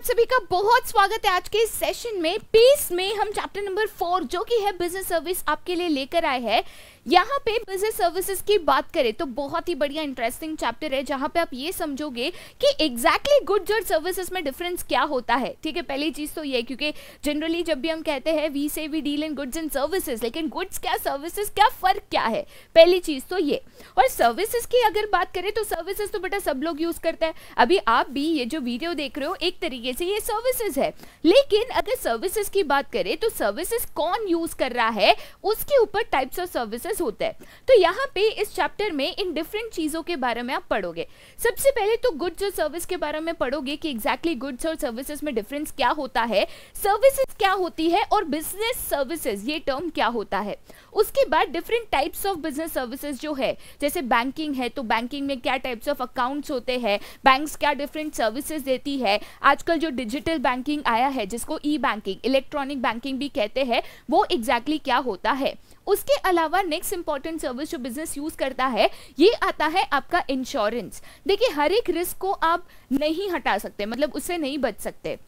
आप सभी का बहुत स्वागत है आज के सेशन में। पीस में हम चैप्टर नंबर 4 जो कि है बिजनेस सर्विस आपके लिए लेकर आए हैं। यहाँ पे बिजनेस सर्विसेज की बात करें तो बहुत ही बढ़िया इंटरेस्टिंग चैप्टर है जहाँ पे आप ये समझोगे कि एग्जैक्टली गुड्स और सर्विसेज में डिफरेंस क्या होता है। ठीक है, पहली चीज तो ये, क्योंकि जनरली जब भी हम कहते हैं we say we deal in goods and services, लेकिन गुड्स क्या सर्विसेज क्या, फर्क क्या है, पहली चीज तो ये। और सर्विसेज की अगर बात करें तो सर्विसेज तो बेटा सब लोग यूज करते हैं। अभी आप भी ये जो वीडियो देख रहे हो एक तरीके से ये सर्विसेज है, लेकिन अगर सर्विसेज की बात करें तो सर्विसेज कौन यूज कर रहा है उसके ऊपर टाइप्स ऑफ सर्विसेज होते हैं। तो यहाँ पे इस चैप्टर में इन डिफरेंट चीजों के बारे में आप पढ़ोगे। सबसे पहले तो गुड्स और सर्विस के बारे में पढ़ोगे कि एग्जैक्टली गुड्स और सर्विसेज में डिफरेंस क्या होता है, सर्विसेज क्या होती है और बिजनेस सर्विसेज ये टर्म क्या होता है। उसके बाद different types of business services जो है, जैसे बैंकिंग है तो बैंकिंग में क्या टाइप्स ऑफ अकाउंट्स होते हैं, बैंक्स क्या डिफरेंट सर्विसेज देती है। आजकल जो डिजिटल बैंकिंग आया है जिसको ई बैंकिंग, इलेक्ट्रॉनिक बैंकिंग भी कहते हैं, वो एग्जैक्टली क्या होता है। उसके अलावा नेक्स्ट इंपॉर्टेंट सर्विस जो बिजनेस यूज करता है ये आता है आपका इंश्योरेंस। देखिए, हर एक रिस्क को आप नहीं हटा सकते, मतलब उससे नहीं बच सकते,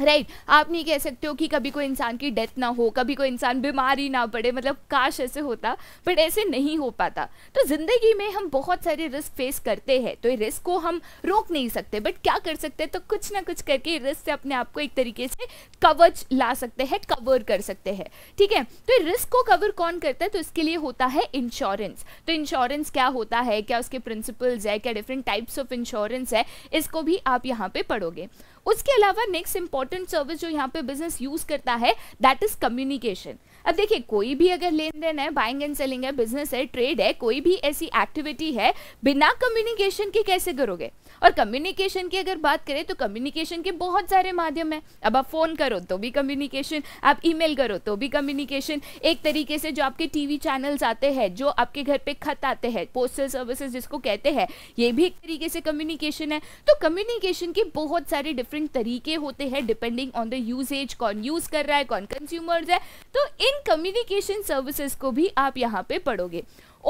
राइट। आप नहीं कह सकते हो कि कभी कोई इंसान की डेथ ना हो, कभी कोई इंसान बीमार ही ना पड़े, मतलब काश ऐसे होता, बट ऐसे नहीं हो पाता। तो ज़िंदगी में हम बहुत सारे रिस्क फेस करते हैं, तो ये रिस्क को हम रोक नहीं सकते, बट क्या कर सकते हैं, तो कुछ ना कुछ करके रिस्क से अपने आप को एक तरीके से कवच ला सकते हैं, कवर कर सकते हैं। ठीक है, तो रिस्क को कवर कौन करता है, तो इसके लिए होता है इंश्योरेंस। तो इंश्योरेंस क्या होता है, क्या उसके प्रिंसिपल्स है, क्या डिफरेंट टाइप्स ऑफ इंश्योरेंस है, इसको भी आप यहाँ पर पढ़ोगे। उसके अलावा नेक्स्ट इंपॉर्टेंट सर्विस जो यहाँ पे बिजनेस यूज करता है दैट इज कम्युनिकेशन। अब देखिए, कोई भी अगर लेन देन है, बाइंग एंड सेलिंग है, बिजनेस है, ट्रेड है, कोई भी ऐसी एक्टिविटी है, बिना कम्युनिकेशन के कैसे करोगे। और कम्युनिकेशन की अगर बात करें तो कम्युनिकेशन के बहुत सारे माध्यम हैं। अब आप फ़ोन करो तो भी कम्युनिकेशन, आप ईमेल करो तो भी कम्युनिकेशन, एक तरीके से जो आपके टीवी चैनल्स आते हैं, जो आपके घर पे खत आते हैं, पोस्टल सर्विसेज जिसको कहते हैं, ये भी एक तरीके से कम्युनिकेशन है। तो कम्युनिकेशन के बहुत सारे डिफरेंट तरीके होते हैं डिपेंडिंग ऑन द यूजेज, कौन यूज़ कर रहा है, कौन कंज्यूमर्स है। तो इन कम्युनिकेशन सर्विसेज को भी आप यहाँ पे पढ़ोगे।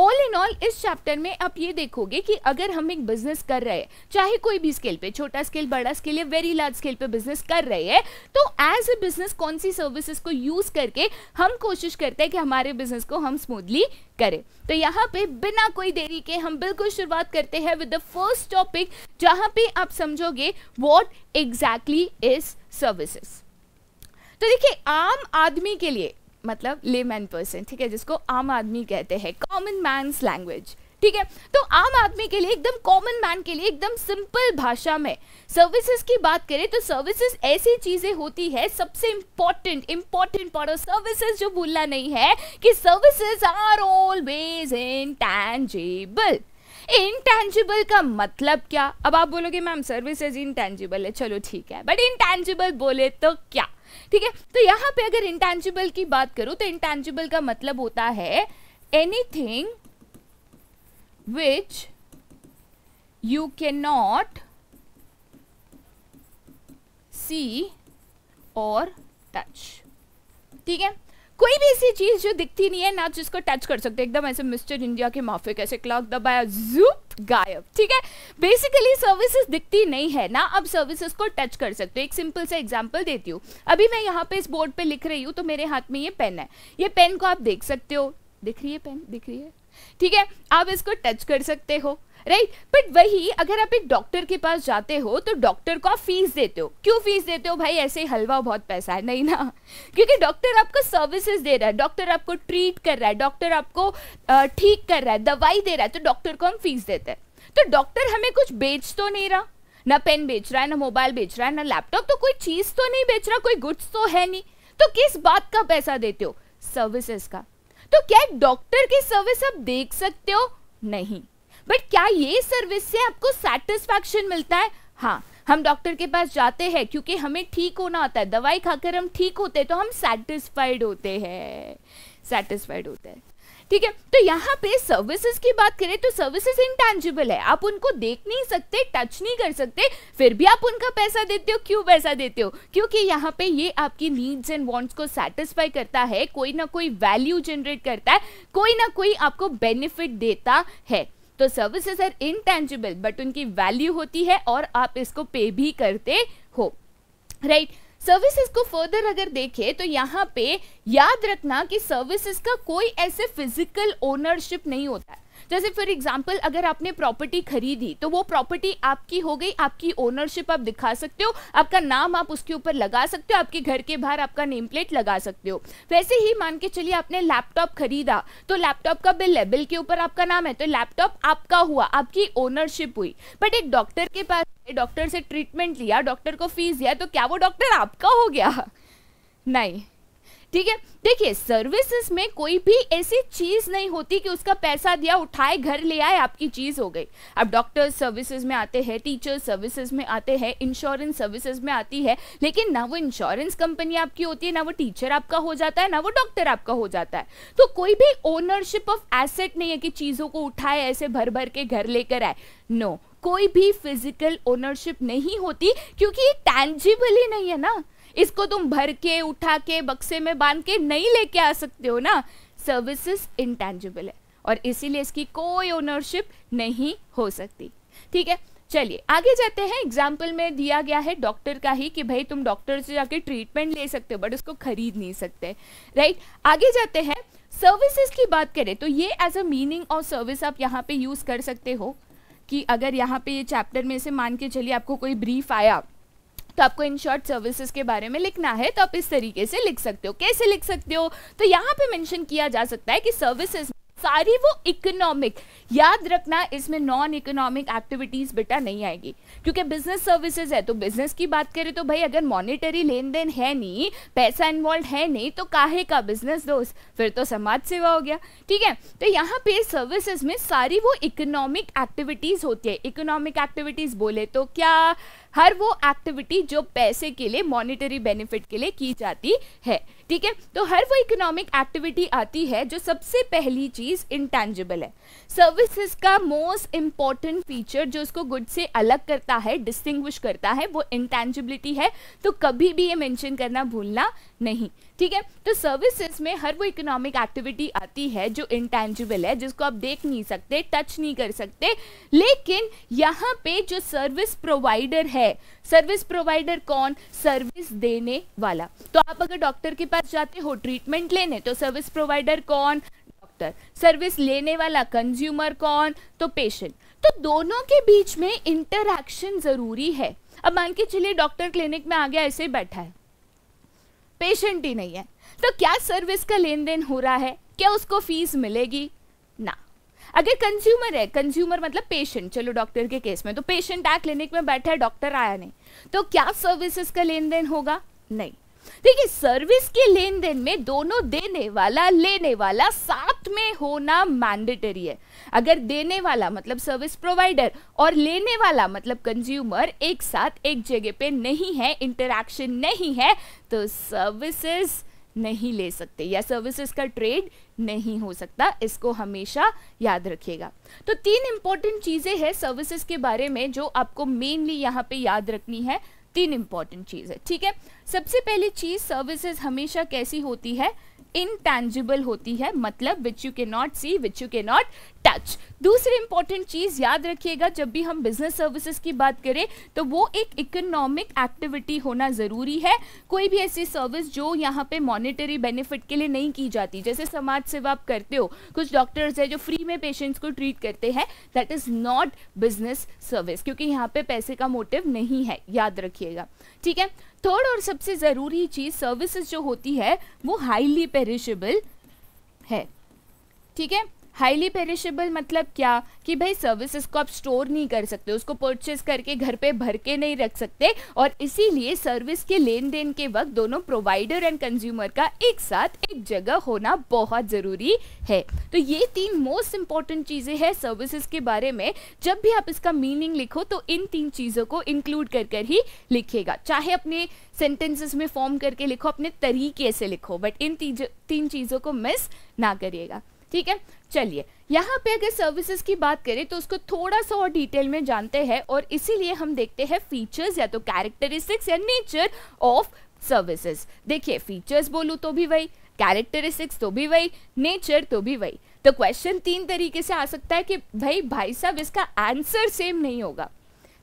ऑल इन ऑल इस चैप्टर में आप ये देखोगे कि अगर हम एक बिजनेस कर रहे हैं, चाहे कोई भी स्केल पे, छोटा स्केल, बड़ा स्केल या वेरी लार्ज स्केल पे बिजनेस कर रहे हैं, तो एज ए बिजनेस कौन सी सर्विसेज को यूज करके हम कोशिश करते हैं कि हमारे बिजनेस को हम स्मूथली करें। तो यहाँ पे बिना कोई देरी के हम बिल्कुल शुरुआत करते हैं विद द फर्स्ट टॉपिक, जहाँ पे आप समझोगे व्हाट एग्जैक्टली इज सर्विसेज। तो देखिए, आम आदमी के लिए, मतलब लेमैन पर्सन, ठीक है, जिसको आम आदमी कहते हैं, कॉमन मैन्स लैंग्वेज। ठीक है, तो आम आदमी के लिए, एकदम कॉमन मैन के लिए, एकदम सिंपल भाषा में सर्विसेज की बात करें तो सर्विसेज ऐसी चीजें होती है, सबसे इंपॉर्टेंट पार्ट ऑफ सर्विसेज जो भूलना नहीं है कि services are always intangible. Intangible का मतलब क्या? अब आप बोलोगे मैम सर्विसेज इंटैंजिबल है, चलो ठीक है, बट इंटैंजिबल बोले तो क्या? ठीक है, तो यहाँ पे अगर इंटैंजिबल की बात करूं तो इंटैंजिबल का मतलब होता है anything which you can not see और टच। ठीक है, कोई भी ऐसी चीज जो दिखती नहीं है ना, जिसको टच कर सकते, एकदम ऐसे मिस्टर इंडिया के माफिक ऐसे क्लॉक दबाया, ज़ूप गायब। ठीक है, बेसिकली सर्विसेज दिखती नहीं है ना, अब सर्विसेज को टच कर सकते हो। एक सिंपल सा एग्जांपल देती हूँ, अभी मैं यहाँ पे इस बोर्ड पे लिख रही हूँ तो मेरे हाथ में ये पेन है, ये पेन को आप देख सकते हो, दिख रही है पेन, दिख रही है, ठीक है, आप इसको टच कर सकते हो, राइट। बट वही अगर आप एक डॉक्टर के पास जाते हो तो डॉक्टर को आप फीस देते हो। क्यों फीस देते हो भाई, ऐसे हलवा बहुत पैसा है, नहीं ना, क्योंकि डॉक्टर आपको सर्विसेज दे रहा है, डॉक्टर आपको ट्रीट कर रहा है, डॉक्टर आपको ठीक कर रहा है, दवाई दे रहा है, तो डॉक्टर को हम फीस देते हैं। तो डॉक्टर हमें कुछ बेच तो नहीं रहा ना, पेन बेच रहा है ना, मोबाइल बेच रहा है ना, लैपटॉप, तो कोई चीज़ तो नहीं बेच रहा, कोई गुड्स तो है नहीं, तो किस बात का पैसा देते हो, सर्विसेज का। तो क्या डॉक्टर की सर्विस आप देख सकते हो? नहीं। बट क्या ये सर्विस से आपको सेटिस्फैक्शन मिलता है? हाँ, हम डॉक्टर के पास जाते हैं क्योंकि हमें ठीक होना आता है, दवाई खाकर हम ठीक होते हैं, तो हम सेटिस्फाइड होते हैं। ठीक है, तो यहाँ पे सर्विसेज की बात करें तो सर्विसेज इंटैंजिबल है, आप उनको देख नहीं सकते, टच नहीं कर सकते, फिर भी आप उनका पैसा देते हो। क्यों पैसा देते हो? क्योंकि यहाँ पे ये आपकी नीड्स एंड वांट्स को सेटिस्फाई करता है, कोई ना कोई वैल्यू जनरेट करता है, कोई ना कोई आपको बेनिफिट देता है। तो सर्विसेज आर इंटैंजिबल बट उनकी वैल्यू होती है और आप इसको पे भी करते हो। राइट। सर्विसेज को फर्दर अगर देखें तो यहाँ पे याद रखना कि सर्विसेज का कोई ऐसे फिजिकल ओनरशिप नहीं होता है। जैसे फॉर एग्जांपल अगर आपने प्रॉपर्टी खरीदी तो वो प्रॉपर्टी आपकी हो गई, आपकी ओनरशिप आप दिखा सकते हो, आपका नाम आप उसके ऊपर लगा सकते हो, आपके घर के बाहर आपका नेम प्लेट लगा सकते हो। वैसे ही मान के चलिए आपने लैपटॉप खरीदा तो लैपटॉप का बिल है, बिल के ऊपर आपका नाम है तो लैपटॉप आपका हुआ, आपकी ओनरशिप हुई। बट एक डॉक्टर के पास, डॉक्टर से ट्रीटमेंट लिया, डॉक्टर को फीस दिया, तो क्या वो डॉक्टर आपका हो गया? नहीं, ठीक है। देखिए सर्विसेज में कोई भी ऐसी चीज नहीं होती कि उसका पैसा दिया, उठाए, घर ले आए, आपकी चीज हो गई। अब डॉक्टर सर्विसेज में आते हैं, टीचर सर्विसेज में आते हैं, इंश्योरेंस सर्विसेज में आती है, लेकिन ना वो इंश्योरेंस कंपनी आपकी होती है, ना वो टीचर आपका हो जाता है, ना वो डॉक्टर आपका हो जाता है। तो कोई भी ओनरशिप ऑफ एसेट नहीं है कि चीजों को उठाए ऐसे भर भर के घर लेकर आए। नो, कोई भी फिजिकल ओनरशिप नहीं होती क्योंकि ये टैंजिबल ही नहीं है ना, इसको तुम भर के उठा के बक्से में बांध के नहीं लेके आ सकते हो ना। सर्विसेज इंटैंजिबल है और इसीलिए इसकी कोई ओनरशिप नहीं हो सकती, ठीक है। चलिए आगे जाते हैं। एग्जाम्पल में दिया गया है डॉक्टर का ही कि भाई तुम डॉक्टर से जाके ट्रीटमेंट ले सकते हो बट उसको खरीद नहीं सकते, राइट। आगे जाते हैं। सर्विसेज की बात करें तो ये as a meaning of service आप यहाँ पे यूज कर सकते हो कि अगर यहाँ पे ये चैप्टर में से मान के चलिए आपको कोई ब्रीफ आया तो आपको इन शॉर्ट सर्विसेज के बारे में लिखना है तो आप इस तरीके से लिख सकते हो। कैसे लिख सकते हो? तो यहाँ पे मेंशन किया जा सकता है कि सर्विसेज सारी वो इकोनॉमिक, याद रखना इसमें नॉन इकोनॉमिक एक्टिविटीज बेटा नहीं आएगी क्योंकि बिजनेस सर्विसेज है। तो बिजनेस की बात करें तो भाई अगर मॉनेटरी लेन देन है नहीं, पैसा इन्वॉल्व है नहीं तो काहे का बिजनेस दोस्त, फिर तो समाज सेवा हो गया, ठीक है। तो यहाँ पे सर्विसेज में सारी वो इकोनॉमिक एक्टिविटीज होती है। इकोनॉमिक एक्टिविटीज बोले तो क्या, हर वो एक्टिविटी जो पैसे के लिए, मॉनेटरी बेनिफिट के लिए की जाती है, ठीक है। तो हर वो इकोनॉमिक एक्टिविटी आती है जो सबसे पहली चीज इंटैंजिबल है। सर्विसेज का मोस्ट इम्पॉर्टेंट फीचर जो उसको गुड से अलग करता है, डिस्टिंग्विश करता है, वो इंटैंजिबिलिटी है। तो कभी भी ये मेंशन करना भूलना नहीं, ठीक है। तो सर्विसेज में हर वो इकोनॉमिक एक्टिविटी आती है जो इंटैंजिबल है, जिसको आप देख नहीं सकते, टच नहीं कर सकते। लेकिन यहाँ पे जो सर्विस प्रोवाइडर है, सर्विस प्रोवाइडर कौन? सर्विस देने वाला। तो आप अगर डॉक्टर के पास जाते हो ट्रीटमेंट लेने तो सर्विस प्रोवाइडर कौन? डॉक्टर। सर्विस लेने वाला कंज्यूमर कौन? तो पेशेंट। तो दोनों के बीच में इंटरैक्शन जरूरी है। अब मान के चलिए डॉक्टर क्लिनिक में आ गया, ऐसे बैठा है, पेशेंट ही नहीं है, तो क्या सर्विस का लेन देन हो रहा है? क्या उसको फीस मिलेगी? ना। अगर कंज्यूमर है, कंज्यूमर मतलब पेशेंट, चलो डॉक्टर के केस में तो पेशेंट आ क्लिनिक में बैठा है, डॉक्टर आया नहीं, तो क्या सर्विसेज का लेन देन होगा? नहीं। देखिए सर्विस के लेन देन में दोनों देने वाला लेने वाला साथ में होना मैंडेटरी है। अगर देने वाला मतलब सर्विस प्रोवाइडर और लेने वाला मतलब कंज्यूमर एक साथ एक जगह पे नहीं है, इंटरैक्शन नहीं है, तो सर्विसेज नहीं ले सकते या सर्विसेज का ट्रेड नहीं हो सकता। इसको हमेशा याद रखिएगा। तो तीन इंपॉर्टेंट चीजें हैं सर्विसेज के बारे में जो आपको मेनली यहाँ पे याद रखनी है। तीन इंपॉर्टेंट चीजें, ठीक है। सबसे पहली चीज, सर्विसेज हमेशा कैसी होती है? इनटैंजिबल होती है, मतलब which you can not see, which you can not touch. दूसरी इंपॉर्टेंट चीज याद रखिएगा, जब भी हम बिजनेस सर्विसेज की बात करें तो वो एक इकोनॉमिक एक्टिविटी होना जरूरी है। कोई भी ऐसी सर्विस जो यहाँ पे मॉनेटरी बेनिफिट के लिए नहीं की जाती, जैसे समाज सेवा आप करते हो, कुछ डॉक्टर्स है जो फ्री में पेशेंट्स को ट्रीट करते हैं, that is not business service क्योंकि यहाँ पे पैसे का मोटिव नहीं है, याद रखिएगा, ठीक है। थर्ड और सबसे ज़रूरी चीज़, सर्विसेज जो होती है वो हाईली पेरिशेबल है, ठीक है। हाईली पेरिशेबल मतलब क्या कि भाई सर्विसेज को आप स्टोर नहीं कर सकते, उसको परचेज करके घर पे भर के नहीं रख सकते, और इसीलिए सर्विस के लेन देन के वक्त दोनों प्रोवाइडर एंड कंज्यूमर का एक साथ एक जगह होना बहुत ज़रूरी है। तो ये तीन मोस्ट इंपॉर्टेंट चीज़ें हैं सर्विसेज के बारे में। जब भी आप इसका मीनिंग लिखो तो इन तीन चीज़ों को इंक्लूड कर कर ही लिखिएगा, चाहे अपने सेंटेंसेस में फॉर्म करके लिखो, अपने तरीके से लिखो, बट इन तीन चीज़ों को मिस ना करिएगा, ठीक है। चलिए यहाँ पे अगर सर्विसेज की बात करें तो उसको थोड़ा सा और डिटेल में जानते हैं और इसीलिए हम देखते हैं फीचर्स या तो कैरेक्टरिस्टिक्स या नेचर ऑफ सर्विसेज। देखिए फीचर्स बोलूँ तो भी वही, कैरेक्टरिस्टिक्स तो भी वही, नेचर तो भी वही। तो क्वेश्चन तीन तरीके से आ सकता है कि भाई साहब इसका आंसर सेम नहीं होगा,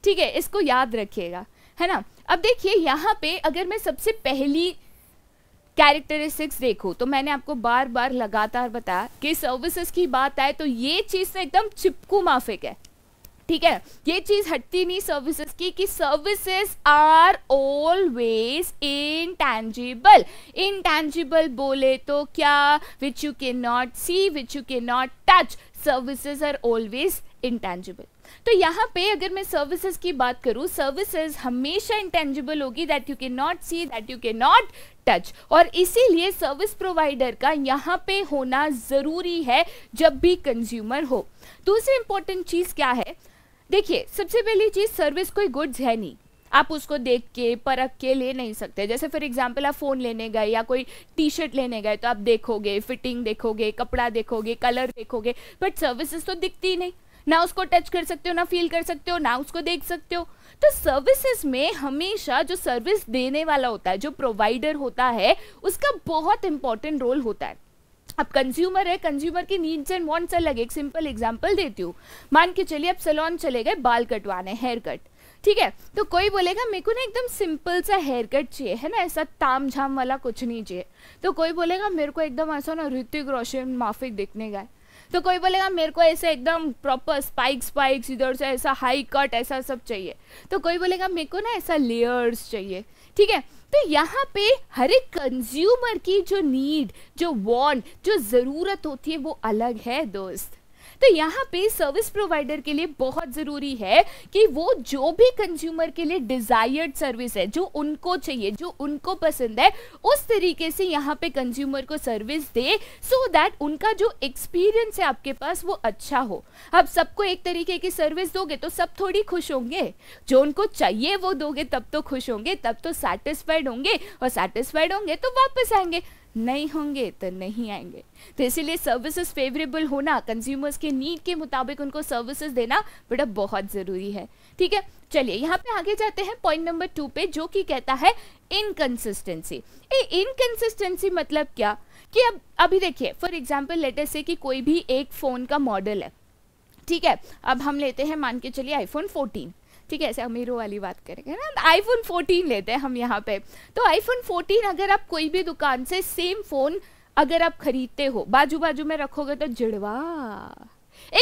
ठीक है, इसको याद रखिएगा, है ना। अब देखिए यहाँ पे अगर मैं सबसे पहली कैरेक्टरिस्टिक्स देखो तो मैंने आपको बार बार लगातार बताया कि सर्विसेज की बात आए तो ये चीज़ तो एकदम चिपकू माफिक है, ठीक है। ये चीज़ हटती नहीं सर्विसेज की कि services are always intangible. Intangible बोले तो क्या, which you can not see, which you can not touch, services are always intangible. तो यहाँ पे अगर मैं सर्विसेज की बात करूँ, सर्विसेज हमेशा इंटेंजिबल होगी, that you can not see, that you can not touch. और इसीलिए सर्विस प्रोवाइडर का यहाँ पे होना ज़रूरी है जब भी कंज्यूमर हो। दूसरी इंपॉर्टेंट चीज़ क्या है, देखिए सबसे पहली चीज़ सर्विस कोई गुड्स है नहीं, आप उसको देख के परख के ले नहीं सकते। जैसे फॉर एग्जाम्पल आप फ़ोन लेने गए या कोई टी शर्ट लेने गए तो आप देखोगे, फिटिंग देखोगे, कपड़ा देखोगे, कलर देखोगे, बट सर्विसेज तो दिखती नहीं ना, उसको टच कर सकते हो, ना फील कर सकते हो, ना उसको देख सकते हो। तो सर्विसेज में हमेशा जो सर्विस देने वाला होता है, जो प्रोवाइडर होता है, उसका बहुत इंपॉर्टेंट रोल होता है। अब कंज्यूमर है, कंज्यूमर की नीड्स एंड वांट्स अलग। एक सिंपल एग्जांपल देती हूँ, मान के चलिए आप सैलून चले गए बाल कटवाने, हेयर कट, ठीक है। तो कोई बोलेगा मेरे को ना एकदम सिंपल सा हेयर कट चाहिए, है ना, ऐसा ताम झाम वाला कुछ नहीं चाहिए। तो कोई बोलेगा मेरे को एकदम ऐसा ना ऋतिक रोशन माफिक दिखने का। तो कोई बोलेगा मेरे को ऐसे एकदम प्रॉपर स्पाइक्स इधर से ऐसा हाई कट ऐसा सब चाहिए। तो कोई बोलेगा मेरे को ना ऐसा लेयर्स चाहिए, ठीक है। तो यहाँ पे हर एक कंज्यूमर की जो नीड, जो वांट, जो ज़रूरत होती है वो अलग है दोस्त। तो यहाँ पे सर्विस प्रोवाइडर के लिए बहुत ज़रूरी है कि वो जो भी कंज्यूमर के लिए डिज़ायर्ड सर्विस है, जो उनको चाहिए, जो उनको पसंद है, उस तरीके से यहाँ पे कंज्यूमर को सर्विस दे, सो दैट उनका जो एक्सपीरियंस है आपके पास वो अच्छा हो। आप सबको एक तरीके की सर्विस दोगे तो सब थोड़ी खुश होंगे, जो उनको चाहिए वो दोगे तब तो खुश होंगे, तब तो सैटिस्फाइड होंगे, और सैटिस्फाइड होंगे तो वापस आएंगे, नहीं होंगे तो नहीं आएंगे। तो इसीलिए सर्विसेज फेवरेबल होना, कंज्यूमर्स के नीड के मुताबिक उनको सर्विसेज देना बेटा बहुत ज़रूरी है, ठीक है। चलिए यहाँ पे आगे जाते हैं पॉइंट नंबर 2 पे, जो कि कहता है इनकन्सिस्टेंसी। इनकन्सिस्टेंसी मतलब क्या कि अब अभी देखिए फॉर एग्जाम्पल लेटर से कि कोई भी एक फ़ोन का मॉडल है, ठीक है। अब हम लेते हैं मान के चलिए आईफोन 14, ठीक है, ऐसे अमीरों वाली बात करेंगे ना, आईफोन 14 लेते हैं हम यहाँ पे। तो आईफोन 14 अगर आप कोई भी दुकान से सेम फ़ोन अगर आप खरीदते हो, बाजू बाजू में रखोगे तो जड़वा,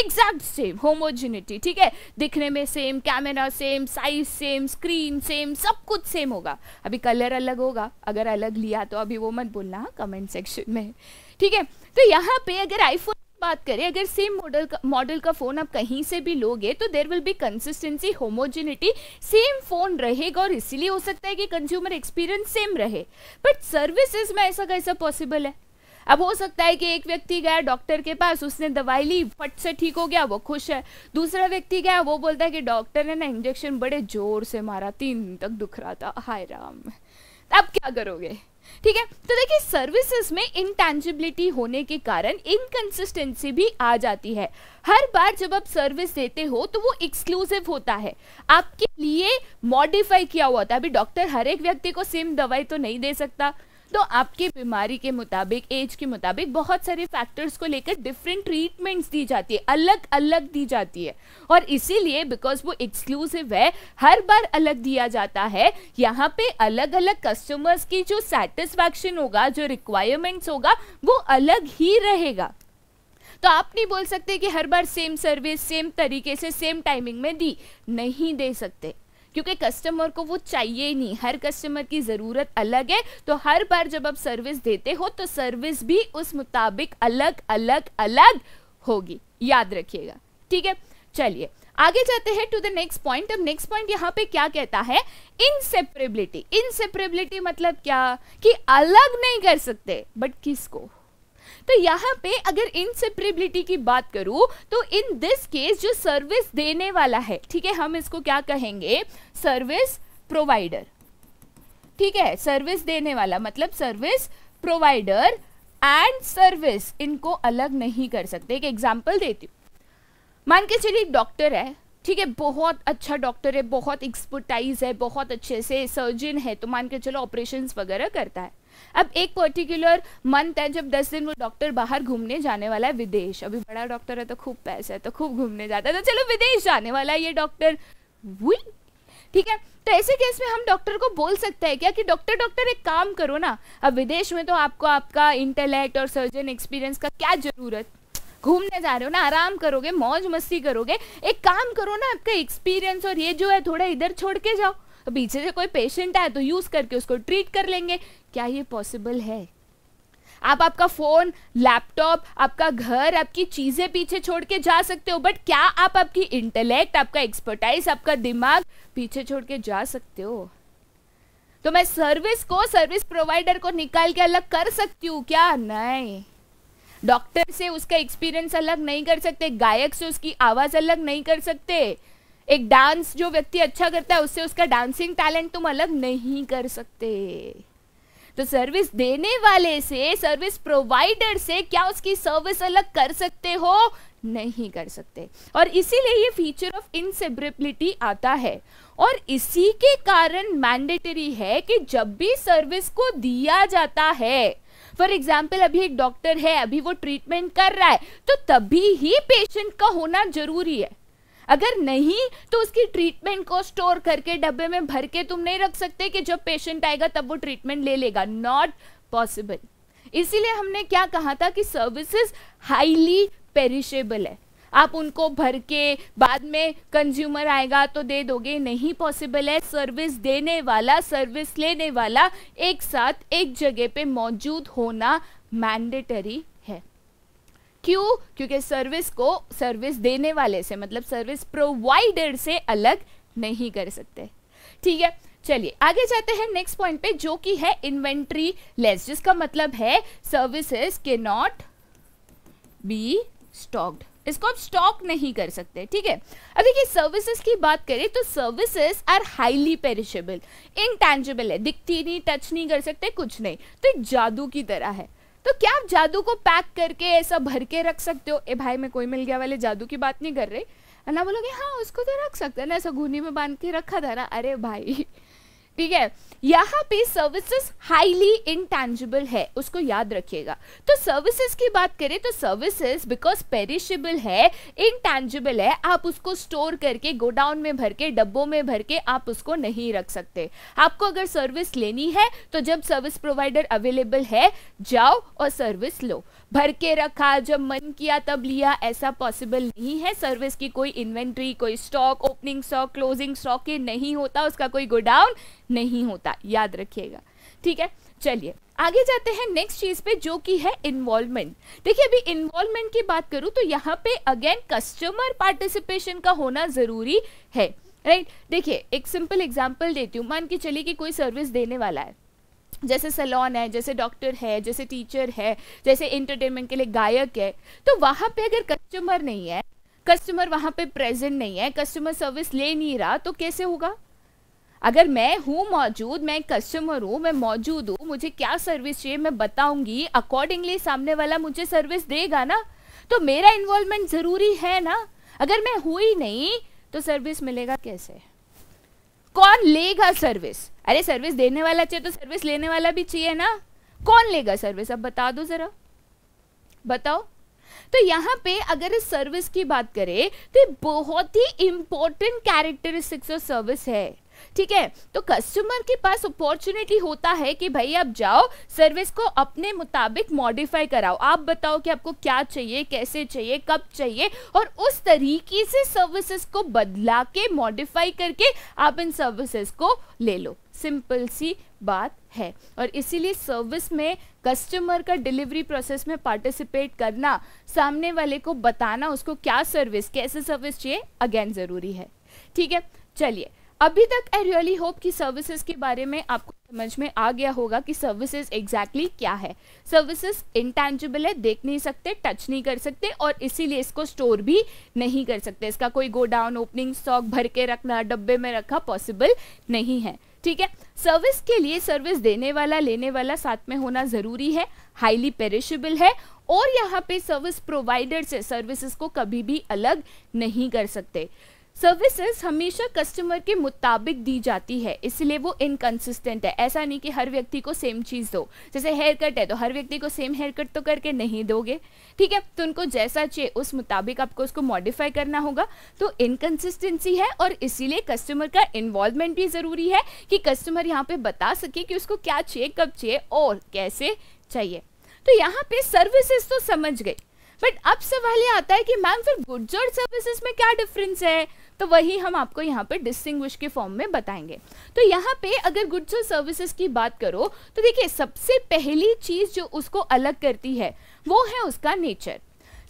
एग्जैक्ट सेम होमोजिनिटी, ठीक है, दिखने में same, camera same, size same, screen same, सब कुछ सेम होगा। अभी कलर अलग होगा, अगर अलग लिया तो अभी वो मत बोलना कमेंट सेक्शन में, ठीक है। तो यहाँ पे अगर आईफोन बात करें, अगर सेम मॉडल का फ़ोन आप कहीं से भी लोगे तो there will be consistency, homogeneity, same phone रहेगा, और इसीलिए हो सकता है कि कंज्यूमर एक्सपीरियंस सेम रहे। बट सर्विसेज में ऐसा कैसा पॉसिबल है। अब हो सकता है कि एक व्यक्ति गया डॉक्टर के पास, उसने दवाई ली, फट से ठीक हो गया, वो खुश है। दूसरा व्यक्ति गया, वो बोलता है कि डॉक्टर ने ना इंजेक्शन बड़े ज़ोर से मारा, 3 तक दुख रहा था, हाय राम, अब क्या करोगे, ठीक है। तो देखिए सर्विसेज में इंटेंजिबिलिटी होने के कारण इनकंसिस्टेंसी भी आ जाती है। हर बार जब आप सर्विस देते हो तो वो एक्सक्लूसिव होता है, आपके लिए मॉडिफाई किया हुआ होता है। अभी डॉक्टर हर एक व्यक्ति को सेम दवाई तो नहीं दे सकता, तो आपके बीमारी के मुताबिक, एज के मुताबिक, बहुत सारे फैक्टर्स को लेकर डिफरेंट ट्रीटमेंट्स दी जाती है, अलग अलग दी जाती है। और इसीलिए बिकॉज वो एक्सक्लूसिव है, हर बार अलग दिया जाता है, यहाँ पे अलग अलग कस्टमर्स की जो सेटिस्फैक्शन होगा, जो रिक्वायरमेंट्स होगा, वो अलग ही रहेगा। तो आप नहीं बोल सकते कि हर बार सेम सर्विस सेम तरीके से सेम टाइमिंग में दी, नहीं दे सकते, क्योंकि कस्टमर को वो चाहिए ही नहीं, हर कस्टमर की ज़रूरत अलग है। तो हर बार जब आप सर्विस देते हो तो सर्विस भी उस मुताबिक अलग अलग अलग होगी, याद रखिएगा, ठीक है। चलिए आगे जाते हैं टू द नेक्स्ट पॉइंट। अब नेक्स्ट पॉइंट यहाँ पे क्या कहता है, इनसेपरेबिलिटी। इनसेपरेबिलिटी मतलब क्या कि अलग नहीं कर सकते, बट किसको। तो यहाँ पे अगर इनसेपरेबिलिटी की बात करूँ तो इन दिस केस जो सर्विस देने वाला है, ठीक है, हम इसको क्या कहेंगे, सर्विस प्रोवाइडर, ठीक है। सर्विस देने वाला मतलब सर्विस प्रोवाइडर एंड सर्विस, इनको अलग नहीं कर सकते। एक एग्जांपल देती हूँ, मान के चलिए डॉक्टर है, ठीक है, बहुत अच्छा डॉक्टर है, बहुत एक्सपर्टाइज है, बहुत अच्छे से सर्जन है, तो मान के चलो ऑपरेशंस वगैरह करता है। अब एक पर्टिकुलर मंथ है जब 10 दिन वो डॉक्टर बाहर घूमने जाने वाला है, विदेश। अभी बड़ा डॉक्टर है तो खूब पैसा है तो खूब घूमने जाता है, तो चलो विदेश जाने वाला है ये डॉक्टर, ठीक है। तो ऐसे केस में हम डॉक्टर को बोल सकते हैं क्या कि डॉक्टर एक काम करो ना, अब विदेश में तो आपको आपका इंटेलेक्ट और सर्जन एक्सपीरियंस का क्या जरूरत, घूमने जा रहे हो ना, आराम करोगे, मौज मस्ती करोगे, एक काम करो ना आपका एक्सपीरियंस और ये जो है थोड़ा इधर छोड़ के जाओ, पीछे से कोई पेशेंट आया तो यूज करके उसको ट्रीट कर लेंगे। क्या ये पॉसिबल है? आप आपका फोन, लैपटॉप, आपका घर, आपकी चीजें पीछे छोड़ के जा सकते हो, बट क्या आप आपकी इंटेलेक्ट, आपका एक्सपर्टाइज, आपका दिमाग पीछे छोड़ के जा सकते हो? तो मैं सर्विस को, सर्विस प्रोवाइडर को निकाल के अलग कर सकती हूँ क्या? नहीं। डॉक्टर से उसका एक्सपीरियंस अलग नहीं कर सकते, गायक से उसकी आवाज अलग नहीं कर सकते, एक डांस जो व्यक्ति अच्छा करता है उससे उसका डांसिंग टैलेंट तुम अलग नहीं कर सकते। तो सर्विस देने वाले से, सर्विस प्रोवाइडर से क्या उसकी सर्विस अलग कर सकते हो? नहीं कर सकते। और इसीलिए ये फीचर ऑफ इनसेपरेबिलिटी आता है और इसी के कारण मैंडेटरी है कि जब भी सर्विस को दिया जाता है, फॉर एग्जाम्पल अभी एक डॉक्टर है, अभी वो ट्रीटमेंट कर रहा है, तो तभी ही पेशेंट का होना जरूरी है। अगर नहीं तो उसकी ट्रीटमेंट को स्टोर करके डब्बे में भर के तुम नहीं रख सकते कि जब पेशेंट आएगा तब वो ट्रीटमेंट ले लेगा, नॉट पॉसिबल। इसीलिए हमने क्या कहा था कि सर्विसेज हाईली पेरिशेबल है, आप उनको भर के बाद में कंज्यूमर आएगा तो दे दोगे, नहीं पॉसिबल है। सर्विस देने वाला, सर्विस लेने वाला एक साथ एक जगह पे मौजूद होना मैंडेटरी। क्यों? क्योंकि सर्विस को सर्विस देने वाले से, मतलब सर्विस प्रोवाइडर से अलग नहीं कर सकते। ठीक है, चलिए आगे जाते हैं नेक्स्ट पॉइंट पे, जो कि है इन्वेंट्री लेस, जिसका मतलब है सर्विसेज के नॉट बी स्टॉक्ड, इसको आप स्टॉक नहीं कर सकते। ठीक है, अब देखिए सर्विसेज की बात करें तो services are highly perishable, intangible है, दिखती नहीं, टच नहीं कर सकते, कुछ नहीं, तो जादू की तरह है। तो क्या आप जादू को पैक करके ऐसा भर के रख सकते हो? ए भाई मैं कोई मिल गया वाले जादू की बात नहीं कर रही, है ना, बोलोगे हाँ उसको तो रख सकते हैं ना, ऐसा घूनी में बांध के रखा था ना, अरे भाई। ठीक है, यहाँ पे सर्विसेज हाईली इनटैंजिबल है, उसको याद रखिएगा। तो सर्विसेज की बात करें तो सर्विसेज बिकॉज पेरिशेबल है, इनटैंजिबल है, आप उसको स्टोर करके गोडाउन में भर के, डब्बों में भर के आप उसको नहीं रख सकते। आपको अगर सर्विस लेनी है तो जब सर्विस प्रोवाइडर अवेलेबल है जाओ और सर्विस लो, भर के रखा जब मन किया तब लिया ऐसा पॉसिबल नहीं है। सर्विस की कोई इन्वेंट्री, कोई stock, opening stock, closing stock ये नहीं होता, उसका कोई गोडाउन नहीं होता, याद रखिएगा। ठीक है, चलिए आगे जाते हैं नेक्स्ट चीज पे जो कि है इन्वॉल्वमेंट। देखिए अभी इन्वॉल्वमेंट की बात करूं तो यहाँ पे अगेन कस्टमर पार्टिसिपेशन का होना जरूरी है, राइट। देखिए एक सिंपल एग्जांपल देती हूँ, मान के चलिए कि कोई सर्विस देने वाला है, जैसे सैलून है, जैसे डॉक्टर है, जैसे टीचर है, जैसे एंटरटेनमेंट के लिए गायक है, तो वहाँ पे अगर कस्टमर नहीं है, कस्टमर वहाँ पे प्रेजेंट नहीं है, कस्टमर सर्विस ले नहीं रहा, तो कैसे होगा? अगर मैं हूँ मौजूद, मैं कस्टमर हूँ, मैं मौजूद हूँ, मुझे क्या सर्विस चाहिए मैं बताऊंगी, अकॉर्डिंगली सामने वाला मुझे सर्विस देगा ना, तो मेरा इन्वॉल्वमेंट ज़रूरी है ना। अगर मैं हुई नहीं तो सर्विस मिलेगा कैसे? कौन लेगा सर्विस? अरे सर्विस देने वाला चाहिए तो सर्विस लेने वाला भी चाहिए ना, कौन लेगा सर्विस? अब बता दो जरा, बताओ। तो यहाँ पे अगर इस सर्विस की बात करें तो ये बहुत ही इंपॉर्टेंट कैरेक्टरिस्टिक्स ऑफ सर्विस है। ठीक है, तो कस्टमर के पास अपॉर्चुनिटी होता है कि भाई आप जाओ सर्विस को अपने मुताबिक मॉडिफाई कराओ, आप बताओ कि आपको क्या चाहिए, कैसे चाहिए, कब चाहिए, और उस तरीके से सर्विसेज को बदला के, मॉडिफाई करके आप इन सर्विसेज को ले लो। सिंपल सी बात है, और इसीलिए सर्विस में कस्टमर का डिलीवरी प्रोसेस में पार्टिसिपेट करना, सामने वाले को बताना उसको क्या सर्विस, कैसे सर्विस चाहिए, अगेन ज़रूरी है। ठीक है, चलिए अभी तक आई रियली होप कि सर्विसेज के बारे में आपको समझ में आ गया होगा कि सर्विसेज एग्जैक्टली क्या है। सर्विसेज इंटैंजिबल है, देख नहीं सकते, टच नहीं कर सकते, और इसीलिए इसको स्टोर भी नहीं कर सकते, इसका कोई गोडाउन, ओपनिंग स्टॉक भर के रखना, डब्बे में रखा पॉसिबल नहीं है। ठीक है, सर्विस के लिए सर्विस देने वाला, लेने वाला साथ में होना ज़रूरी है, हाईली पेरिशेबल है, और यहाँ पे सर्विस प्रोवाइडर से सर्विसेज को कभी भी अलग नहीं कर सकते। सर्विसेज हमेशा कस्टमर के मुताबिक दी जाती है, इसलिए वो इनकंसिस्टेंट है। ऐसा नहीं कि हर व्यक्ति को सेम चीज़ दो, जैसे हेयर कट है तो हर व्यक्ति को सेम हेयर कट तो करके नहीं दोगे, ठीक है। तो उनको जैसा चाहिए उस मुताबिक आपको उसको मॉडिफाई करना होगा, तो इनकंसिस्टेंसी है। और इसीलिए कस्टमर का इन्वॉल्वमेंट भी ज़रूरी है कि कस्टमर यहाँ पर बता सके कि उसको क्या चाहिए, कब चाहिए और कैसे चाहिए। तो यहाँ पर सर्विसेज तो समझ गए, बट अब सवाल ये आता है कि मैम फिर गुड्स और सर्विसेज में क्या डिफरेंस है, तो वही हम आपको यहाँ पे डिस्टिंग्विश के फॉर्म में बताएंगे। तो यहाँ पे अगर गुड्स और सर्विसेज की बात करो तो देखिए सबसे पहली चीज़ जो उसको अलग करती है वो है उसका नेचर।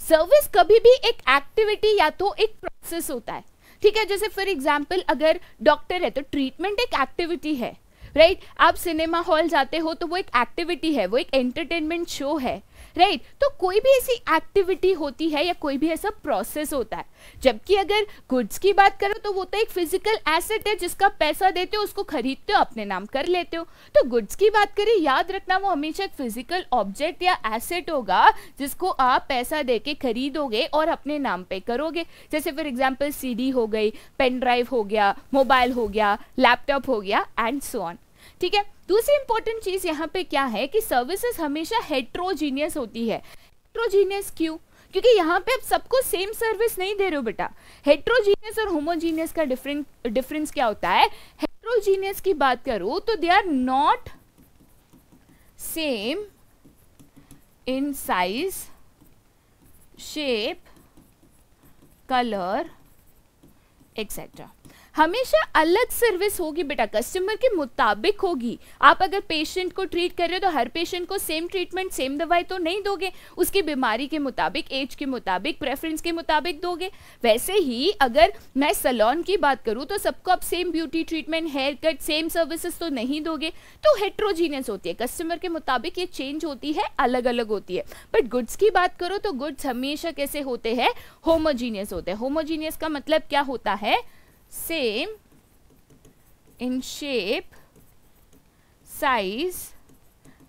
सर्विस कभी भी एक एक्टिविटी या तो एक प्रोसेस होता है, ठीक है। जैसे फॉर एग्जाम्पल अगर डॉक्टर है तो ट्रीटमेंट एक एक्टिविटी है, राइट आप सिनेमा हॉल जाते हो तो वो एक एक्टिविटी है, वो एक एंटरटेनमेंट शो है, राइट तो कोई भी ऐसी एक्टिविटी होती है या कोई भी ऐसा प्रोसेस होता है। जबकि अगर गुड्स की बात करो तो वो तो एक फिजिकल एसेट है, जिसका पैसा देते हो, उसको खरीदते हो, अपने नाम कर लेते हो। तो गुड्स की बात करें, याद रखना वो हमेशा एक फिजिकल ऑब्जेक्ट या एसेट होगा जिसको आप पैसा दे के खरीदोगे और अपने नाम पे करोगे। जैसे फॉर एग्जाम्पल CD हो गई, पेन ड्राइव हो गया, मोबाइल हो गया, लैपटॉप हो गया एंड सो ऑन, ठीक है। दूसरी इंपॉर्टेंट चीज यहाँ पे क्या है कि सर्विसेज हमेशा हेट्रोजीनियस होती है। हेट्रोजीनियस क्यों? क्योंकि यहाँ पे आप सबको सेम सर्विस नहीं दे रहे हो बेटा। हेट्रोजीनियस और होमोजीनियस का डिफरेंस क्या होता है? हेट्रोजीनियस की बात करूं तो they are not same in size, shape, colour etcetera. हमेशा अलग सर्विस होगी बेटा, कस्टमर के मुताबिक होगी। आप अगर पेशेंट को ट्रीट कर रहे हो तो हर पेशेंट को सेम ट्रीटमेंट, सेम दवाई तो नहीं दोगे, उसकी बीमारी के मुताबिक, एज के मुताबिक, प्रेफरेंस के मुताबिक दोगे। वैसे ही अगर मैं सैलून की बात करूँ तो सबको आप same beauty treatment, hair cut, same services तो नहीं दोगे। तो हेट्रोजीनियस होती है, कस्टमर के मुताबिक ये चेंज होती है, अलग अलग होती है। बट गुड्स की बात करो तो गुड्स हमेशा कैसे होते हैं? होमोजीनियस होते हैं। होमोजीनियस का मतलब क्या होता है? Same in shape, size,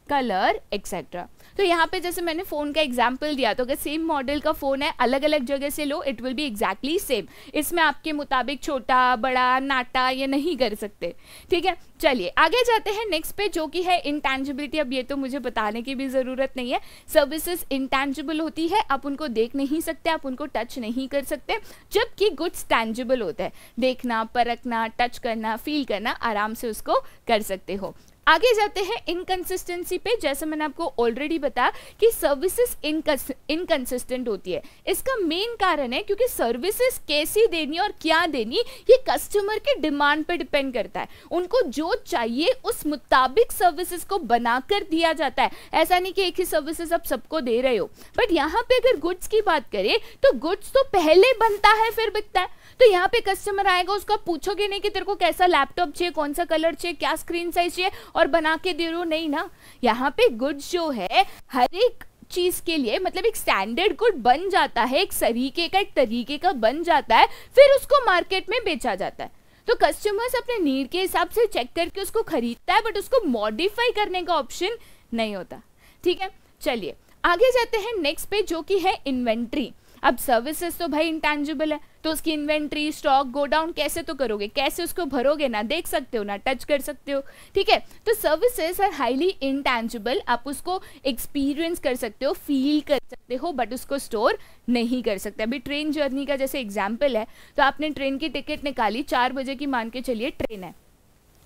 colour etcetera. तो यहाँ पे जैसे मैंने फ़ोन का एग्जाम्पल दिया, तो अगर सेम मॉडल का फ़ोन है, अलग अलग जगह से लो, it will be exactly same. इसमें आपके मुताबिक छोटा, बड़ा, नाटा ये नहीं कर सकते, ठीक है। चलिए आगे जाते हैं नेक्स्ट पे, जो कि है इंटेंजिबिलिटी। अब ये तो मुझे बताने की भी ज़रूरत नहीं है, सर्विसेज इंटेंजिबल होती है, आप उनको देख नहीं सकते, आप उनको टच नहीं कर सकते। जबकि गुड्स टैंजिबल होता है, देखना, परखना, टच करना, फील करना, आराम से उसको कर सकते हो। आगे जाते हैं इनकंसिस्टेंसी पे। जैसे मैंने आपको ऑलरेडी बताया कि सर्विसेज इनकंसिस्टेंट होती है, इसका मेन कारण है क्योंकि सर्विसेज कैसी देनी और क्या देनी ये कस्टमर के डिमांड पे डिपेंड करता है। उनको जो चाहिए उस मुताबिक सर्विसेज को बनाकर दिया जाता है। ऐसा नहीं कि एक ही सर्विसेज आप सबको दे रहे हो। बट यहाँ पे अगर गुड्स की बात करें तो गुड्स तो पहले बनता है फिर बिकता है। तो यहाँ पे कस्टमर आएगा, उसको पूछोगे नहीं कि तेरे को कैसा लैपटॉप चाहिए, कौन सा कलर चाहिए, क्या स्क्रीन साइज चाहिए और बना के दे रहे हो, नहीं ना। यहाँ पे गुड्स जो है हर एक चीज़ के लिए मतलब एक स्टैंडर्ड गुड बन जाता है, एक सरीके का, एक तरीके का बन जाता है, फिर उसको मार्केट में बेचा जाता है। तो कस्टमर्स अपने नीड के हिसाब से चेक करके उसको खरीदता है, बट उसको मॉडिफाई करने का ऑप्शन नहीं होता, ठीक है। चलिए आगे जाते हैं नेक्स्ट पे, जो कि है इन्वेंट्री। अब सर्विसेज तो भाई इंटेंजिबल है, तो उसकी इन्वेंट्री, स्टॉक, गोडाउन कैसे तो करोगे, कैसे उसको भरोगे, ना देख सकते हो ना टच कर सकते हो, ठीक है। तो सर्विसेज आर हाईली इंटेंजिबल, आप उसको एक्सपीरियंस कर सकते हो, फील कर सकते हो, बट उसको स्टोर नहीं कर सकते। अभी ट्रेन जर्नी का जैसे एग्जाम्पल है, तो आपने ट्रेन की टिकट निकाली, 4 बजे की मान के चलिए ट्रेन है,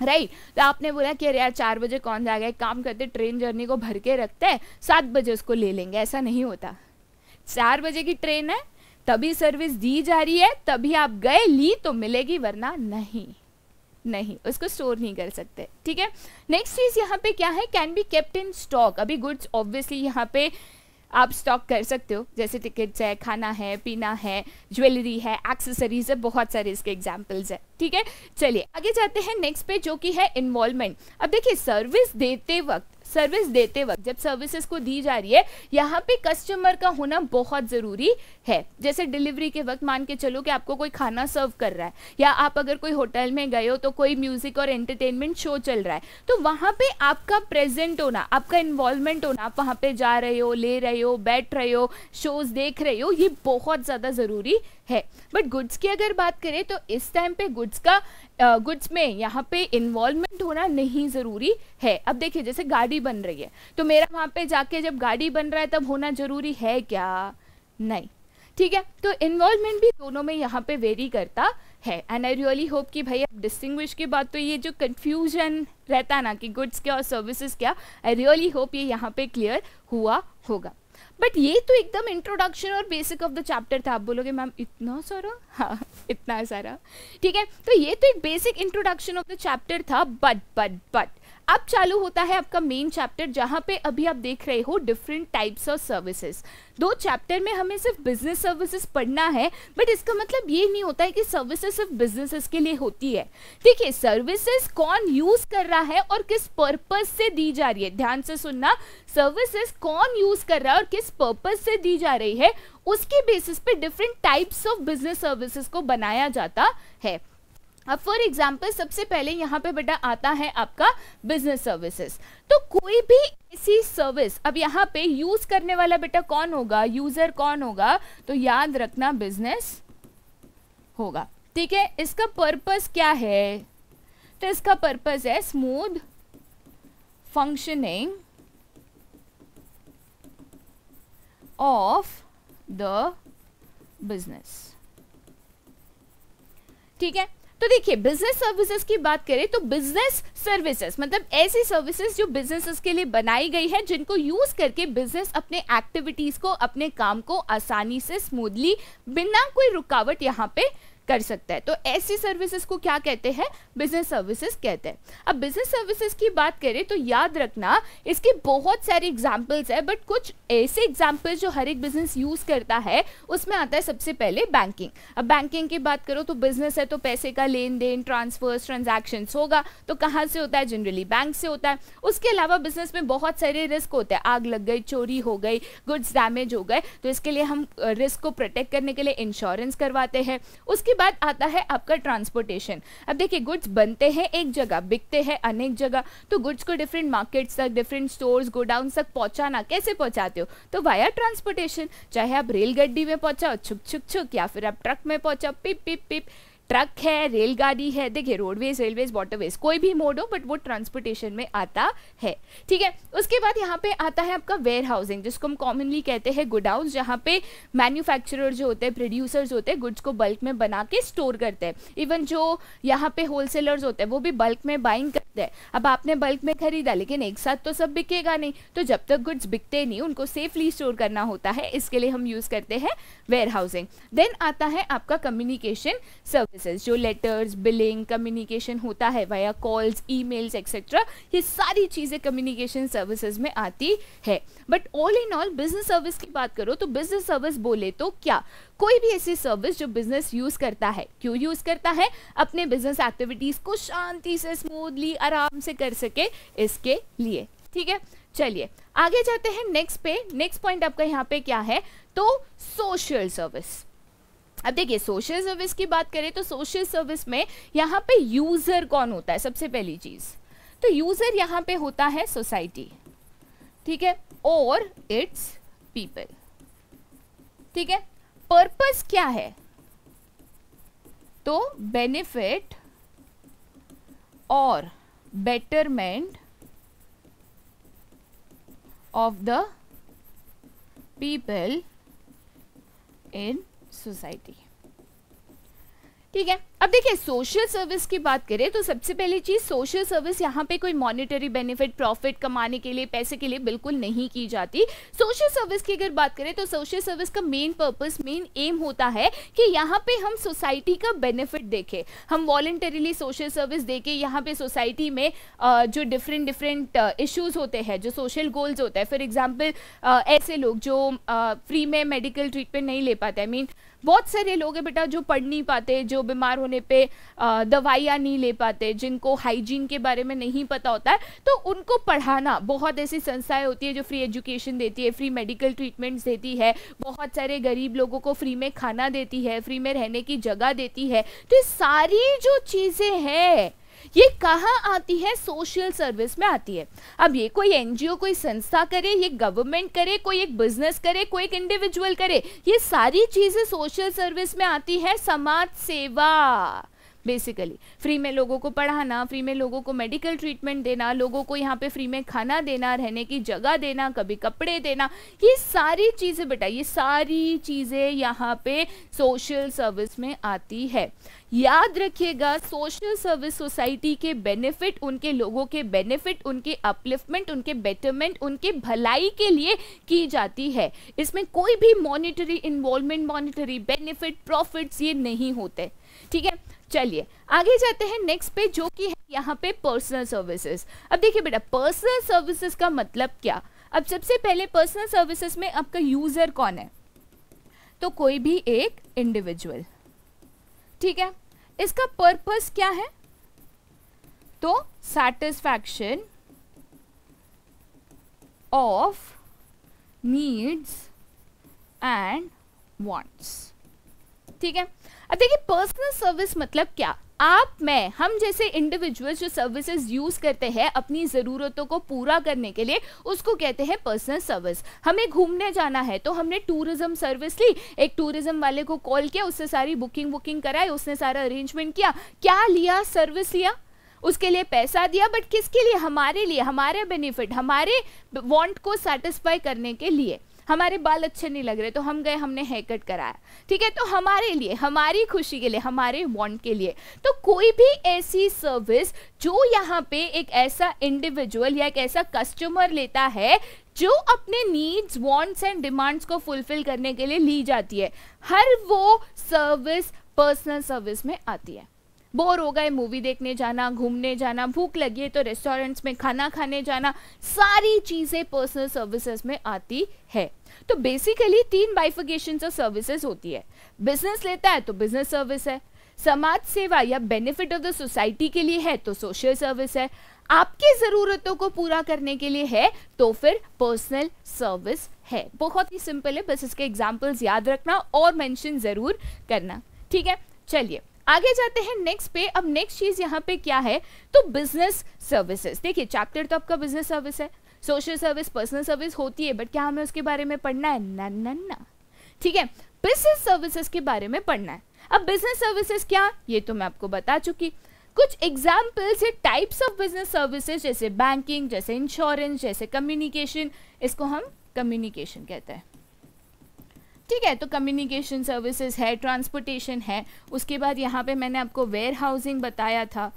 राइट तो आपने बोला कि अरे यार 4 बजे कौन जाएगा, एक काम करते ट्रेन जर्नी को भर के रखते हैं, 7 बजे उसको ले लेंगे। ऐसा नहीं होता, 4 बजे की ट्रेन है तभी सर्विस दी जा रही है, तभी आप गए, ली तो मिलेगी, वरना नहीं उसको स्टोर नहीं कर सकते, ठीक है। नेक्स्ट चीज़ यहाँ पे क्या है? Can be kept in stock. अभी गुड्स ऑब्वियसली यहाँ पे आप स्टॉक कर सकते हो, जैसे टिकट्स है, खाना है, पीना है, ज्वेलरी है, एक्सेसरीज है, बहुत सारे इसके एग्जाम्पल्स है, ठीक है। चलिए आगे जाते हैं नेक्स्ट पे, जो कि है इन्वॉल्वमेंट। अब देखिए सर्विस देते वक्त जब सर्विसेज को दी जा रही है, यहाँ पे कस्टमर का होना बहुत ज़रूरी है। जैसे डिलीवरी के वक्त मान के चलो कि आपको कोई खाना सर्व कर रहा है, या आप अगर कोई होटल में गए हो तो कोई म्यूज़िक और एंटरटेनमेंट शो चल रहा है, तो वहाँ पे आपका प्रेजेंट होना, आपका इन्वॉल्वमेंट होना, आप वहाँ पे जा रहे हो, ले रहे हो, बैठ रहे हो, शोज़ देख रहे हो, ये बहुत ज़्यादा ज़रूरी है। बट गुड्स की अगर बात करें तो इस टाइम पे गुड्स का गुड्स में यहाँ पे इन्वॉल्वमेंट होना नहीं ज़रूरी है। अब देखिए जैसे गाड़ी बन रही है तो मेरा वहाँ पे जाके जब गाड़ी बन रहा है तब होना ज़रूरी है क्या? नहीं, ठीक है। तो इन्वॉल्वमेंट भी दोनों में यहाँ पे वेरी करता है। एंड आई रियली होप कि भाई अब डिस्टिंग्विश की बात, तो ये जो कन्फ्यूजन रहता ना कि गुड्स क्या और सर्विसेज क्या, आई रियली होप ये यहाँ पे क्लियर हुआ होगा। बट ये तो एकदम इंट्रोडक्शन और बेसिक ऑफ द चैप्टर था। आप बोलोगे मैम इतना सारा? हाँ इतना सारा, ठीक है। तो ये तो एक basic introduction of the chapter था। बट अब चालू होता है आपका मेन चैप्टर, जहाँ पे अभी आप देख रहे हो डिफरेंट टाइप्स ऑफ सर्विसेज। दो चैप्टर में हमें सिर्फ बिजनेस सर्विसेज पढ़ना है, बट इसका मतलब ये नहीं होता है कि सर्विसेज सिर्फ बिजनेसेस के लिए होती है। देखिए सर्विसेज कौन यूज़ कर रहा है और किस पर्पस से दी जा रही है। ध्यान से सुनना, सर्विसेज कौन यूज़ कर रहा है और किस पर्पस से दी जा रही है, उसके बेसिस पे different types of business services को बनाया जाता है। अब फॉर एग्जाम्पल सबसे पहले यहाँ पे बेटा आता है आपका बिजनेस सर्विसेज। तो कोई भी ऐसी सर्विस, अब यहाँ पे यूज करने वाला बेटा कौन होगा, यूजर कौन होगा, तो याद रखना बिजनेस होगा, ठीक है। इसका पर्पस क्या है, तो इसका पर्पस है smooth functioning of the business, ठीक है। तो देखिए बिजनेस सर्विसेज की बात करें तो बिजनेस सर्विसेज मतलब ऐसी सर्विसेज जो बिजनेसेस के लिए बनाई गई है, जिनको यूज करके बिजनेस अपने एक्टिविटीज को, अपने काम को आसानी से स्मूथली बिना कोई रुकावट यहाँ पे कर सकता है। तो ऐसी सर्विसेज को क्या कहते हैं, बिजनेस सर्विसेज कहते हैं। अब बिजनेस सर्विसेज की बात करें तो याद रखना इसके बहुत सारे एग्जाम्पल्स है, बट कुछ ऐसे एग्जाम्पल्स जो हर एक बिजनेस यूज करता है उसमें आता है सबसे पहले बैंकिंग। अब बैंकिंग की बात करो तो बिजनेस है तो पैसे का लेन देन, ट्रांसफर्स, ट्रांजैक्शंस होगा, तो कहाँ से होता है, जनरली बैंक से होता है। उसके अलावा बिजनेस में बहुत सारे रिस्क होते हैं, आग लग गई, चोरी हो गई, गुड्स डैमेज हो गए, तो इसके लिए हम रिस्क को प्रोटेक्ट करने के लिए इंश्योरेंस करवाते हैं। उसके बात आता है आपका ट्रांसपोर्टेशन। अब देखिए गुड्स बनते हैं एक जगह, बिकते हैं अनेक जगह, तो गुड्स को डिफरेंट मार्केट्स तक, डिफरेंट स्टोर्स, गोडाउन तक पहुंचाना कैसे पहुंचाते हो, तो वाया ट्रांसपोर्टेशन। चाहे आप रेलगाड़ी में पहुंचाओ छुक छुक छुक, या फिर आप ट्रक में पहुंचाओ पिप पिप पिप। ट्रक है, रेलगाड़ी है, देखिए रोडवेज, रेलवेज, वाटरवेज, कोई भी मोड हो बट वो ट्रांसपोर्टेशन में आता है, ठीक है। उसके बाद यहाँ पे आता है आपका वेयर हाउसिंग, जिसको हम कॉमनली कहते हैं गोडाउन, जहाँ पे मैन्युफैक्चरर जो होते हैं, प्रोड्यूसर्स होते हैं, गुड्स को बल्क में बना के स्टोर करते हैं। इवन जो यहाँ पे होलसेलर्स होते हैं वो भी बल्क में बाइंग करते हैं। अब आपने बल्क में खरीदा लेकिन एक साथ तो सब बिकेगा नहीं, तो जब तक गुड्स बिकते नहीं उनको सेफली स्टोर करना होता है, इसके लिए हम यूज़ करते हैं वेयर हाउसिंग। देन आता है आपका कम्युनिकेशन सर्विस, जो लेटर्स, बिलिंग, कम्युनिकेशन होता है वाया कॉल्स, ईमेल्स एक्सेट्रा, ये सारी चीजें कम्युनिकेशन सर्विसेज में आती है। But all in all business service की बात करो तो बिजनेस सर्विस बोले तो क्या, कोई भी ऐसी सर्विस जो बिजनेस यूज करता है। क्यों यूज करता है, अपने बिजनेस एक्टिविटीज को शांति से, स्मूथली, आराम से कर सके, इसके लिए, ठीक है। चलिए आगे जाते हैं नेक्स्ट पे। नेक्स्ट पॉइंट आपका यहाँ पे क्या है, तो सोशल सर्विस। अब देखिए सोशल सर्विस की बात करें तो सोशल सर्विस में यहाँ पे यूजर कौन होता है, सबसे पहली चीज तो यूजर यहाँ पे होता है सोसाइटी, ठीक है, और इट्स पीपल, ठीक है। पर्पस क्या है, तो बेनिफिट और betterment of the people in society, ठीक है। अब देखिए सोशल सर्विस की बात करें तो सबसे पहली चीज सोशल सर्विस यहाँ पे कोई मॉनेटरी बेनिफिट, प्रॉफिट कमाने के लिए, पैसे के लिए बिल्कुल नहीं की जाती। सोशल सर्विस की अगर बात करें तो सोशल सर्विस का मेन पर्पस, मेन एम होता है कि यहाँ पे हम सोसाइटी का बेनिफिट देखें। हम वॉलंटरीली सोशल सर्विस देके यहाँ पे सोसाइटी में जो डिफरेंट इश्यूज होते हैं, जो सोशल गोल्स होते हैं, फॉर एग्जाम्पल ऐसे लोग जो फ्री में मेडिकल ट्रीटमेंट नहीं ले पाते, आई मीन बहुत सारे लोग हैं बेटा जो पढ़ नहीं पाते, जो बीमार होने पे दवाइयाँ नहीं ले पाते, जिनको हाइजीन के बारे में नहीं पता होता है, तो उनको पढ़ाना। बहुत ऐसी संस्थाएं होती है जो फ्री एजुकेशन देती है, फ्री मेडिकल ट्रीटमेंट्स देती है, बहुत सारे गरीब लोगों को फ्री में खाना देती है, फ्री में रहने की जगह देती है। तो ये सारी जो चीज़ें हैं ये कहाँ आती है? सोशल सर्विस में आती है। अब ये कोई एनजीओ, कोई संस्था करे, ये गवर्नमेंट करे, कोई एक बिजनेस करे, कोई एक इंडिविजुअल करे, ये सारी चीजें सोशल सर्विस में आती है। समाज सेवा बेसिकली फ्री में लोगों को पढ़ाना, फ्री में लोगों को मेडिकल ट्रीटमेंट देना, लोगों को यहाँ पे फ्री में खाना देना, रहने की जगह देना, कभी कपड़े देना, ये सारी चीज़ें बेटा, ये सारी चीज़ें यहाँ पे सोशल सर्विस में आती है। याद रखिएगा, सोशल सर्विस सोसाइटी के बेनिफिट, उनके लोगों के बेनिफिट, उनके अपलिफ्टमेंट, उनके बेटरमेंट, उनके भलाई के लिए की जाती है। इसमें कोई भी monetary involvement, monetary benefit, profits ये नहीं होते। ठीक है, चलिए आगे जाते हैं नेक्स्ट पे, जो कि है यहाँ पे पर्सनल सर्विसेज। अब देखिए बेटा, पर्सनल सर्विसेज का मतलब क्या? अब सबसे पहले पर्सनल सर्विसेज में आपका यूजर कौन है? तो कोई भी एक इंडिविजुअल। ठीक है, इसका पर्पस क्या है? तो satisfaction of needs and wants. ठीक है, अब देखिए पर्सनल सर्विस मतलब क्या? आप, मैं, हम जैसे इंडिविजुअल्स जो सर्विसेज यूज़ करते हैं अपनी ज़रूरतों को पूरा करने के लिए, उसको कहते हैं पर्सनल सर्विस। हमें घूमने जाना है तो हमने टूरिज़्म सर्विस ली, एक टूरिज़्म वाले को कॉल किया, उससे सारी बुकिंग वुकिंग कराई, उसने सारा अरेंजमेंट किया, क्या लिया? सर्विस लिया, उसके लिए पैसा दिया, बट किसके लिए? हमारे लिए, हमारे बेनिफिट, हमारे वांट को सेटिस्फाई करने के लिए। हमारे बाल अच्छे नहीं लग रहे तो हम गए, हमने हेयर कट कराया। ठीक है, तो हमारे लिए, हमारी खुशी के लिए, हमारे वांट के लिए। तो कोई भी ऐसी सर्विस जो यहाँ पे एक ऐसा इंडिविजुअल या एक ऐसा कस्टमर लेता है जो अपने नीड्स, वांट्स एंड डिमांड्स को फुलफिल करने के लिए ली जाती है, हर वो सर्विस पर्सनल सर्विस में आती है। बोर हो गए, मूवी देखने जाना, घूमने जाना, भूख लगी है तो रेस्टोरेंट्स में खाना खाने जाना, सारी चीज़ें पर्सनल सर्विसेज में आती है। तो बेसिकली तीन बाइफिकेशन ऑफ सर्विसेज होती है। बिजनेस लेता है तो बिजनेस सर्विस है, समाज सेवा या बेनिफिट ऑफ द सोसाइटी के लिए है तो सोशल सर्विस है, आपकी ज़रूरतों को पूरा करने के लिए है तो फिर पर्सनल सर्विस है। बहुत ही सिंपल है, बस इसके एग्जाम्पल्स याद रखना और मेंशन ज़रूर करना। ठीक है, चलिए आगे जाते हैं नेक्स्ट पे। अब नेक्स्ट चीज़ यहाँ पे क्या है? तो बिजनेस सर्विसेज। देखिए चैप्टर तो आपका बिजनेस सर्विस है, सोशल सर्विस, पर्सनल सर्विस होती है, बट क्या हमें उसके बारे में पढ़ना है? ना ना ना। ठीक है, बिजनेस सर्विसेज के बारे में पढ़ना है। अब बिजनेस सर्विसेज क्या, ये तो मैं आपको बता चुकी। कुछ एग्जाम्पल्स है टाइप्स ऑफ बिजनेस सर्विसेज, जैसे बैंकिंग, जैसे इंश्योरेंस, जैसे कम्युनिकेशन, इसको हम कम्युनिकेशन कहते हैं। ठीक है, तो कम्युनिकेशन सर्विसेज है, ट्रांसपोर्टेशन है, उसके बाद यहाँ पे मैंने आपको वेयर हाउसिंग बताया था।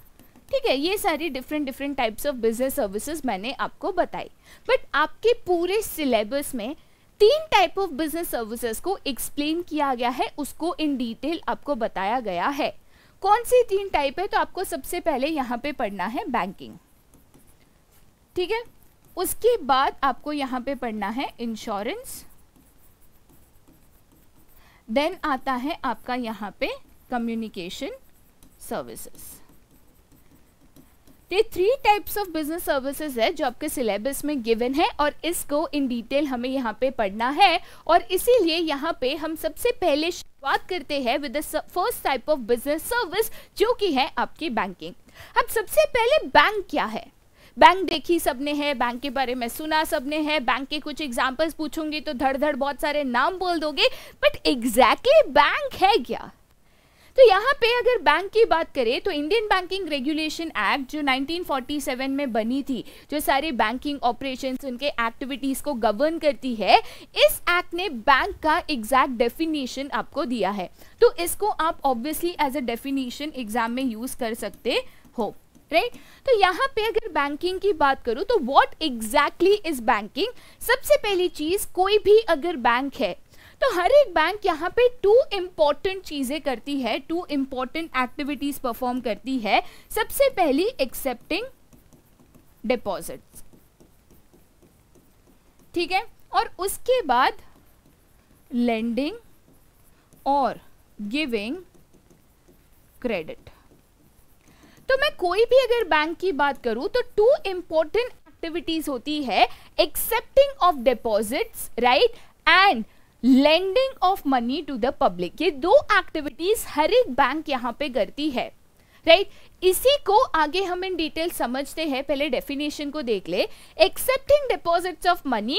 ठीक है, ये सारी different types of business services मैंने आपको बताई, बट आपके पूरे सिलेबस में तीन टाइप ऑफ बिजनेस सर्विसेज को एक्सप्लेन किया गया है, उसको इन डिटेल आपको बताया गया है। कौन सी तीन टाइप है? तो आपको सबसे पहले यहाँ पे पढ़ना है बैंकिंग। ठीक है, उसके बाद आपको यहाँ पे पढ़ना है इंश्योरेंस, देन आता है आपका यहाँ पे कम्युनिकेशन सर्विसेज। ये three types of business services है जो आपके सिलेबस में गिवन है और इसको इन डिटेल हमें यहाँ पे पढ़ना है, और इसीलिए यहाँ पे हम सबसे पहले शुरुआत करते हैं with the first type of business service, जो कि है आपकी बैंकिंग। अब सबसे पहले बैंक क्या है? बैंक देखी सबने है, बैंक के बारे में सुना सबने है, बैंक के कुछ एग्जाम्पल्स पूछूंगी तो धड़ बहुत सारे नाम बोल दोगे, बट एग्जैक्टली बैंक है क्या? तो यहाँ पे अगर बैंक की बात करें तो इंडियन बैंकिंग रेगुलेशन एक्ट जो 1947 में बनी थी, जो सारे बैंकिंग ऑपरेशंस, उनके एक्टिविटीज़ को गवर्न करती है, इस एक्ट ने बैंक का एग्जैक्ट डेफिनेशन आपको दिया है। तो इसको आप obviously as a definition exam में यूज़ कर सकते हो, राइट? तो यहाँ पे अगर बैंकिंग की बात करूँ तो व्हाट एग्जैक्टली इज बैंकिंग? सबसे पहली चीज़, कोई भी अगर बैंक है तो हर एक बैंक यहाँ पे टू इम्पॉर्टेंट चीज़ें करती है, टू इम्पॉर्टेंट एक्टिविटीज़ परफॉर्म करती है। सबसे पहली एक्सेप्टिंग डिपॉजिट्स, ठीक है, और उसके बाद लेंडिंग और गिविंग क्रेडिट। तो मैं कोई भी अगर बैंक की बात करूं तो टू इम्पोर्टेंट एक्टिविटीज होती है, accepting of deposits, right, and lending of money to the public. ये दो एक्टिविटीज हर एक बैंक यहाँ पे करती है, राइट। इसी को आगे हम इन डिटेल समझते हैं, पहले डेफिनेशन को देख ले। एक्सेप्टिंग डिपॉजिट्स ऑफ मनी,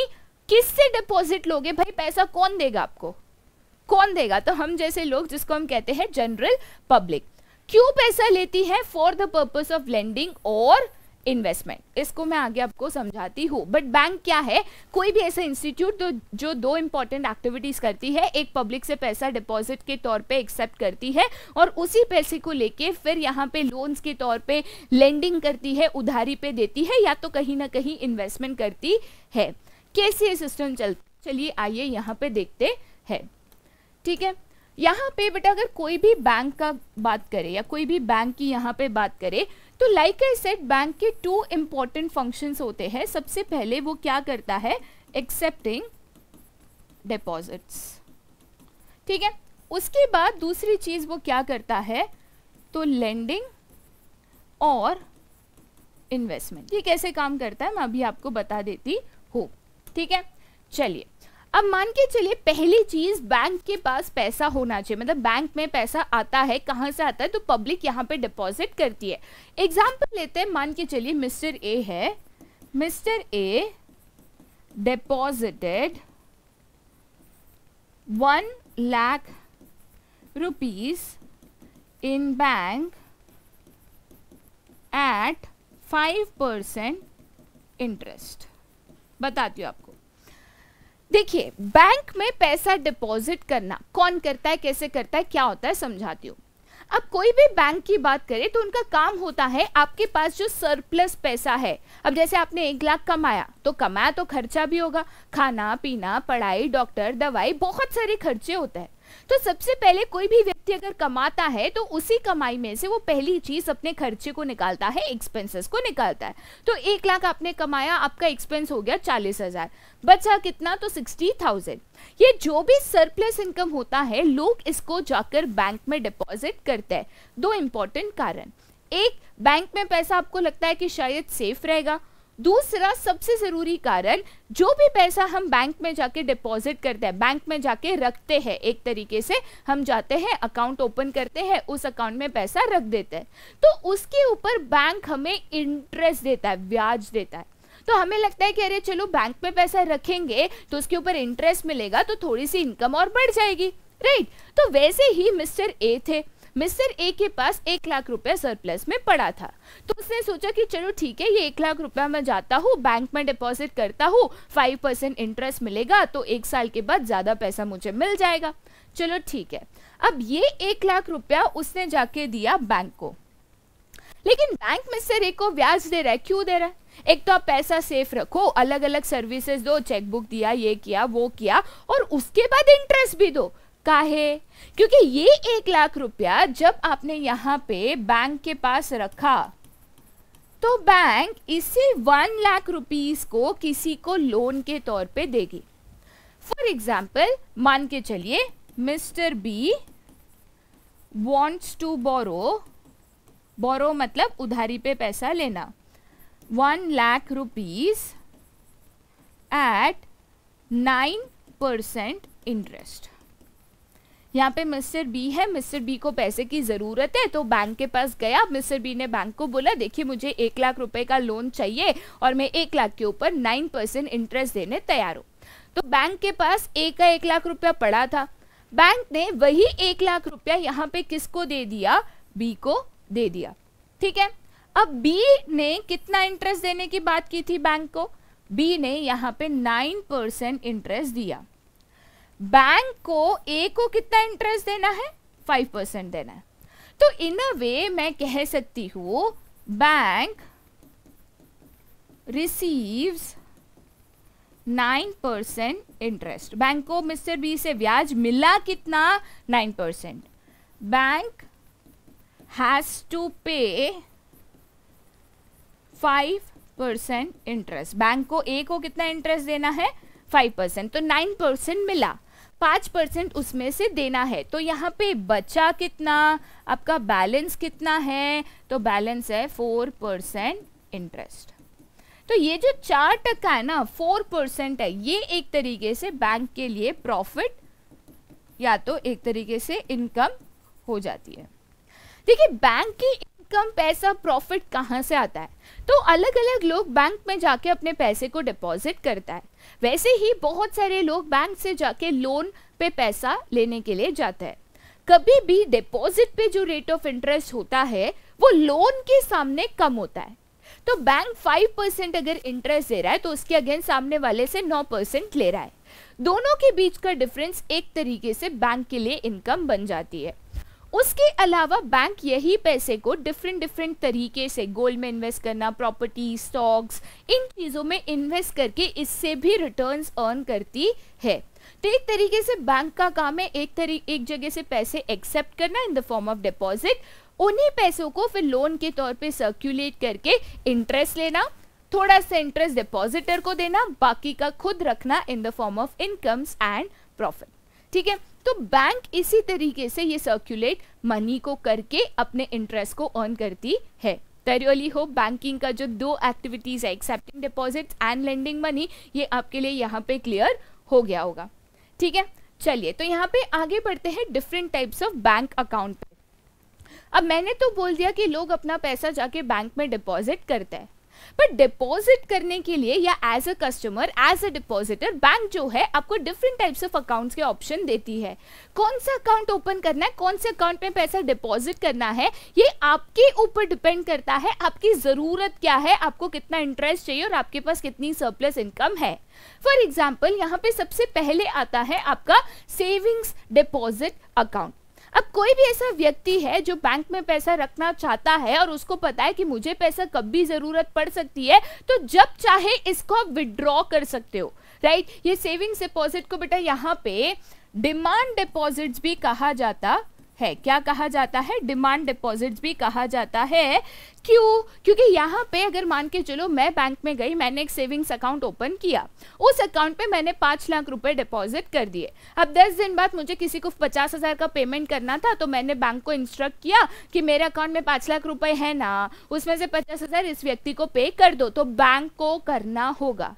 किससे डिपॉजिट लोगे भाई, पैसा कौन देगा आपको, कौन देगा, तो हम जैसे लोग जिसको हम कहते हैं जनरल पब्लिक। क्यों पैसा लेती है, for the purpose of lending और इन्वेस्टमेंट, इसको मैं आगे आपको समझाती हूँ। बट बैंक क्या है, कोई भी ऐसा इंस्टीट्यूट जो दो इंपॉर्टेंट एक्टिविटीज करती है, एक पब्लिक से पैसा डिपॉजिट के तौर पे एक्सेप्ट करती है और उसी पैसे को लेके फिर यहाँ पे लोन्स के तौर पे लेंडिंग करती है, उधारी पे देती है या तो कहीं ना कहीं इन्वेस्टमेंट करती है। कैसे ये सिस्टम चलिए आइए यहाँ पे देखते हैं, ठीक है। यहाँ पे बेटा अगर कोई भी बैंक का बात करे या कोई भी बैंक की यहाँ पे बात करे तो लाइक आई सेड बैंक के टू इम्पॉर्टेंट फंक्शंस होते हैं। सबसे पहले वो क्या करता है, एक्सेप्टिंग डिपॉजिट्स, ठीक है। उसके बाद दूसरी चीज़ वो क्या करता है, तो लेंडिंग और इन्वेस्टमेंट। ये कैसे काम करता है मैं अभी आपको बता देती हूँ, ठीक है। चलिए अब मान के चलिए पहली चीज बैंक के पास पैसा होना चाहिए, मतलब बैंक में पैसा आता है, कहाँ से आता है, तो पब्लिक यहाँ पे डिपॉजिट करती है। एग्जांपल लेते हैं, मान के चलिए मिस्टर ए है, mister A deposited 1 lakh rupees in bank at 5% interest. बताती हूँ आपको, देखिए बैंक में पैसा डिपॉजिट करना कौन करता है, कैसे करता है, क्या होता है, समझाती हूँ। अब कोई भी बैंक की बात करें तो उनका काम होता है आपके पास जो सरप्लस पैसा है, अब जैसे आपने 1 लाख कमाया तो खर्चा भी होगा, खाना पीना, पढ़ाई, डॉक्टर, दवाई, बहुत सारे खर्चे होते हैं। तो सबसे पहले कोई भी व्यक्ति अगर कमाता है तो उसी कमाई में से वो पहली चीज अपने खर्चे को निकालता है, एक्सपेंसेस को निकालता है। तो 1 लाख आपने कमाया, आपका एक्सपेंस हो गया 40,000, बचा कितना, तो 60,000। ये जो भी सरप्लस इनकम होता है लोग इसको जाकर बैंक में डिपॉजिट करते हैं। दो इंपॉर्टेंट कारण, एक बैंक में पैसा आपको लगता है कि शायद सेफ रहेगा, दूसरा सबसे जरूरी कारण जो भी पैसा हम बैंक में जाके डिपॉजिट करते हैं, बैंक में जाके रखते हैं, एक तरीके से हम जाते हैं अकाउंट ओपन करते हैं, उस अकाउंट में पैसा रख देते हैं, तो उसके ऊपर बैंक हमें इंटरेस्ट देता है, ब्याज देता है। तो हमें लगता है कि अरे चलो बैंक में पैसा रखेंगे तो उसके ऊपर इंटरेस्ट मिलेगा तो थोड़ी सी इनकम और बढ़ जाएगी, राइट। तो वैसे ही मिस्टर ए थे, मिस्टर ए के पास 1 लाख रुपया सरप्लस में पड़ा था, तो उसने सोचा कि चलो ठीक है ये 1 लाख रुपया मैं जाता हूँ बैंक में डिपॉजिट करता हूँ, 5% इंटरेस्ट मिलेगा तो 1 साल के बाद ज़्यादा पैसा मुझे मिल जाएगा, चलो ठीक है। अब ये 1 लाख रुपया उसने जाके दिया बैंक को, लेकिन बैंक मिस्टर ए को ब्याज दे रहा है। क्यों दे रहा है, एक तो आप पैसा सेफ रखो, अलग अलग सर्विसेज दो, चेकबुक दिया, ये किया वो किया, और उसके बाद इंटरेस्ट भी दो, काहे, क्योंकि ये 1 लाख रुपया जब आपने यहाँ पे बैंक के पास रखा तो बैंक इसे 1 लाख रुपीस को किसी को लोन के तौर पे देगी। फॉर एग्जाम्पल मान के चलिए mister B wants to borrow, borrow मतलब उधारी पे पैसा लेना, 1 लाख रुपीस एट 9% इंटरेस्ट। यहाँ पे मिस्टर बी है, मिस्टर बी को पैसे की ज़रूरत है तो बैंक के पास गया, मिस्टर बी ने बैंक को बोला देखिए मुझे 1 लाख रुपए का लोन चाहिए और मैं 1 लाख के ऊपर 9% इंटरेस्ट देने तैयार हूँ। तो बैंक के पास ए का 1 लाख रुपया पड़ा था, बैंक ने वही 1 लाख रुपया यहाँ पे किसको दे दिया, बी को दे दिया, ठीक है। अब बी ने कितना इंटरेस्ट देने की बात की थी बैंक को, बी ने यहाँ पे 9% इंटरेस्ट दिया, बैंक को ए को कितना इंटरेस्ट देना है, 5% देना है। तो इन अ वे मैं कह सकती हूँ बैंक रिसीव्स 9% इंटरेस्ट, बैंक को मिस्टर बी से ब्याज मिला कितना, 9%। बैंक हैज टू पे 5% इंटरेस्ट, बैंक को ए को कितना इंटरेस्ट देना है, 5%, तो 9% मिला, 5% उसमें से देना है, तो यहाँ पे बचा कितना, आपका बैलेंस कितना है, तो बैलेंस है 4% इंटरेस्ट। तो ये जो 4% है ना, 4% है, ये एक तरीके से बैंक के लिए प्रॉफिट या तो एक तरीके से इनकम हो जाती है। देखिए बैंक की इनकम, पैसा, प्रॉफिट कहाँ से आता है? तो अलग अलग लोग बैंक में जाके अपने पैसे को डिपॉजिट करता है। वैसे ही बहुत सारे लोग बैंक से जाके लोन पे पैसा लेने के लिए जाते हैं। कभी भी डिपॉजिट पे जो रेट ऑफ इंटरेस्ट होता है वो लोन के सामने कम होता है। तो बैंक 5% अगर इंटरेस्ट दे रहा है तो उसके अगेंस्ट सामने वाले से 9% ले रहा है। दोनों के बीच का डिफरेंस एक तरीके से बैंक के लिए इनकम बन जाती है। उसके अलावा बैंक यही पैसे को डिफरेंट तरीके से गोल्ड में इन्वेस्ट करना, प्रॉपर्टी, स्टॉक्स, इन चीज़ों में इन्वेस्ट करके इससे भी रिटर्न्स अर्न करती है। तो एक तरीके से बैंक का काम है एक जगह से पैसे एक्सेप्ट करना in the form of deposit, उन्हीं पैसों को फिर लोन के तौर पे सर्क्यूलेट करके इंटरेस्ट लेना, थोड़ा सा इंटरेस्ट डिपॉजिटर को देना, बाकी का खुद रखना in the form of incomes and profit. ठीक है, तो बैंक इसी तरीके से ये सर्क्यूलेट मनी को करके अपने इंटरेस्ट को अर्न करती है। तो रियली होप बैंकिंग का जो दो एक्टिविटीज़ है, accepting deposit and lending money, ये आपके लिए यहाँ पे क्लियर हो गया होगा। ठीक है, चलिए तो यहाँ पे आगे बढ़ते हैं different types of bank account पे। अब मैंने तो बोल दिया कि लोग अपना पैसा जाके बैंक में डिपॉजिट करते हैं, बट डिपॉजिट करने के लिए या as a customer, as a depositor, bank जो है आपको डिफरेंट टाइप्स ऑफ अकाउंट्स के ऑप्शन देती है। कौन सा अकाउंट ओपन करना है, कौन से अकाउंट में पैसा डिपॉजिट करना है, ये आपके ऊपर डिपेंड करता है। आपकी ज़रूरत क्या है, आपको कितना इंटरेस्ट चाहिए और आपके पास कितनी सरप्लस इनकम है। फॉर एग्जाम्पल, यहाँ पे सबसे पहले आता है आपका सेविंग्स डिपॉजिट अकाउंट। अब कोई भी ऐसा व्यक्ति है जो बैंक में पैसा रखना चाहता है और उसको पता है कि मुझे पैसा कब भी ज़रूरत पड़ सकती है, तो जब चाहे इसको आप विड्रॉ कर सकते हो, राइट। ये सेविंग्स डिपॉजिट को बेटा यहाँ पे डिमांड डिपॉजिट्स भी कहा जाता है। क्या कहा जाता है? डिमांड डिपॉजिट्स भी कहा जाता है। क्यों? क्योंकि यहाँ पे अगर मान के चलो मैं बैंक में गई, मैंने एक सेविंग्स अकाउंट ओपन किया, उस अकाउंट पे मैंने 5 लाख रुपए डिपॉजिट कर दिए। अब 10 दिन बाद मुझे किसी को 50,000 का पेमेंट करना था, तो मैंने बैंक को इंस्ट्रक्ट किया कि मेरे अकाउंट में 5 लाख रुपए है ना, उसमें से 50,000 इस व्यक्ति को पे कर दो। तो बैंक को करना होगा।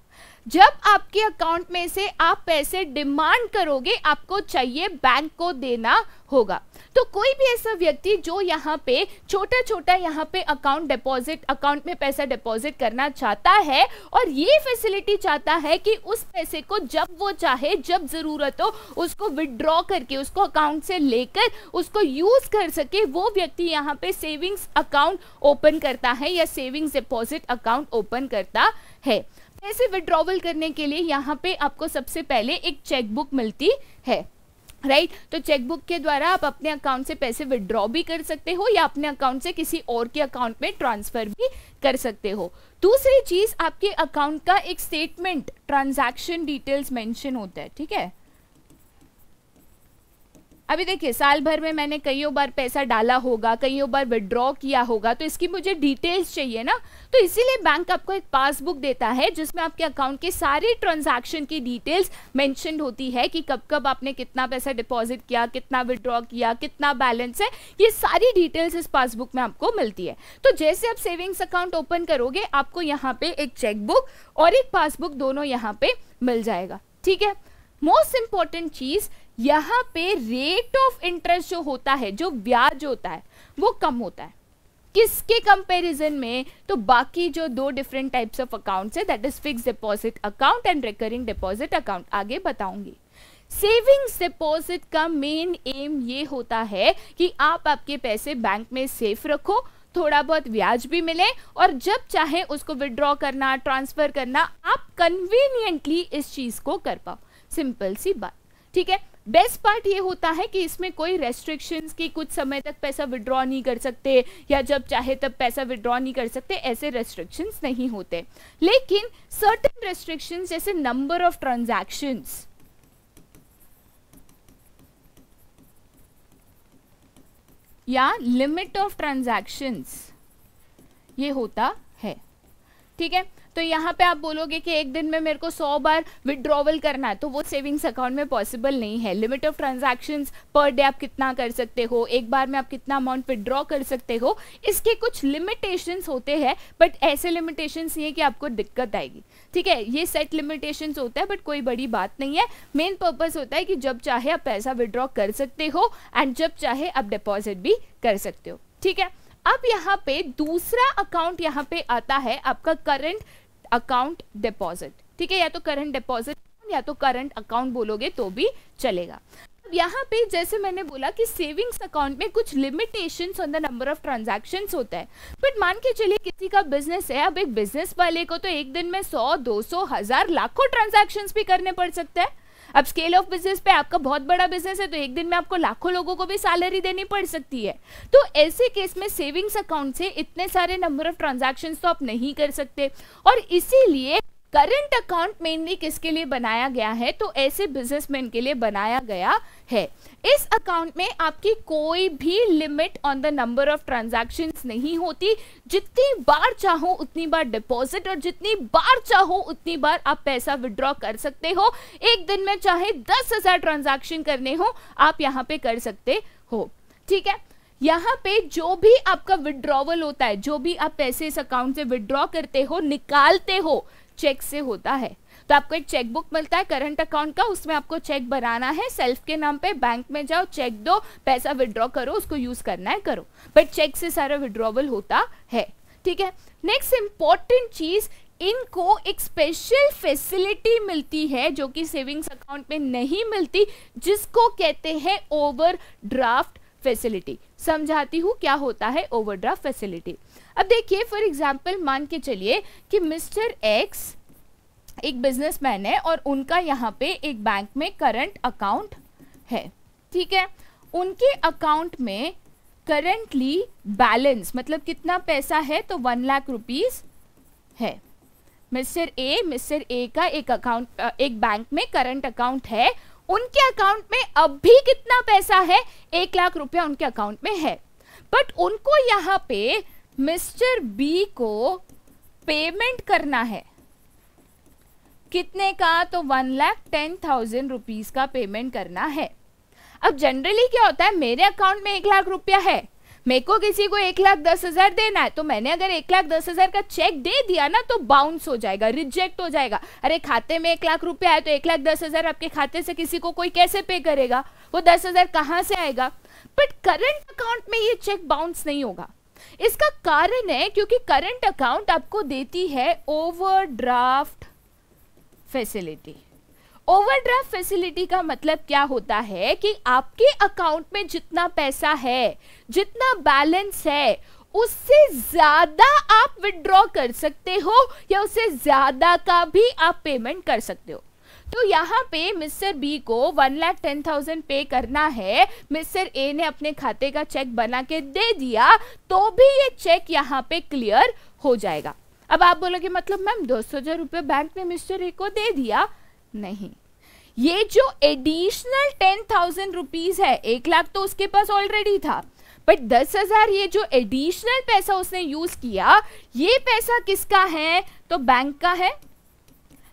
जब आपके अकाउंट में से आप पैसे डिमांड करोगे, आपको चाहिए, बैंक को देना होगा। तो कोई भी ऐसा व्यक्ति जो यहाँ पे छोटा यहाँ पे अकाउंट में पैसा डिपॉजिट करना चाहता है और ये फैसिलिटी चाहता है कि उस पैसे को जब वो चाहे, जब जरूरत हो, उसको विड्रॉ करके, उसको अकाउंट से लेकर उसको यूज कर सके, वो व्यक्ति यहाँ पे सेविंग्स अकाउंट ओपन करता है या सेविंग्स डिपॉजिट अकाउंट ओपन करता है। पैसे विड्रॉवल करने के लिए यहाँ पे आपको सबसे पहले एक चेकबुक मिलती है, राइट। तो चेकबुक के द्वारा आप अपने अकाउंट से पैसे विड्रॉ भी कर सकते हो या अपने अकाउंट से किसी और के अकाउंट में ट्रांसफ़र भी कर सकते हो। दूसरी चीज़, आपके अकाउंट का एक स्टेटमेंट, ट्रांजैक्शन डिटेल्स मेंशन होता है, ठीक है। अभी देखिए, साल भर में मैंने कईयों बार पैसा डाला होगा, कईयों बार विड्रॉ किया होगा, तो इसकी मुझे डिटेल्स चाहिए ना। तो इसीलिए बैंक आपको एक पासबुक देता है जिसमें आपके अकाउंट के सारे ट्रांजैक्शन की डिटेल्स मेंशन होती है कि कब कब आपने कितना पैसा डिपॉजिट किया, कितना विड्रॉ किया, कितना बैलेंस है, ये सारी डिटेल्स इस पासबुक में आपको मिलती है। तो जैसे आप सेविंग्स अकाउंट ओपन करोगे, आपको यहाँ पे एक चेकबुक और एक पासबुक दोनों यहाँ पे मिल जाएगा, ठीक है। मोस्ट इम्पॉर्टेंट चीज़, यहाँ पे रेट ऑफ इंटरेस्ट जो होता है, जो ब्याज होता है, वो कम होता है। किसके कंपैरिजन में? तो बाकी जो दो डिफरेंट टाइप्स ऑफ अकाउंट्स है, that is fixed deposit account and recurring deposit account, आगे बताऊंगी। सेविंग्स डिपॉजिट का मेन एम ये होता है कि आप आपके पैसे बैंक में सेफ रखो, थोड़ा बहुत ब्याज भी मिले और जब चाहे उसको विड्रॉ करना, ट्रांसफर करना, आप कन्वीनियंटली इस चीज को कर पाओ। सिंपल सी बात, ठीक है। बेस्ट पार्ट ये होता है कि इसमें कोई रेस्ट्रिक्शंस की कुछ समय तक पैसा विड्रॉ नहीं कर सकते या जब चाहे तब पैसा विड्रॉ नहीं कर सकते, ऐसे रेस्ट्रिक्शंस नहीं होते। लेकिन सर्टेन रेस्ट्रिक्शंस जैसे नंबर ऑफ ट्रांजैक्शंस, या लिमिट ऑफ ट्रांजैक्शंस, ये होता है, ठीक है। तो यहाँ पे आप बोलोगे कि एक दिन में मेरे को 100 बार विड्रॉवल करना है, तो वो सेविंग्स अकाउंट में पॉसिबल नहीं है। Limit of transactions per day आप कितना कर सकते हो, एक बार में आप कितना अमाउंट विड्रॉ कर सकते हो, इसके कुछ लिमिटेशंस होते हैं, बट ऐसे लिमिटेशंस नहीं है कि आपको दिक्कत आएगी, ठीक है। ये सेट लिमिटेशंस होता है, बट कोई बड़ी बात नहीं है। मेन पर्पज़ होता है कि जब चाहे आप पैसा विड्रॉ कर सकते हो एंड जब चाहे आप डिपॉजिट भी कर सकते हो, ठीक है। अब यहाँ पे दूसरा अकाउंट यहाँ पे आता है आपका करंट अकाउंट डिपॉजिट, ठीक है, या तो करंट डिपॉजिट या तो करंट अकाउंट बोलोगे तो भी चलेगा। यहाँ पे जैसे मैंने बोला कि सेविंग्स अकाउंट में कुछ limitations on the number of transactions होता है, बट मान के चलिए किसी का बिजनेस है, अब एक बिजनेस वाले को तो एक दिन में 100, 200, 1000, लाखों ट्रांजैक्शंस भी करने पड़ सकता है। अब स्केल ऑफ बिजनेस पे आपका बहुत बड़ा बिजनेस है तो एक दिन में आपको लाखों लोगों को भी सैलरी देनी पड़ सकती है। तो ऐसे केस में सेविंग्स अकाउंट से इतने सारे नंबर ऑफ ट्रांजैक्शंस तो आप नहीं कर सकते, और इसीलिए करंट अकाउंट मेनली किसके लिए बनाया गया है, तो ऐसे बिजनेसमैन के लिए बनाया गया है। इस अकाउंट में आपकी कोई भी limit on the number of transactions नहीं होती, जितनी बार चाहो उतनी बार डिपॉजिट और जितनी बार चाहो उतनी बार आप पैसा विड्रॉ कर सकते हो। एक दिन में चाहे 10,000 ट्रांजैक्शन करने हो आप यहाँ पे कर सकते हो, ठीक है। यहाँ पे जो भी आपका विड्रॉवल होता है, जो भी आप पैसे इस अकाउंट से विड्रॉ करते हो, निकालते हो, चेक से होता है। तो आपको एक चेकबुक मिलता है करंट अकाउंट का, उसमें आपको चेक बनाना है, सेल्फ के नाम पे बैंक में जाओ, चेक दो, पैसा विड्रॉ करो, उसको यूज करना है करो, बट चेक से सारा विड्रॉवल होता है, ठीक है। नेक्स्ट इंपॉर्टेंट चीज, इनको एक स्पेशल फैसिलिटी मिलती है जो कि सेविंग्स अकाउंट में नहीं मिलती, जिसको कहते हैं ओवरड्राफ्ट फैसिलिटी। समझाती हूँ क्या होता है ओवरड्राफ्ट फैसिलिटी। अब देखिए फॉर एग्जांपल मान के चलिए कि मिस्टर एक्स एक बिजनेसमैन है और उनका यहाँ पे एक बैंक में करंट अकाउंट है, ठीक है। उनके अकाउंट में करंटली बैलेंस, मतलब कितना पैसा है, तो 1,00,000 रुपीज़ है। मिस्टर ए का एक बैंक में करंट अकाउंट है, उनके अकाउंट में अब भी कितना पैसा है, 1,00,000 रुपया उनके अकाउंट में है, बट उनको यहाँ पे मिस्टर बी को पेमेंट करना है, कितने का, तो 1,10,000 रुपीज का पेमेंट करना है। अब जनरली क्या होता है, मेरे अकाउंट में 1,00,000 रुपया है, मेरे को किसी को 1,10,000 देना है, तो मैंने अगर 1,10,000 का चेक दे दिया ना तो बाउंस हो जाएगा, रिजेक्ट हो जाएगा। अरे खाते में 1,00,000 रुपया है तो 1,10,000 आपके खाते से किसी को कोई कैसे पे करेगा, वो 10,000 कहाँ से आएगा। बट करंट अकाउंट में ये चेक बाउंस नहीं होगा, इसका कारण है क्योंकि करंट अकाउंट आपको देती है ओवरड्राफ्ट फैसिलिटी। ओवरड्राफ्ट फैसिलिटी का मतलब क्या होता है कि आपके अकाउंट में जितना पैसा है, जितना बैलेंस है, उससे ज्यादा आप विड्रॉ कर सकते हो या उससे ज्यादा का भी आप पेमेंट कर सकते हो। तो यहाँ पे मिस्टर बी को 1,10,000 पे करना है, मिस्टर ए ने अपने खाते का चेक बना के दे दिया, तो भी ये चेक यहाँ पे क्लियर हो जाएगा। अब आप बोलोगे मतलब मैम 200,000 रुपये बैंक ने मिस्टर ए को दे दिया, नहीं, ये जो एडिशनल 10,000 रुपीज है, 1,00,000 तो उसके पास ऑलरेडी था, बट 10,000 ये जो एडिशनल पैसा उसने यूज किया, ये पैसा किसका है, तो बैंक का है।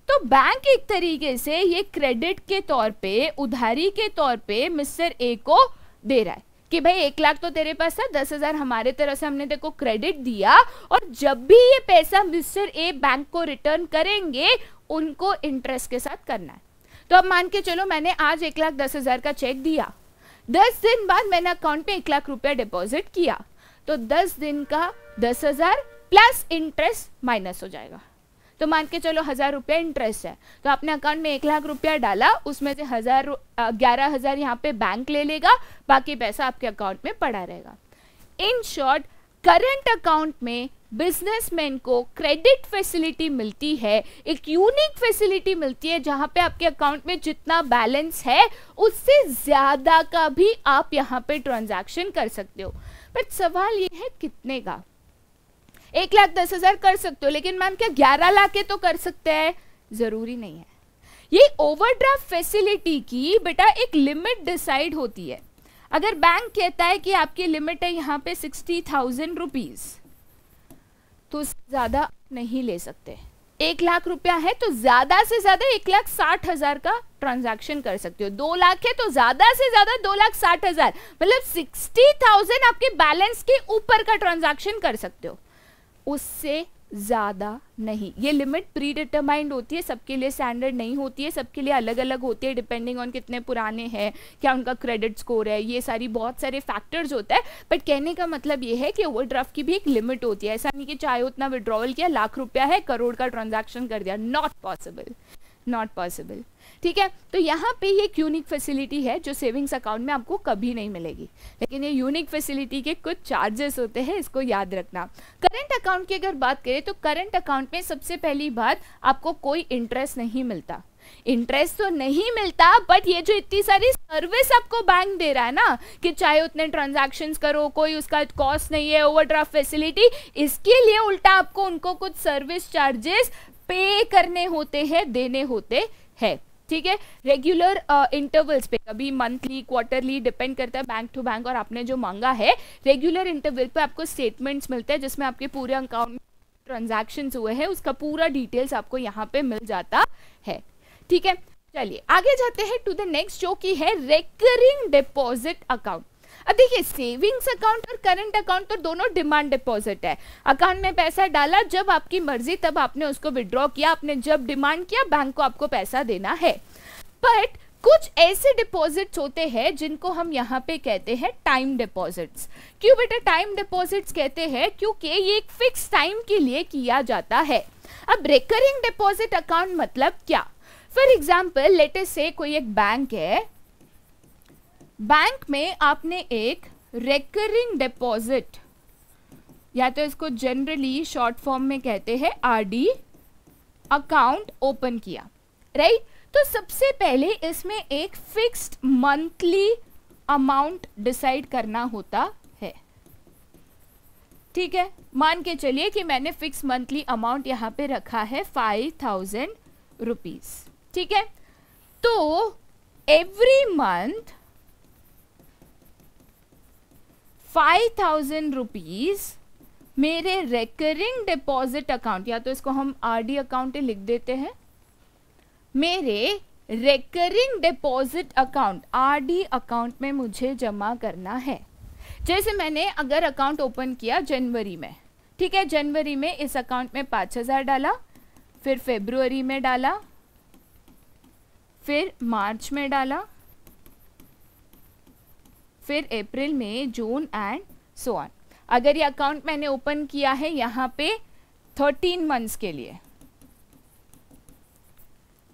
तो बैंक एक तरीके से ये क्रेडिट के तौर पे, उधारी के तौर पे मिस्टर ए को दे रहा है कि भाई 1,00,000 तो तेरे पास था, 10,000 हमारे तरफ से हमने तेरे को क्रेडिट दिया, और जब भी ये पैसा मिस्टर ए बैंक को रिटर्न करेंगे उनको इंटरेस्ट के साथ करना है। तो अब मान के चलो मैंने आज 1,10,000 का चेक दिया, 10 दिन बाद मैंने अकाउंट पे 1,00,000 रुपया डिपॉजिट किया, तो 10 दिन का 10,000 प्लस इंटरेस्ट माइनस हो जाएगा। तो मान के चलो 1,000 रुपया इंटरेस्ट है, तो आपने अकाउंट में 1,00,000 रुपया डाला, उसमें से 11,000 यहाँ पे बैंक ले लेगा, बाकी पैसा आपके अकाउंट में पड़ा रहेगा। इन शॉर्ट करंट अकाउंट में बिजनेसमैन को क्रेडिट फैसिलिटी मिलती है, एक यूनिक फैसिलिटी मिलती है जहाँ पे आपके अकाउंट में जितना बैलेंस है उससे ज़्यादा का भी आप यहाँ पे ट्रांजैक्शन कर सकते हो। बट सवाल ये है कितने का, 1,10,000 कर सकते हो, लेकिन मैम क्या 11,00,000 के तो कर सकते हैं, ज़रूरी नहीं है। ये ओवरड्राफ्ट फैसिलिटी की बेटा एक लिमिट डिसाइड होती है। अगर बैंक कहता है कि आपकी लिमिट है यहाँ पे 60,000 रुपीज़, तो ज़्यादा नहीं ले सकते। 1,00,000 रुपया है तो ज़्यादा से ज़्यादा 1,60,000 का ट्रांजैक्शन कर सकते हो, 2,00,000 है तो ज़्यादा से ज़्यादा 2,60,000, मतलब 60,000 आपके बैलेंस के ऊपर का ट्रांजैक्शन कर सकते हो। उससे ज़्यादा नहीं। ये लिमिट प्री डिटरमाइंड होती है, सबके लिए स्टैंडर्ड नहीं होती है, सबके लिए अलग अलग होती है, डिपेंडिंग ऑन कितने पुराने हैं, क्या उनका क्रेडिट स्कोर है, ये सारी बहुत सारे फैक्टर्स होता है। बट कहने का मतलब ये है कि ओवरड्राफ्ट की भी एक लिमिट होती है, ऐसा नहीं कि चाहे उतना विड्रॉवल किया, लाख रुपया है, करोड़ का ट्रांजैक्शन कर दिया, नॉट पॉसिबल, नॉट पॉसिबल। ठीक है, तो यहाँ पे ये एक यूनिक फैसिलिटी है जो सेविंग्स अकाउंट में आपको कभी नहीं मिलेगी, लेकिन ये यूनिक फैसिलिटी के कुछ चार्जेस होते हैं, इसको याद रखना। करंट अकाउंट की अगर बात करें तो करंट अकाउंट में सबसे पहली बात आपको कोई इंटरेस्ट नहीं मिलता, इंटरेस्ट तो नहीं मिलता, बट ये जो इतनी सारी सर्विस आपको बैंक दे रहा है ना, कि चाहे उतने ट्रांजैक्शंस करो, कोई उसका कॉस्ट नहीं है ओवरड्राफ्ट फैसिलिटी, इसके लिए उल्टा आपको उनको कुछ सर्विस चार्जेस पे करने होते हैं, देने होते हैं। ठीक है, रेगुलर इंटरवल्स पे, कभी मंथली, क्वार्टरली, डिपेंड करता है बैंक टू बैंक, और आपने जो मांगा है रेगुलर इंटरवल पे आपको स्टेटमेंट्स मिलते हैं जिसमें आपके पूरे अकाउंट में ट्रांजैक्शंस हुए हैं उसका पूरा डिटेल्स आपको यहाँ पे मिल जाता है। ठीक है, चलिए आगे जाते हैं टू द नेक्स्ट, जो कि है रेकरिंग डिपॉजिट अकाउंट। अब देखिए, सेविंग्स अकाउंट और करंट अकाउंट तो दोनों डिमांड डिपॉजिट है, अकाउंट में पैसा डाला, जब आपकी मर्जी तब आपने उसको विड्रॉ किया, आपने जब डिमांड किया बैंक को आपको पैसा देना है। बट कुछ ऐसे डिपॉजिट्स होते हैं जिनको हम यहाँ पे कहते हैं टाइम डिपॉजिट्स। क्यों बेटा टाइम डिपॉजिट्स कहते हैं? क्योंकि ये एक फिक्स टाइम के लिए किया जाता है। अब रेकरिंग डिपॉजिट अकाउंट मतलब क्या? फॉर एग्जाम्पल लेट अस से कोई एक बैंक है, बैंक में आपने एक रेकरिंग डिपॉजिट, या तो इसको जनरली शॉर्ट फॉर्म में कहते हैं आरडी अकाउंट ओपन किया, राइट? तो सबसे पहले इसमें एक फिक्स्ड मंथली अमाउंट डिसाइड करना होता है। ठीक है, मान के चलिए कि मैंने फिक्स मंथली अमाउंट यहाँ पे रखा है 5000 रुपीज। ठीक है, तो एवरी मंथ 5000 रुपीज मेरे रेकरिंग डिपॉजिट अकाउंट, या तो इसको हम आरडी अकाउंट लिख देते हैं, मेरे recurring deposit account RD account में मुझे जमा करना है। जैसे मैंने अगर अकाउंट ओपन किया जनवरी में, ठीक है, जनवरी में इस अकाउंट में 5000 डाला, फिर फरवरी में डाला, फिर मार्च में डाला, फिर अप्रैल में, जून एंड सो ऑन। अगर ये अकाउंट मैंने ओपन किया है यहाँ पे 13 मंथ्स के लिए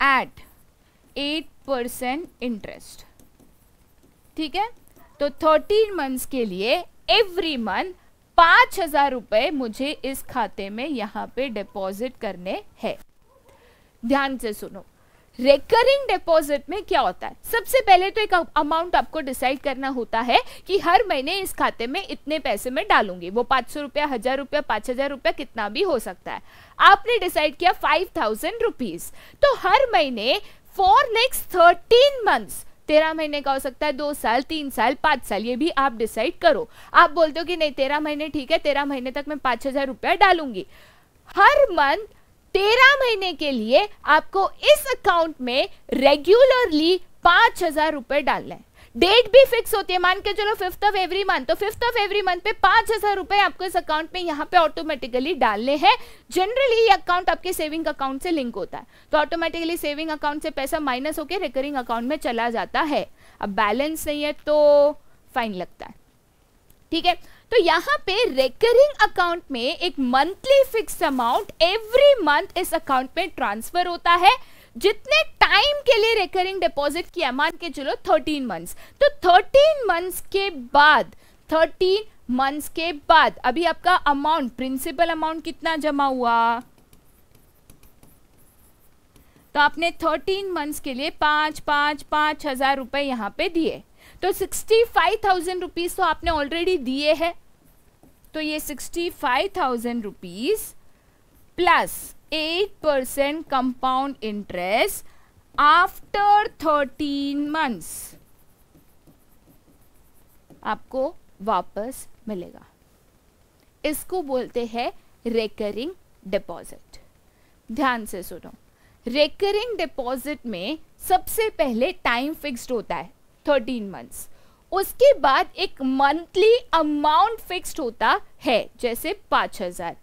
एट 8% इंटरेस्ट, ठीक है, तो 13 मंथ्स के लिए एवरी मंथ 5000 रुपये मुझे इस खाते में यहाँ पे डिपॉजिट करने हैं। ध्यान से सुनो, रेकरिंग डिपॉजिट में क्या होता है? सबसे पहले तो एक अमाउंट आपको डिसाइड करना होता है कि हर महीने इस खाते में इतने पैसे में डालूंगी, वो 500 रुपया, 1000 रुपया, 5000 रुपया, कितना भी हो सकता है। आपने डिसाइड किया 5000 रुपीज, तो हर महीने फॉर नेक्स्ट 13 मंथ्स, 13 महीने का हो सकता है, 2 साल, 3 साल, 5 साल, ये भी आप डिसाइड करो। आप बोलते हो कि नहीं 13 महीने, ठीक है 13 महीने तक मैं 5000 रुपया डालूंगी। हर मंथ 13 महीने के लिए आपको इस अकाउंट में रेगुलरली 5000 रुपये डालना है। डेट भी फिक्स होती है, मान के चलो 5th of every month, तो 5th of every month पे 5000 रुपये आपको इस अकाउंट में यहाँ पे ऑटोमेटिकली डालने हैं। जनरली ये अकाउंट आपके सेविंग अकाउंट से लिंक होता है, तो ऑटोमेटिकली सेविंग अकाउंट से पैसा माइनस होकर रिकरिंग अकाउंट में चला जाता है। अब बैलेंस नहीं है तो फाइन लगता है। ठीक है, तो यहाँ पे रेकरिंग अकाउंट में एक monthly fix amount every month इस अकाउंट में ट्रांसफर होता है। जितने टाइम के लिए रेकरिंग डिपॉजिट किया, मान के चलो 13 मंथ्स, तो 13 मंथ्स के बाद अभी आपका अमाउंट, प्रिंसिपल अमाउंट कितना जमा हुआ? तो आपने 13 मंथ्स के लिए 5000 रुपए यहाँ पे दिए, तो 65000 रुपीज तो आपने ऑलरेडी दिए हैं। तो ये 65000 rupees plus 8% compound interest after 13 months आपको वापस मिलेगा। इसको बोलते हैं रेकरिंग डिपॉजिट। ध्यान से सुनो, रेकरिंग डिपॉजिट में सबसे पहले टाइम फिक्स्ड होता है 13 मंथ्स, उसके बाद एक मंथली अमाउंट फिक्स्ड होता है जैसे 5000,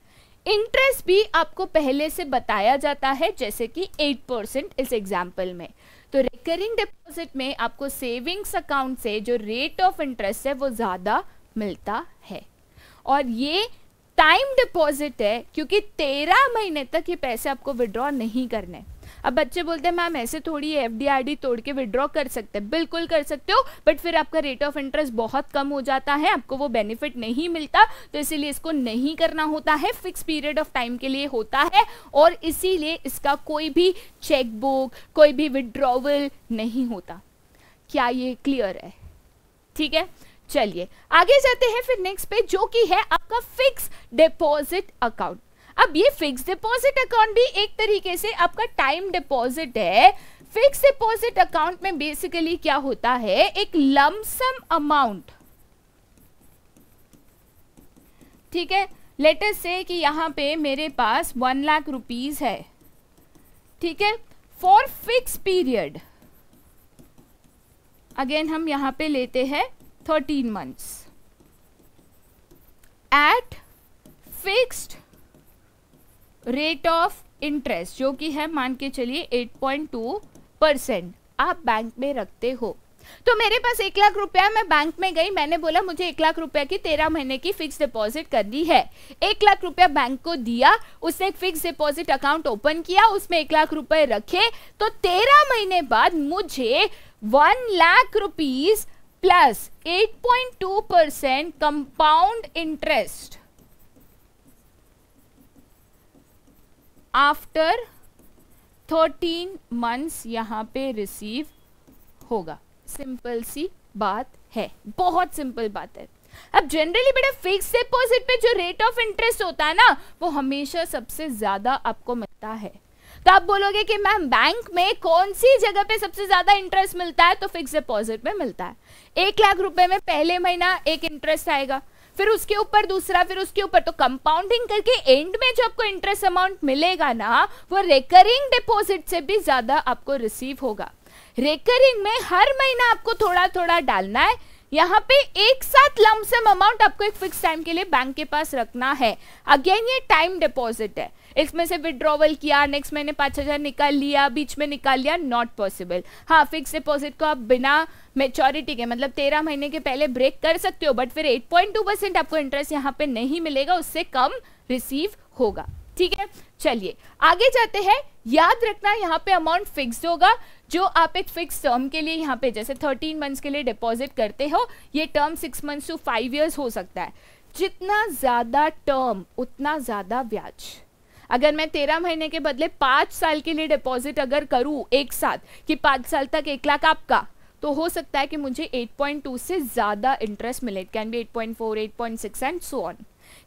इंटरेस्ट भी आपको पहले से बताया जाता है, जैसे कि 8% इस एग्जाम्पल में। तो रिकरिंग डिपॉजिट में आपको सेविंग्स अकाउंट से जो रेट ऑफ इंटरेस्ट है वो ज़्यादा मिलता है, और ये टाइम डिपॉजिट है क्योंकि 13 महीने तक ये पैसे आपको विड्रॉ नहीं करने। अब बच्चे बोलते हैं मैम ऐसे थोड़ी एफडीआरडी तोड़ के विड्रॉ कर सकते हैं, बिल्कुल कर सकते हो, बट फिर आपका रेट ऑफ इंटरेस्ट बहुत कम हो जाता है, आपको वो बेनिफिट नहीं मिलता, तो इसीलिए इसको नहीं करना होता है, फिक्स पीरियड ऑफ टाइम के लिए होता है, और इसीलिए इसका कोई भी चेकबुक, कोई भी विड्रॉवल नहीं होता। क्या ये क्लियर है? ठीक है, चलिए आगे जाते हैं फिर नेक्स्ट पे, जो कि है आपका फिक्स डिपॉजिट अकाउंट। अब ये फिक्स डिपॉजिट अकाउंट भी एक तरीके से आपका टाइम डिपॉजिट है। फिक्स डिपॉजिट अकाउंट में बेसिकली क्या होता है, एक लमसम अमाउंट, ठीक है, लेट अस से कि यहाँ पे मेरे पास 1,00,000 रुपीज है, ठीक है, फॉर फिक्स पीरियड। अगेन हम यहाँ पे लेते हैं 13 months at fixed rate of interest, जो कि है मान के चलिए 8.2%। आप बैंक में रखते हो, तो मेरे पास 1,00,000 रुपया, मैं बैंक में गई, मैंने बोला मुझे 1,00,000 रुपया की 13 महीने की फिक्स डिपॉजिट करनी है। 1,00,000 रुपया बैंक को दिया, उसने एक फिक्स डिपॉजिट अकाउंट ओपन किया, उसमें 1,00,000 रुपये रखे, तो 13 महीने बाद मुझे 1,00,000 rupees plus 8.2% compound interest after 13 months यहाँ पे रिसीव होगा। सिंपल सी बात है, बहुत सिंपल बात है। अब जनरली बेटा फिक्स डिपॉजिट पे जो रेट ऑफ इंटरेस्ट होता है ना, वो हमेशा सबसे ज़्यादा आपको मिलता है। तो आप बोलोगे कि मैम बैंक में कौन सी जगह पे सबसे ज़्यादा इंटरेस्ट मिलता है, तो फिक्स डिपॉजिट में मिलता है। 1,00,000 रुपये में पहले महीना एक इंटरेस्ट आएगा, फिर उसके ऊपर दूसरा, फिर उसके ऊपर, तो कंपाउंडिंग करके एंड में जो आपको इंटरेस्ट अमाउंट मिलेगा ना, वो रेकरिंग डिपॉजिट से भी ज़्यादा आपको रिसीव होगा। रेकरिंग में हर महीना आपको थोड़ा थोड़ा डालना है, यहाँ पे एक साथ लमसम अमाउंट आपको एक फिक्स टाइम के लिए बैंक के पास रखना है। अगेन ये टाइम डिपॉजिट है, इसमें से विड्रॉवल किया, नेक्स्ट महीने 5,000 निकाल लिया, बीच में निकाल लिया, नॉट पॉसिबल। हाँ, फिक्स डिपॉजिट को आप बिना मेच्योरिटी के, मतलब 13 महीने के पहले ब्रेक कर सकते हो, बट फिर 8.2% आपको इंटरेस्ट यहाँ पे नहीं मिलेगा, उससे कम रिसीव होगा। ठीक है, चलिए आगे जाते हैं। याद रखना यहाँ पे अमाउंट फिक्स्ड होगा, जो आप एक फिक्स टर्म के लिए यहाँ पे जैसे 13 मंथ्स के लिए डिपॉजिट करते हो, ये टर्म 6 मंथ्स टू 5 इयर्स हो सकता है। जितना ज़्यादा टर्म उतना ज़्यादा ब्याज। अगर मैं 13 महीने के बदले 5 साल के लिए डिपॉजिट अगर करूँ एक साथ कि 5 साल तक 1,00,000 आपका, तो हो सकता है कि मुझे 8.2 से ज़्यादा इंटरेस्ट मिले। It can be 8.4, 8.6 and so on.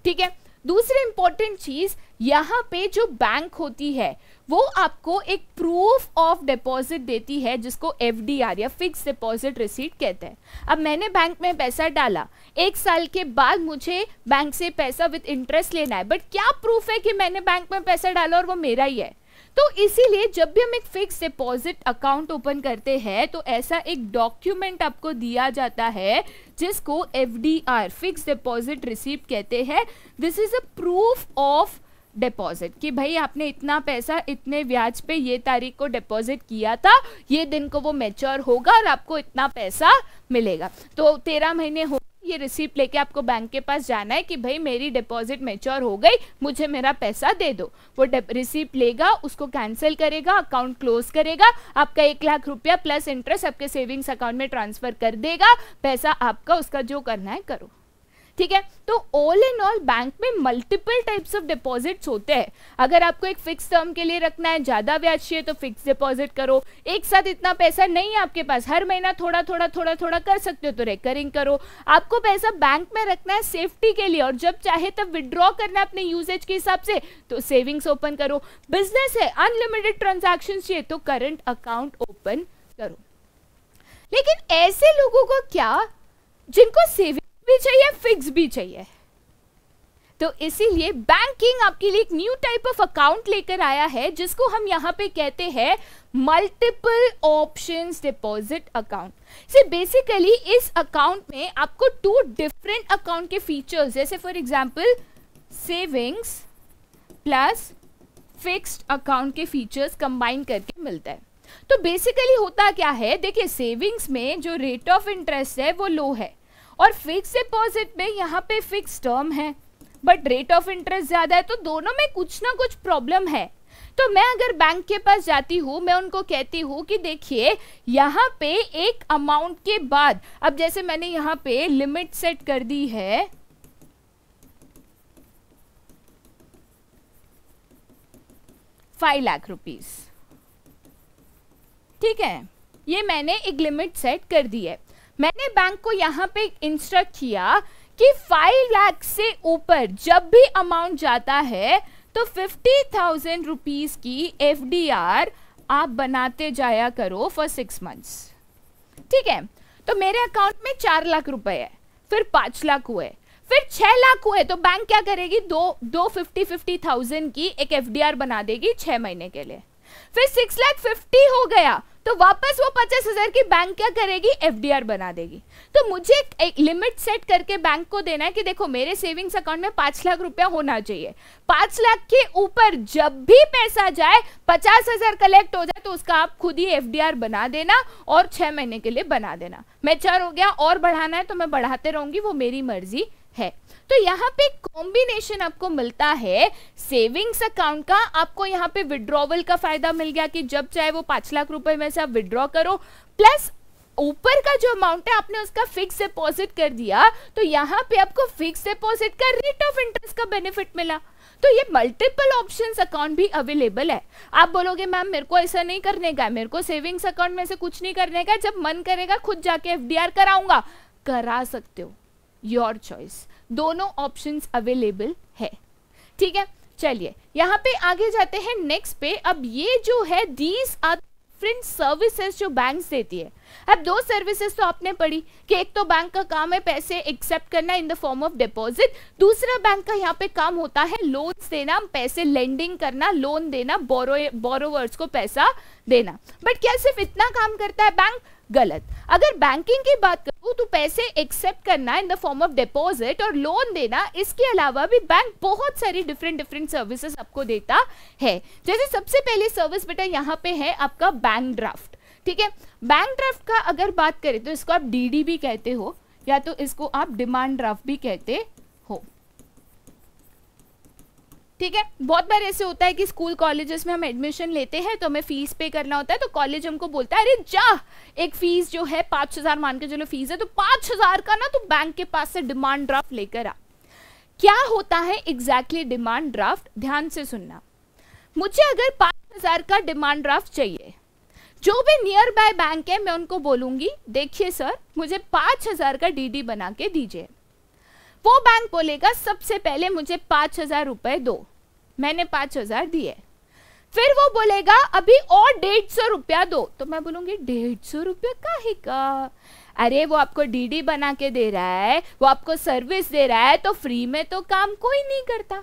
ठीक है, दूसरी इंपॉर्टेंट चीज़ यहाँ पे जो बैंक होती है वो आपको एक प्रूफ ऑफ डिपॉजिट देती है, जिसको एफडीआर या फिक्स डिपॉजिट रिसीट कहते हैं। अब मैंने बैंक में पैसा डाला, 1 साल के बाद मुझे बैंक से पैसा विद इंटरेस्ट लेना है, बट क्या प्रूफ है कि मैंने बैंक में पैसा डाला और वो मेरा ही है? तो इसीलिए जब भी हम एक फिक्स डिपॉजिट अकाउंट ओपन करते हैं, तो ऐसा एक डॉक्यूमेंट आपको दिया जाता है, जिसको एफडीआर फिक्स डिपॉजिट रिसीप्ट कहते हैं। This is a proof of deposit कि भाई आपने इतना पैसा इतने ब्याज पे ये तारीख को डिपॉजिट किया था, ये दिन को वो मैच्योर होगा और आपको इतना पैसा मिलेगा। तो 13 महीने हो, ये रिसीप्ट लेके आपको बैंक के पास जाना है कि भाई मेरी डिपॉजिट मैच्योर हो गई, मुझे मेरा पैसा दे दो। वो रिसीप्ट लेगा, उसको कैंसिल करेगा, अकाउंट क्लोज करेगा, आपका 1,00,000 रुपया प्लस इंटरेस्ट आपके सेविंग्स अकाउंट में ट्रांसफर कर देगा। पैसा आपका, उसका जो करना है करो। ठीक है, तो ऑल इन ऑल बैंक में मल्टीपल टाइप्स ऑफ डिपॉजिट्स होते हैं। अगर आपको एक फिक्स टर्म के लिए रखना है, ज़्यादा ब्याज चाहिए, तो फिक्स डिपॉजिट करो। एक साथ इतना पैसा नहीं है आपके पास, हर महीना थोड़ा थोड़ा थोड़ा थोड़ा कर सकते हो, तो रेकरिंग करो। आपको पैसा बैंक में रखना है सेफ्टी के लिए, और जब चाहे तब विड्रॉ करना है अपने यूजेज के हिसाब से, तो सेविंग्स ओपन करो। बिजनेस है, अनलिमिटेड ट्रांजैक्शन चाहिए, तो करंट अकाउंट ओपन करो। लेकिन ऐसे लोगों को क्या, जिनको सेविंग भी चाहिए फिक्स भी चाहिए, तो इसीलिए बैंकिंग आपके लिए एक न्यू टाइप ऑफ अकाउंट लेकर आया है, जिसको हम यहाँ पे कहते हैं मल्टीपल ऑप्शंस डिपॉजिट अकाउंट। से बेसिकली इस अकाउंट में आपको 2 डिफरेंट अकाउंट के फीचर्स, जैसे for example savings plus fixed account के फीचर्स कंबाइन करके मिलता है। तो बेसिकली होता क्या है, देखिए सेविंग्स में जो रेट ऑफ इंटरेस्ट है वो लो है और फिक्स डिपॉजिट में यहाँ पे फिक्स टर्म है बट रेट ऑफ इंटरेस्ट ज़्यादा है, तो दोनों में कुछ ना कुछ प्रॉब्लम है। तो मैं अगर बैंक के पास जाती हूँ, मैं उनको कहती हूँ कि देखिए यहाँ पे एक अमाउंट के बाद, अब जैसे मैंने यहाँ पे लिमिट सेट कर दी है, ₹5 लाख, ठीक है, ये मैंने एक लिमिट सेट कर दी है। मैंने बैंक को यहाँ पे इंस्ट्रक्ट किया कि 5 लाख से ऊपर जब भी अमाउंट जाता है तो 50,000 रुपीज़ की FDR आप बनाते जाया करो फॉर 6 मंथ्स, ठीक है। तो मेरे अकाउंट में 4 लाख रुपए है, फिर 5 लाख हुए, फिर 6 लाख हुए, तो बैंक क्या करेगी, दो 50,000 की एक FDR बना देगी 6 महीने के लिए। फिर 6,50,000 हो गया तो वापस वो 50,000 की बैंक क्या करेगी, FDR बना देगी। तो मुझे एक लिमिट सेट करके बैंक को देना है कि देखो मेरे सेविंग्स अकाउंट में 5 लाख रुपया होना चाहिए, 5 लाख के ऊपर जब भी पैसा जाए 50,000 कलेक्ट हो जाए तो उसका आप खुद ही FDR बना देना और 6 महीने के लिए बना देना। मैच्योर हो गया और बढ़ाना है तो मैं बढ़ाते रहूंगी, वो मेरी मर्जी है। तो यहाँ पे कॉम्बिनेशन आपको मिलता है सेविंग्स अकाउंट का, आपको यहाँ पे विड्रॉवल का फायदा मिल गया कि जब चाहे वो 5 लाख रुपए में से आप विड्रॉ करो, प्लस ऊपर का जो अमाउंट है आपने उसका फिक्स डिपॉजिट कर दिया तो यहाँ पे आपको फिक्स डिपॉजिट का रेट ऑफ इंटरेस्ट का बेनिफिट मिला। तो ये मल्टीपल ऑप्शंस अकाउंट भी अवेलेबल है। आप बोलोगे मैम मेरे को ऐसा नहीं करने का, मेरे को सेविंग्स अकाउंट में से कुछ नहीं करने का, जब मन करेगा खुद जाके FDR कराऊंगा, करा सकते हो, योर चॉइस, दोनों ऑप्शंस अवेलेबल है, ठीक है। चलिए यहाँ पे आगे जाते हैं नेक्स्ट पे। अब ये जो है दीज आर डिफरेंट सर्विसेज जो बैंक्स देती है। अब 2 सर्विसेज तो आपने पढ़ी कि एक तो बैंक का काम है पैसे एक्सेप्ट करना in the form of deposit, दूसरा बैंक का यहाँ पे काम होता है लोन्स देना, पैसे लेंडिंग करना, लोन देना, बोरोवर्स को पैसा देना। बट क्या सिर्फ इतना काम करता है बैंक? गलत। अगर बैंकिंग की बात करूं तो पैसे एक्सेप्ट करना in the form of deposit और लोन देना, इसके अलावा भी बैंक बहुत सारी डिफरेंट सर्विसेज आपको देता है। जैसे सबसे पहले सर्विस बेटा यहाँ पे है आपका बैंक ड्राफ्ट, ठीक है। बैंक ड्राफ्ट का अगर बात करें तो इसको आप DD भी कहते हो या तो इसको आप डिमांड ड्राफ्ट भी कहते हो, ठीक है। बहुत बार ऐसे होता है कि स्कूल कॉलेजेस में हम एडमिशन लेते हैं तो हमें फीस पे करना होता है, तो कॉलेज हमको बोलता है अरे जा एक फीस जो है 5,000 मान के चलो फीस है, तो 5,000 का ना तो बैंक के पास से डिमांड ड्राफ्ट लेकर आ। क्या होता है एग्जैक्टली डिमांड ड्राफ्ट, ध्यान से सुनना। मुझे अगर 5,000 का डिमांड ड्राफ्ट चाहिए, जो भी नियर बाय बैंक है मैं उनको बोलूँगी देखिए सर मुझे 5,000 का DD बना के दीजिए। वो बैंक बोलेगा सबसे पहले मुझे 5,000 रुपये दो, मैंने 5,000 दिए। फिर वो बोलेगा अभी और 150 रुपया दो, तो मैं बोलूँगी 150 रुपया काहे का, अरे वो आपको DD बना के दे रहा है, वो आपको सर्विस दे रहा है, तो फ्री में तो काम कोई नहीं करता।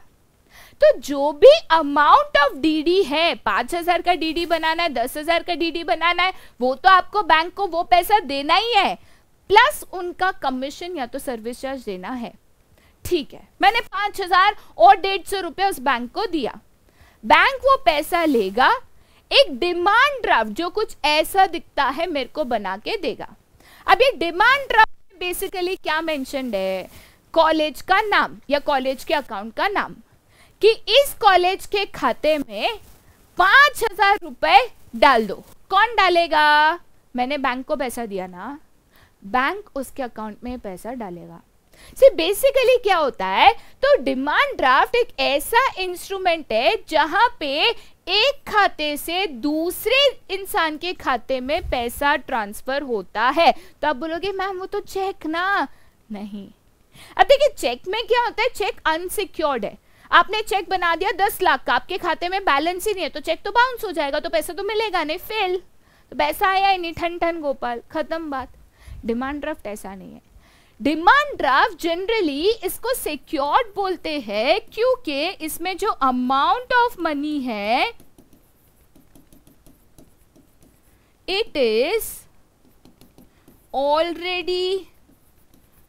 तो जो भी अमाउंट ऑफ DD है, 5,000 का DD बनाना है, 10,000 का DD बनाना है, वो तो आपको बैंक को वो पैसा देना ही है, प्लस उनका कमीशन या तो सर्विस चार्ज देना है, ठीक है। मैंने 5,000 और 150 रुपये उस बैंक को दिया, बैंक वो पैसा लेगा, एक डिमांड ड्राफ्ट जो कुछ ऐसा दिखता है मेरे को बना के देगा। अब ये डिमांड ड्राफ्ट बेसिकली क्या मेंशनड है, कॉलेज का नाम या कॉलेज के अकाउंट का नाम, कि इस कॉलेज के खाते में 5,000 रुपये डाल दो। कौन डालेगा? मैंने बैंक को पैसा दिया ना, बैंक उसके अकाउंट में पैसा डालेगा। बेसिकली क्या होता है, तो डिमांड ड्राफ्ट एक ऐसा इंस्ट्रूमेंट है जहां पे एक खाते से दूसरे इंसान के खाते में पैसा ट्रांसफर होता है। तो आप बोलोगे मैम वो तो चेक ना, नहीं। अब देखिए चेक में क्या होता है, चेक अनसिक्योर्ड है, आपने चेक बना दिया 10 लाख का, आपके खाते में बैलेंस ही नहीं है, तो चेक तो बाउंस हो जाएगा, तो पैसा तो मिलेगा नहीं, फेल, तो पैसा आया ही नहीं, ठन ठन गोपाल, खत्म बात। डिमांड ड्राफ्ट ऐसा नहीं है। डिमांड ड्राफ्ट जनरली इसको सिक्योर्ड बोलते हैं क्योंकि इसमें जो अमाउंट ऑफ मनी है इट इज ऑलरेडी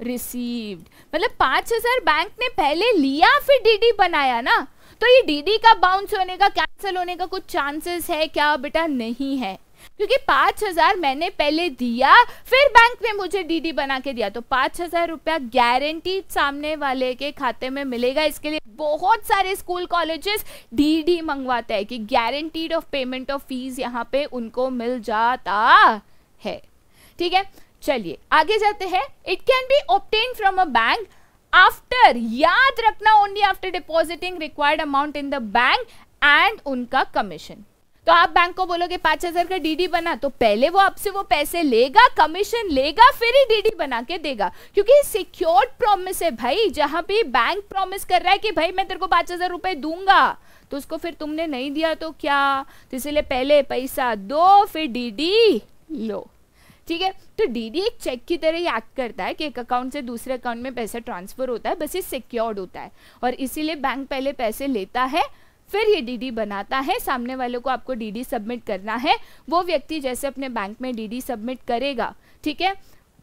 रिसीव्ड। मतलब 5,000 बैंक ने पहले लिया फिर DD बनाया ना, तो ये डीडी का बाउंस होने का, कैंसिल होने का कुछ चांसेस है क्या बेटा? नहीं है, क्योंकि 5,000 मैंने पहले दिया, फिर बैंक ने मुझे डीडी बना के दिया, तो 5,000 रुपया गारंटीड सामने वाले के खाते में मिलेगा। इसके लिए बहुत सारे स्कूल कॉलेजेस डीडी मंगवाते हैं कि guaranteed of payment of fees यहाँ पे उनको मिल जाता है। ठीक है, चलिए आगे जाते हैं। It can be obtain from a bank after, याद रखना only after depositing required amount in the bank and उनका कमीशन। तो आप बैंक को बोलोगे 5,000 का डीडी बना, तो पहले वो आपसे वो पैसे लेगा, कमीशन लेगा, फिर ही डीडी बना के देगा, क्योंकि सिक्योर्ड प्रॉमिस है भाई। जहां भी बैंक प्रॉमिस कर रहा है कि भाई मैं तेरे को 5,000 रुपए दूंगा, तो उसको फिर तुमने नहीं दिया तो क्या? तो इसलिए पहले पैसा दो फिर डीडी लो। ठीक है, तो डीडी एक चेक की तरह ही एक्ट करता है कि एक अकाउंट से दूसरे अकाउंट में पैसा ट्रांसफर होता है, बस ये सिक्योर्ड होता है, और इसीलिए बैंक पहले पैसे लेता है, फिर ये डीडी बनाता है। सामने वाले को आपको डीडी सबमिट करना है, वो व्यक्ति जैसे अपने बैंक में डीडी सबमिट करेगा, ठीक है,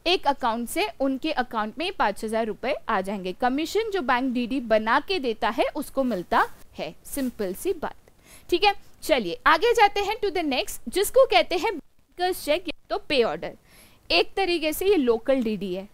एक अकाउंट से उनके अकाउंट में 5,000 रुपये आ जाएंगे। कमीशन जो बैंक डीडी बना के देता है उसको मिलता है, सिंपल सी बात। ठीक है, चलिए आगे जाते हैं टू द नेक्स्ट, जिसको कहते हैं बैंकर्स चेक या तो पे ऑर्डर। एक तरीके से ये लोकल डीडी है।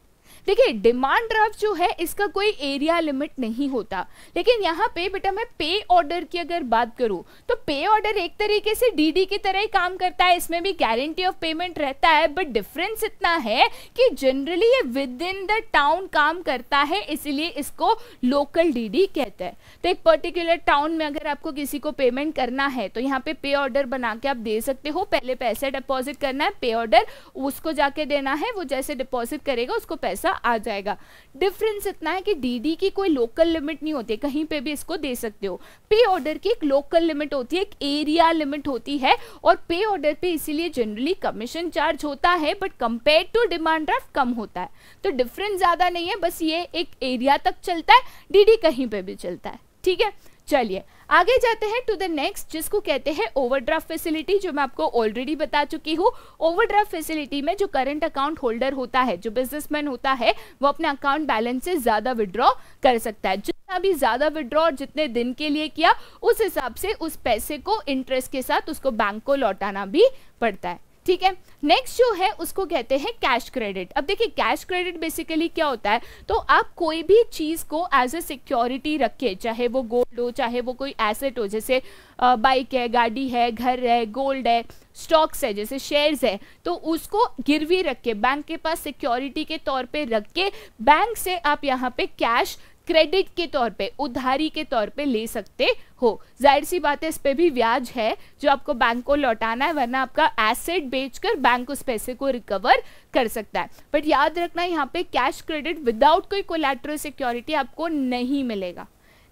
देखिए डिमांड ड्राफ्ट जो है इसका कोई एरिया लिमिट नहीं होता, लेकिन यहाँ पे बेटा मैं पे ऑर्डर की अगर बात करूँ तो पे ऑर्डर एक तरीके से डीडी की तरह ही काम करता है, इसमें भी गारंटी ऑफ पेमेंट रहता है, बट डिफरेंस इतना है कि जनरली ये विद इन द टाउन काम करता है, इसलिए इसको लोकल डीडी कहते हैं। तो एक पर्टिकुलर टाउन में अगर आपको किसी को पेमेंट करना है तो यहाँ पे ऑर्डर बना के आप दे सकते हो, पहले पैसे डिपॉजिट करना है, पे ऑर्डर उसको जाके देना है, वो जैसे डिपॉजिट करेगा उसको पैसा आ जाएगा। डिफरेंस इतना है कि डीडी की कोई लोकल लिमिट नहीं होती, कहीं पे भी इसको दे सकते हो। पे ऑर्डर की एक लोकल लिमिट होती है, एक एरिया लिमिट होती है, और पे ऑर्डर पे इसीलिए जनरली कमीशन चार्ज होता है, but compare to demand draft कम होता है। तो डिफरेंस ज्यादा नहीं है, बस ये एक एरिया तक चलता है, डीडी कहीं पे भी चलता है। ठीक है, चलिए आगे जाते हैं टू द नेक्स्ट, जिसको कहते हैं ओवरड्राफ्ट फैसिलिटी, जो मैं आपको ऑलरेडी बता चुकी हूँ। ओवरड्राफ्ट फैसिलिटी में जो करंट अकाउंट होल्डर होता है, जो बिजनेसमैन होता है, वो अपने अकाउंट बैलेंस से ज़्यादा विड्रॉ कर सकता है। जितना भी ज़्यादा विड्रॉ और जितने दिन के लिए किया, उस हिसाब से उस पैसे को इंटरेस्ट के साथ उसको बैंक को लौटाना भी पड़ता है। ठीक है, नेक्स्ट जो है उसको कहते हैं कैश क्रेडिट। अब देखिए कैश क्रेडिट बेसिकली क्या होता है, तो आप कोई भी चीज़ को एज ए सिक्योरिटी रखे, चाहे वो गोल्ड हो, चाहे वो कोई एसेट हो, जैसे बाइक है, गाड़ी है, घर है, गोल्ड है, स्टॉक्स है, जैसे शेयर्स है, तो उसको गिरवी रख के बैंक के पास सिक्योरिटी के तौर पे रख के बैंक से आप यहाँ पे कैश क्रेडिट के तौर पे, उधारी के तौर पे ले सकते हो। जाहिर सी बात है इस पे भी ब्याज है जो आपको बैंक को लौटाना है, वरना आपका एसेट बेचकर बैंक उस पैसे को रिकवर कर सकता है। बट याद रखना यहाँ पे कैश क्रेडिट विदाउट कोई कोलैटरल सिक्योरिटी आपको नहीं मिलेगा,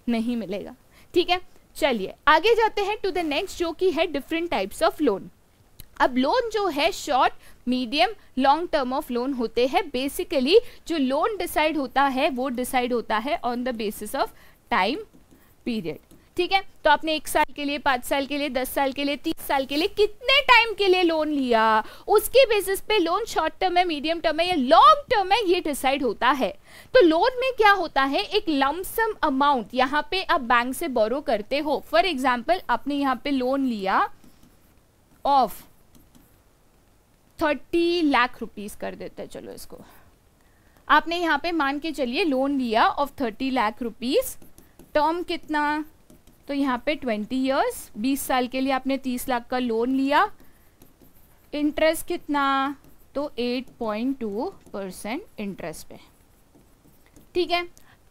नहीं मिलेगा। ठीक है, चलिए आगे जाते हैं टू द नेक्स्ट, जो कि है डिफरेंट टाइप्स ऑफ लोन। अब लोन जो है short, medium, long term of loan होते हैं। बेसिकली जो लोन डिसाइड होता है वो डिसाइड होता है on the basis of time period. ठीक है, तो आपने 1 साल के लिए, 5 साल के लिए, 10 साल के लिए, 30 साल के लिए, कितने टाइम के लिए लोन लिया, उसके बेसिस पे लोन शॉर्ट टर्म है, मीडियम टर्म है या लॉन्ग टर्म है, ये डिसाइड होता है। तो लोन में क्या होता है, एक लमसम अमाउंट यहाँ पे आप बैंक से बोरो करते हो। फॉर एग्जाम्पल आपने यहाँ पे लोन लिया ऑफ 30 लाख रुपीस कर देते हैं, चलो इसको आपने यहाँ पे मान के चलिए लोन लिया ऑफ 30 लाख रुपीस। टर्म कितना, तो यहाँ पे 20 इयर्स, 20 साल के लिए आपने 30 लाख का लोन लिया। इंटरेस्ट कितना, तो 8.2% इंटरेस्ट पे। ठीक है,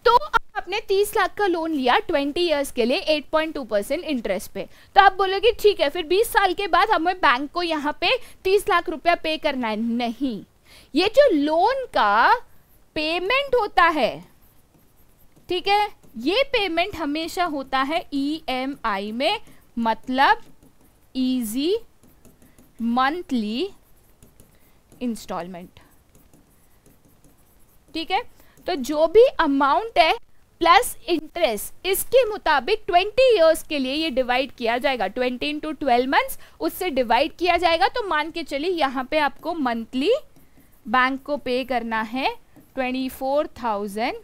तो आपने 30 लाख का लोन लिया 20 इयर्स के लिए 8.2% इंटरेस्ट पे। तो आप बोलोगे ठीक है, फिर 20 साल के बाद हमें बैंक को यहाँ पे 30 लाख रुपया पे करना है। नहीं, ये जो लोन का पेमेंट होता है, ठीक है, ये पेमेंट हमेशा होता है EMI में, मतलब इजी मंथली इंस्टॉलमेंट। ठीक है, तो जो भी अमाउंट है प्लस इंटरेस्ट, इसके मुताबिक 20 इयर्स के लिए ये डिवाइड किया जाएगा, 20 into 12 मंथ्स, उससे डिवाइड किया जाएगा। तो मान के चलिए यहाँ पे आपको मंथली बैंक को पे करना है 24,000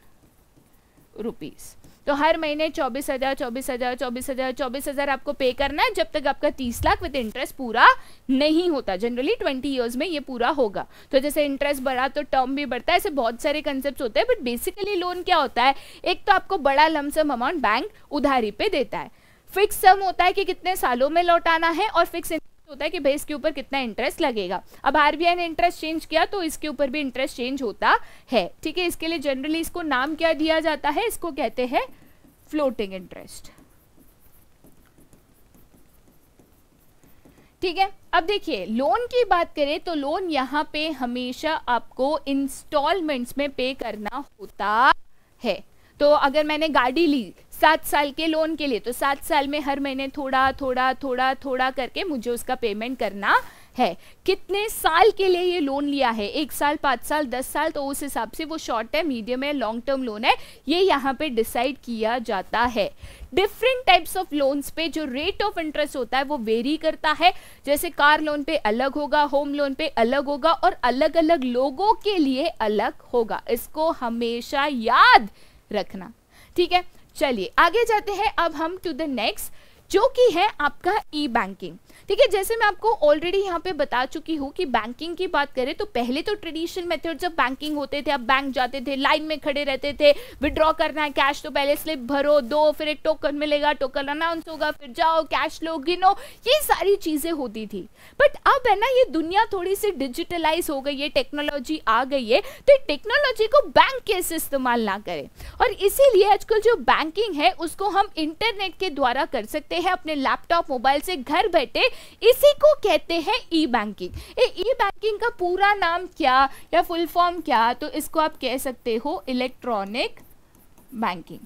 रुपीस। तो हर महीने 24,000 आपको पे करना है जब तक आपका 30 लाख विद इंटरेस्ट पूरा नहीं होता। जनरली 20 ईयर्स में ये पूरा होगा। तो जैसे इंटरेस्ट बढ़ा तो टर्म भी बढ़ता है, ऐसे बहुत सारे कंसेप्ट होते हैं। बट बेसिकली लोन क्या होता है, एक तो आपको बड़ा लमसम अमाउंट बैंक उधारी पे देता है, फिक्स सम होता है कि कितने सालों में लौटाना है, और फिक्स होता है कि भाई इसके ऊपर कितना इंटरेस्ट लगेगा। अब आरबीआई ने इंटरेस्ट चेंज किया तो इसके ऊपर भी इंटरेस्ट चेंज होता है, ठीक है। इसके लिए जनरली इसको नाम क्या दिया जाता है, इसको कहते हैं फ्लोटिंग इंटरेस्ट, ठीक है। अब देखिए लोन की बात करें तो लोन यहाँ पे हमेशा आपको इंस्टॉलमेंट्स में पे करना होता है। तो अगर मैंने गाड़ी ली 7 साल के लोन के लिए, तो 7 साल में हर महीने थोड़ा थोड़ा थोड़ा थोड़ा करके मुझे उसका पेमेंट करना है। कितने साल के लिए ये लोन लिया है, 1 साल, 5 साल, 10 साल, तो उस हिसाब से वो शॉर्ट टर्म, मीडियम है, लॉन्ग टर्म लोन है, ये यहाँ पे डिसाइड किया जाता है। डिफरेंट टाइप्स ऑफ लोन्स पे जो रेट ऑफ इंटरेस्ट होता है वो वेरी करता है। जैसे कार लोन पे अलग होगा, होम लोन पे अलग होगा, और अलग अलग लोगों के लिए अलग होगा। इसको हमेशा याद रखना, ठीक है। चलिए आगे जाते हैं अब हम टू द नेक्स्ट, जो कि है आपका ई बैंकिंग, ठीक है। जैसे मैं आपको ऑलरेडी यहाँ पे बता चुकी हूँ कि बैंकिंग की बात करें तो पहले तो ट्रेडिशनल मेथड्स ऑफ बैंकिंग होते थे। आप बैंक जाते थे, लाइन में खड़े रहते थे, विड्रॉ करना है कैश तो पहले स्लिप भरो, दो, फिर एक टोकन मिलेगा, टोकन अनाउंस होगा, फिर जाओ कैश लो, गिनो, ये सारी चीज़ें होती थी। बट अब है ना ये दुनिया थोड़ी सी डिजिटलाइज हो गई है, टेक्नोलॉजी आ गई है, तो टेक्नोलॉजी को बैंक कैसे इस्तेमाल ना करें, और इसीलिए आजकल जो बैंकिंग है उसको हम इंटरनेट के द्वारा कर सकते हैं, अपने लैपटॉप, मोबाइल से घर बैठे। इसी को कहते हैं ई बैंकिंग। ई बैंकिंग का पूरा नाम क्या या फुल फॉर्म क्या, तो इसको आप कह सकते हो इलेक्ट्रॉनिक बैंकिंग,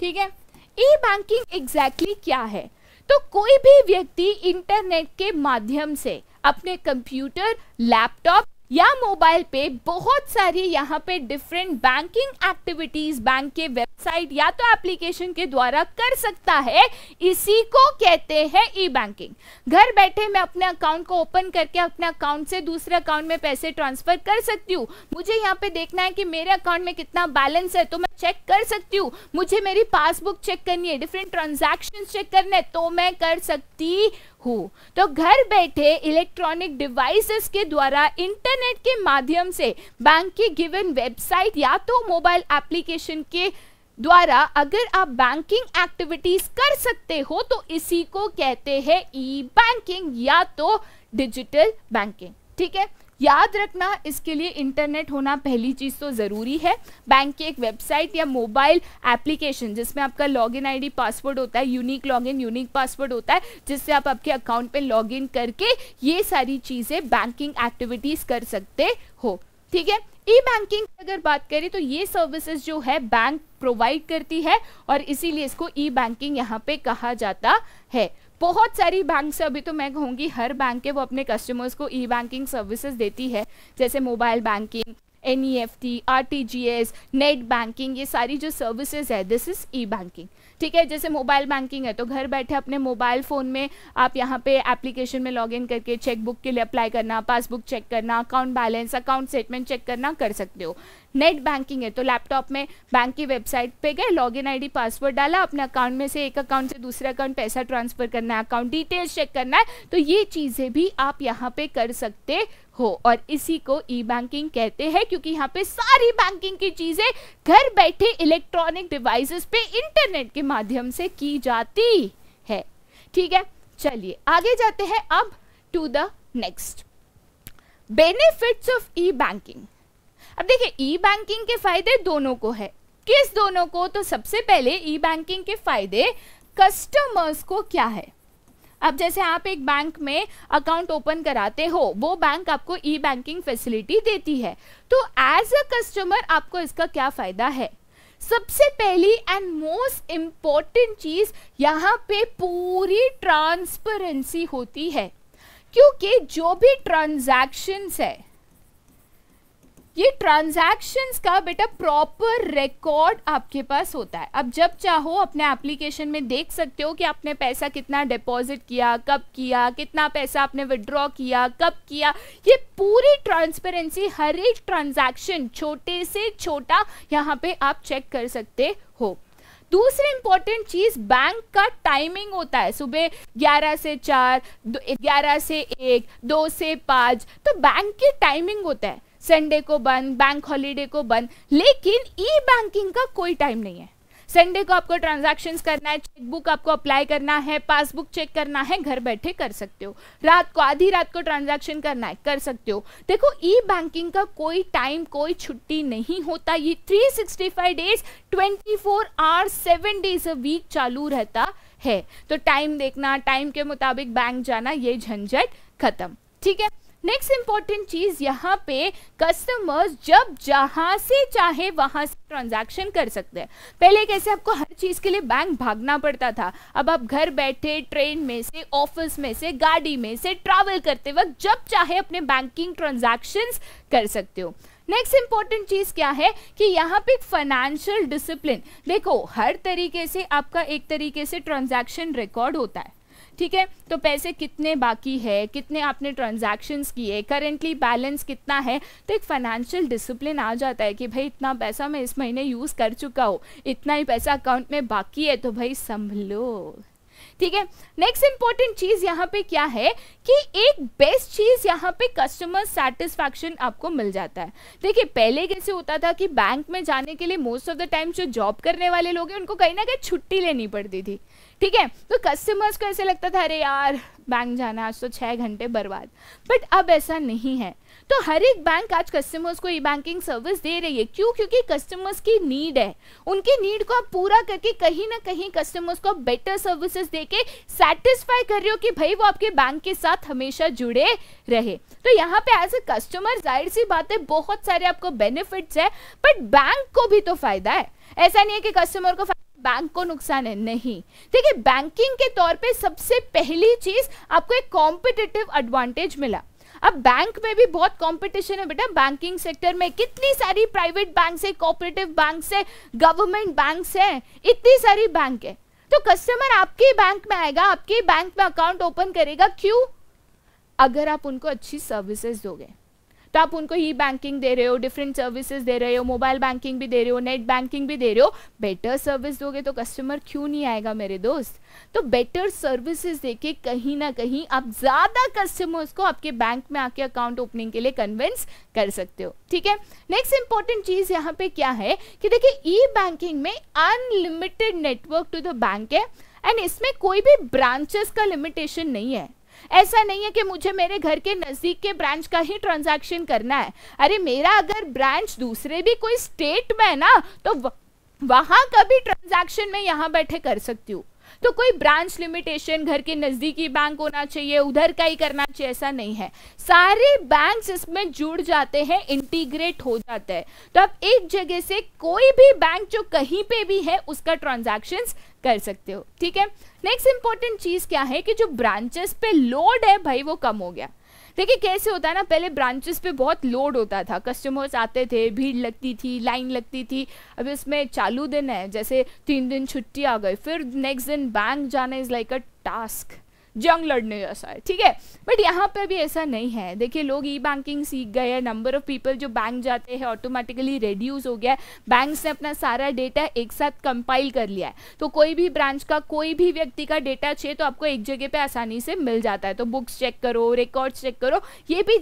ठीक है। ई बैंकिंग एग्जैक्टली क्या है, तो कोई भी व्यक्ति इंटरनेट के माध्यम से अपने कंप्यूटर, लैपटॉप या मोबाइल पे बहुत सारी यहाँ पे डिफरेंट बैंकिंग एक्टिविटीज बैंक के वेबसाइट या तो एप्लीकेशन के द्वारा कर सकता है। इसी को कहते हैं ई बैंकिंग। घर बैठे मैं अपने अकाउंट को ओपन करके अपने अकाउंट से दूसरे अकाउंट में पैसे ट्रांसफर कर सकती हूँ। मुझे यहाँ पे देखना है कि मेरे अकाउंट में कितना बैलेंस है तो मैं चेक कर सकती हूँ। मुझे मेरी पासबुक चेक करनी है, डिफरेंट ट्रांजैक्शन चेक करने हैं तो मैं कर सकती हूँ। तो घर बैठे इलेक्ट्रॉनिक डिवाइसेस के द्वारा इंटरनेट के माध्यम से बैंक की गिवन वेबसाइट या तो मोबाइल एप्लीकेशन के द्वारा अगर आप बैंकिंग एक्टिविटीज कर सकते हो तो इसी को कहते हैं ई बैंकिंग या तो डिजिटल बैंकिंग, ठीक है। याद रखना इसके लिए इंटरनेट होना पहली चीज़ तो ज़रूरी है। बैंक की एक वेबसाइट या मोबाइल एप्लीकेशन जिसमें आपका लॉगिन आईडी, पासवर्ड होता है, यूनिक लॉगिन, यूनिक पासवर्ड होता है, जिससे आप आपके अकाउंट पे लॉगिन करके ये सारी चीज़ें बैंकिंग एक्टिविटीज़ कर सकते हो, ठीक है। ई बैंकिंग की अगर बात करें तो ये सर्विसेज जो है बैंक प्रोवाइड करती है और इसीलिए इसको ई बैंकिंग यहाँ पे कहा जाता है। बहुत सारी बैंक से, अभी तो मैं कहूँगी हर बैंक के, वो अपने कस्टमर्स को ई बैंकिंग सर्विसेज देती है, जैसे mobile banking, NEFT, RTGS, net banking, ये सारी जो सर्विसेज है दिस इज़ ई बैंकिंग, ठीक है। जैसे मोबाइल बैंकिंग है तो घर बैठे अपने मोबाइल फ़ोन में आप यहाँ पे एप्लीकेशन में लॉगिन करके चेकबुक के लिए अप्लाई करना, पासबुक चेक करना, account balance, account statement check करना कर सकते हो। नेट बैंकिंग है तो लैपटॉप में बैंक की वेबसाइट पे गए, लॉगिन आईडी, पासवर्ड डाला, अपने अकाउंट में से, एक अकाउंट से दूसरे अकाउंट पैसा ट्रांसफ़र करना है, अकाउंट डिटेल्स चेक करना है, तो ये चीज़ें भी आप यहाँ पे कर सकते हो और इसी को ई बैंकिंग कहते हैं, क्योंकि यहाँ पे सारी बैंकिंग की चीज़ें घर बैठे इलेक्ट्रॉनिक डिवाइसेस पे इंटरनेट के माध्यम से की जाती है, ठीक है। चलिए आगे जाते हैं अब to the next, benefits of e banking. अब देखिए ई बैंकिंग के फायदे दोनों को है, किस दोनों को, तो सबसे पहले ई बैंकिंग के फायदे कस्टमर्स को क्या है। अब जैसे आप एक बैंक में अकाउंट ओपन कराते हो, वो बैंक आपको ई बैंकिंग फैसिलिटी देती है, तो एज अ कस्टमर आपको इसका क्या फ़ायदा है। सबसे पहली एंड मोस्ट इम्पॉर्टेंट चीज़, यहाँ पे पूरी ट्रांसपेरेंसी होती है, क्योंकि जो भी ट्रांजैक्शंस है ये ट्रांजैक्शंस का बेटा प्रॉपर रिकॉर्ड आपके पास होता है। अब जब चाहो अपने एप्लीकेशन में देख सकते हो कि आपने पैसा कितना डिपॉजिट किया, कब किया, कितना पैसा आपने विड्रॉ किया, कब किया, ये पूरी ट्रांसपेरेंसी हर एक ट्रांजैक्शन छोटे से छोटा यहाँ पे आप चेक कर सकते हो। दूसरी इंपॉर्टेंट चीज बैंक का टाइमिंग होता है, सुबह 11 से 4, 11 से 1, 2 से 5, तो बैंक की टाइमिंग होता है। संडे को बंद, बैंक हॉलीडे को बंद, लेकिन ई बैंकिंग का कोई टाइम नहीं है। संडे को आपको ट्रांजैक्शंस करना है, चेकबुक आपको अप्लाई करना है, पासबुक चेक करना है, घर बैठे कर सकते हो। रात को, आधी रात को ट्रांजैक्शन करना है, कर सकते हो। देखो ई बैंकिंग का कोई टाइम, कोई छुट्टी नहीं होता। ये 365 days 24 hours 7 days a week चालू रहता है। तो टाइम देखना, टाइम के मुताबिक बैंक जाना, ये झंझट खत्म। ठीक है, नेक्स्ट इंपॉर्टेंट चीज यहाँ पे कस्टमर्स जब जहाँ से चाहे वहाँ से ट्रांजैक्शन कर सकते हैं। पहले कैसे आपको हर चीज के लिए बैंक भागना पड़ता था, अब आप घर बैठे ट्रेन में से, ऑफिस में से, गाड़ी में से, ट्रैवल करते वक्त जब चाहे अपने बैंकिंग ट्रांजैक्शंस कर सकते हो। नेक्स्ट इंपॉर्टेंट चीज़ क्या है कि यहाँ पे फाइनेंशियल डिसिप्लिन, देखो हर तरीके से आपका एक तरीके से ट्रांजैक्शन रिकॉर्ड होता है। ठीक है, तो पैसे कितने बाकी है, कितने आपने ट्रांजैक्शंस किए, करेंटली बैलेंस कितना है, तो एक फाइनेंशियल डिसिप्लिन आ जाता है कि भाई इतना पैसा मैं इस महीने यूज़ कर चुका हूँ, इतना ही पैसा अकाउंट में बाकी है, तो भाई संभलो। ठीक है, नेक्स्ट इंपॉर्टेंट चीज़ यहाँ पे क्या है कि एक बेस्ट चीज़ यहाँ पे कस्टमर सेटिस्फैक्शन आपको मिल जाता है। देखिए पहले कैसे होता था कि बैंक में जाने के लिए मोस्ट ऑफ द टाइम जो जॉब करने वाले लोग हैं उनको कहीं ना कहीं छुट्टी लेनी पड़ती थी। ठीक है, तो कस्टमर्स को ऐसे लगता था अरे यार बैंक जाना आज तो 6 घंटे बर्बाद, बट अब ऐसा नहीं है। तो हर एक बैंक आज कस्टमर्स को ई बैंकिंग सर्विस दे रही है। क्यों? क्योंकि कस्टमर्स की नीड है, उनकी नीड को आप पूरा करके कहीं ना कहीं कस्टमर्स को बेटर सर्विसेज देके सेटिस्फाई कर रहे हो कि भाई वो आपके बैंक के साथ हमेशा जुड़े रहे। तो यहाँ पे एज ए कस्टमर जाहिर सी बात है बहुत सारे आपको बेनिफिट्स है, बट बैंक को भी तो फायदा है। ऐसा नहीं है कि कस्टमर को बैंक को नुकसान है, नहीं। देखिए बैंकिंग के तौर पे सबसे पहली चीज आपको एक कॉम्पिटिटिव एडवांटेज मिला। अब बैंक में भी बहुत कंपटीशन है बेटा, बैंकिंग सेक्टर में कितनी सारी प्राइवेट बैंक्स है, कोऑपरेटिव बैंक्स है, गवर्नमेंट बैंक्स है, इतनी सारी बैंक है। तो कस्टमर आपके बैंक में आएगा, आपके बैंक में अकाउंट ओपन करेगा, क्यों? अगर आप उनको अच्छी सर्विसेज दोगे। तो आप उनको ई बैंकिंग दे रहे हो, डिफरेंट सर्विसेज दे रहे हो, मोबाइल बैंकिंग भी दे रहे हो, नेट बैंकिंग भी दे रहे हो, बेटर सर्विस दोगे तो कस्टमर क्यों नहीं आएगा मेरे दोस्त? तो बेटर सर्विसेज देके कहीं ना कहीं आप ज़्यादा कस्टमर्स को आपके बैंक में आके अकाउंट ओपनिंग के लिए कन्विंस कर सकते हो। ठीक है, नेक्स्ट इंपॉर्टेंट चीज़ यहाँ पे क्या है कि देखिए ई बैंकिंग में unlimited network to the bank है, एंड इसमें कोई भी ब्रांचेस का लिमिटेशन नहीं है। ऐसा नहीं है कि मुझे मेरे घर के नज़दीक के ब्रांच का ही ट्रांजैक्शन करना है, अरे मेरा अगर ब्रांच दूसरे भी कोई स्टेट में है ना, तो वहाँ का भी ट्रांजैक्शन मैं यहाँ बैठे कर सकती हूँ। तो कोई ब्रांच लिमिटेशन, घर के नज़दीकी बैंक होना चाहिए, उधर का ही करना चाहिए, ऐसा नहीं है। सारे बैंक्स इसमें जुड़ जाते हैं, इंटीग्रेट हो जाते हैं। तो आप एक जगह से कोई भी बैंक जो कहीं पे भी है उसका ट्रांजैक्शंस कर सकते हो। ठीक है, नेक्स्ट इंपॉर्टेंट चीज़ क्या है कि जो ब्रांचेस पे लोड है भाई वो कम हो गया। देखिए कैसे होता है ना, पहले ब्रांचेस पे बहुत लोड होता था, कस्टमर्स आते थे, भीड़ लगती थी, लाइन लगती थी। अभी उसमें चालू दिन है, जैसे 3 दिन छुट्टी आ गई, फिर नेक्स्ट दिन बैंक जाना इज़ लाइक अ टास्क, जंग लड़ने जैसा है। ठीक है, बट यहाँ पे भी ऐसा नहीं है। देखिए लोग ई बैंकिंग सीख गए हैं, नंबर ऑफ पीपल जो बैंक जाते हैं ऑटोमेटिकली रिड्यूस हो गया है। बैंक्स ने अपना सारा डेटा एक साथ कंपाइल कर लिया है, तो कोई भी ब्रांच का, कोई भी व्यक्ति का डेटा चाहिए तो आपको एक जगह पे आसानी से मिल जाता है। तो बुक्स चेक करो, रिकॉर्ड्स चेक करो, ये भी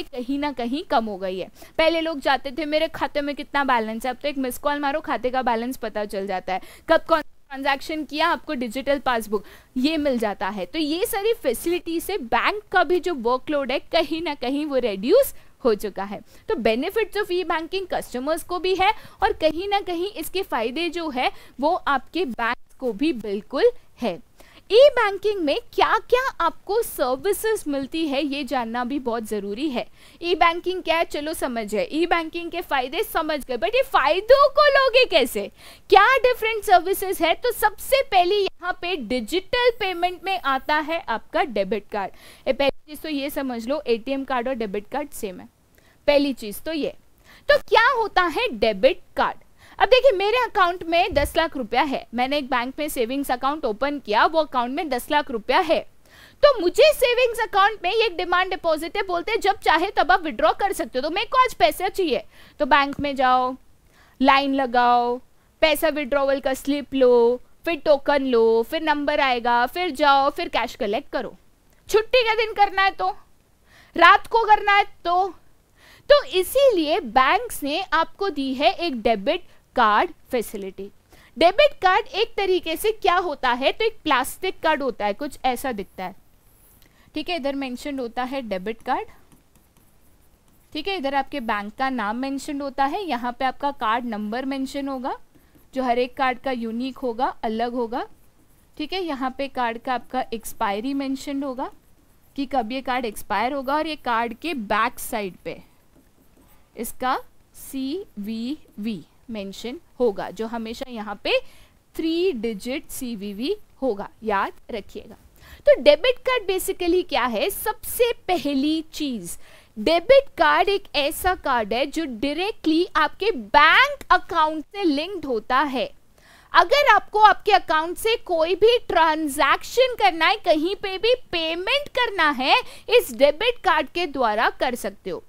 कहीं ना कहीं कम हो गई है। पहले लोग जाते थे मेरे खाते में कितना बैलेंस है, अब तो एक मिस कॉल मारो खाते का बैलेंस पता चल जाता है, कब कौन ट्रांजैक्शन किया, आपको डिजिटल पासबुक ये मिल जाता है। तो ये सारी फैसिलिटी से बैंक का भी जो वर्कलोड है कहीं ना कहीं वो रिड्यूस हो चुका है। तो benefits of e banking customers को भी है, और कहीं ना कहीं इसके फायदे जो है वो आपके बैंक को भी बिल्कुल है। ई बैंकिंग में क्या क्या आपको सर्विसेज मिलती है ये जानना भी बहुत ज़रूरी है। ई बैंकिंग क्या है चलो समझ गए, ई बैंकिंग के फायदे समझ गए, बट ये फायदों को लोगे कैसे, क्या डिफरेंट सर्विसेज है? तो सबसे पहले यहाँ पे डिजिटल पेमेंट में आता है आपका डेबिट कार्ड। पहली चीज़ तो ये समझ लो ATM कार्ड और डेबिट कार्ड सेम है, पहली चीज़ तो ये। तो क्या होता है डेबिट कार्ड। अब देखिए मेरे अकाउंट में 10 लाख रुपया है, मैंने एक बैंक में सेविंग्स अकाउंट ओपन किया, वो अकाउंट में 10 लाख रुपया है, तो मुझे सेविंग्स अकाउंट में एक डिमांड डिपॉजिट है, बोलते हैं जब चाहे तब आप विड्रॉ कर सकते हो। तो मेरे को आज पैसा चाहिए, तो बैंक में जाओ, लाइन लगाओ, पैसा विड्रॉवल का स्लिप लो, फिर टोकन लो, फिर नंबर आएगा, फिर जाओ, फिर कैश कलेक्ट करो। छुट्टी का दिन करना है तो, रात को करना है तो इसीलिए बैंक्स ने आपको दी है एक debit card facility. Debit card एक तरीके से क्या होता है, तो एक प्लास्टिक कार्ड होता है, कुछ ऐसा दिखता है, ठीक है। इधर मेंशन होता है डेबिट कार्ड, ठीक है, इधर आपके बैंक का नाम मेंशन होता है, यहाँ पे आपका कार्ड नंबर मेंशन होगा जो हर एक कार्ड का यूनिक होगा, अलग होगा, ठीक है। यहाँ पे कार्ड का आपका एक्सपायरी मेंशन होगा कि कब ये कार्ड एक्सपायर होगा, और ये कार्ड के बैक साइड पे इसका CVV मेंशन होगा जो हमेशा यहाँ पे 3 डिजिट CVV होगा, याद रखिएगा। तो डेबिट कार्ड बेसिकली क्या है, सबसे पहली चीज डेबिट कार्ड एक ऐसा कार्ड है जो डायरेक्टली आपके बैंक अकाउंट से लिंक्ड होता है। अगर आपको आपके अकाउंट से कोई भी ट्रांजैक्शन करना है, कहीं पे भी पेमेंट करना है, इस डेबिट कार्ड के द्वारा कर सकते हो।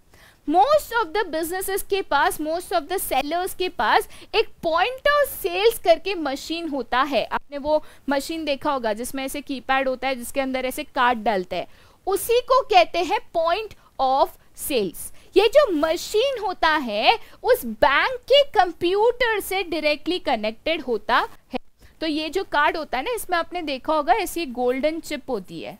मोस्ट ऑफ द बिजनेसेस के पास, मोस्ट ऑफ द सेलर्स के पास एक पॉइंट ऑफ सेल्स करके मशीन होता है, आपने वो मशीन देखा होगा जिसमें ऐसे कीपैड होता है जिसके अंदर ऐसे कार्ड डालते हैं, उसी को कहते हैं पॉइंट ऑफ सेल्स। ये जो मशीन होता है उस बैंक के कंप्यूटर से डायरेक्टली कनेक्टेड होता है। तो ये जो कार्ड होता है ना, इसमें आपने देखा होगा ऐसी गोल्डन चिप होती है,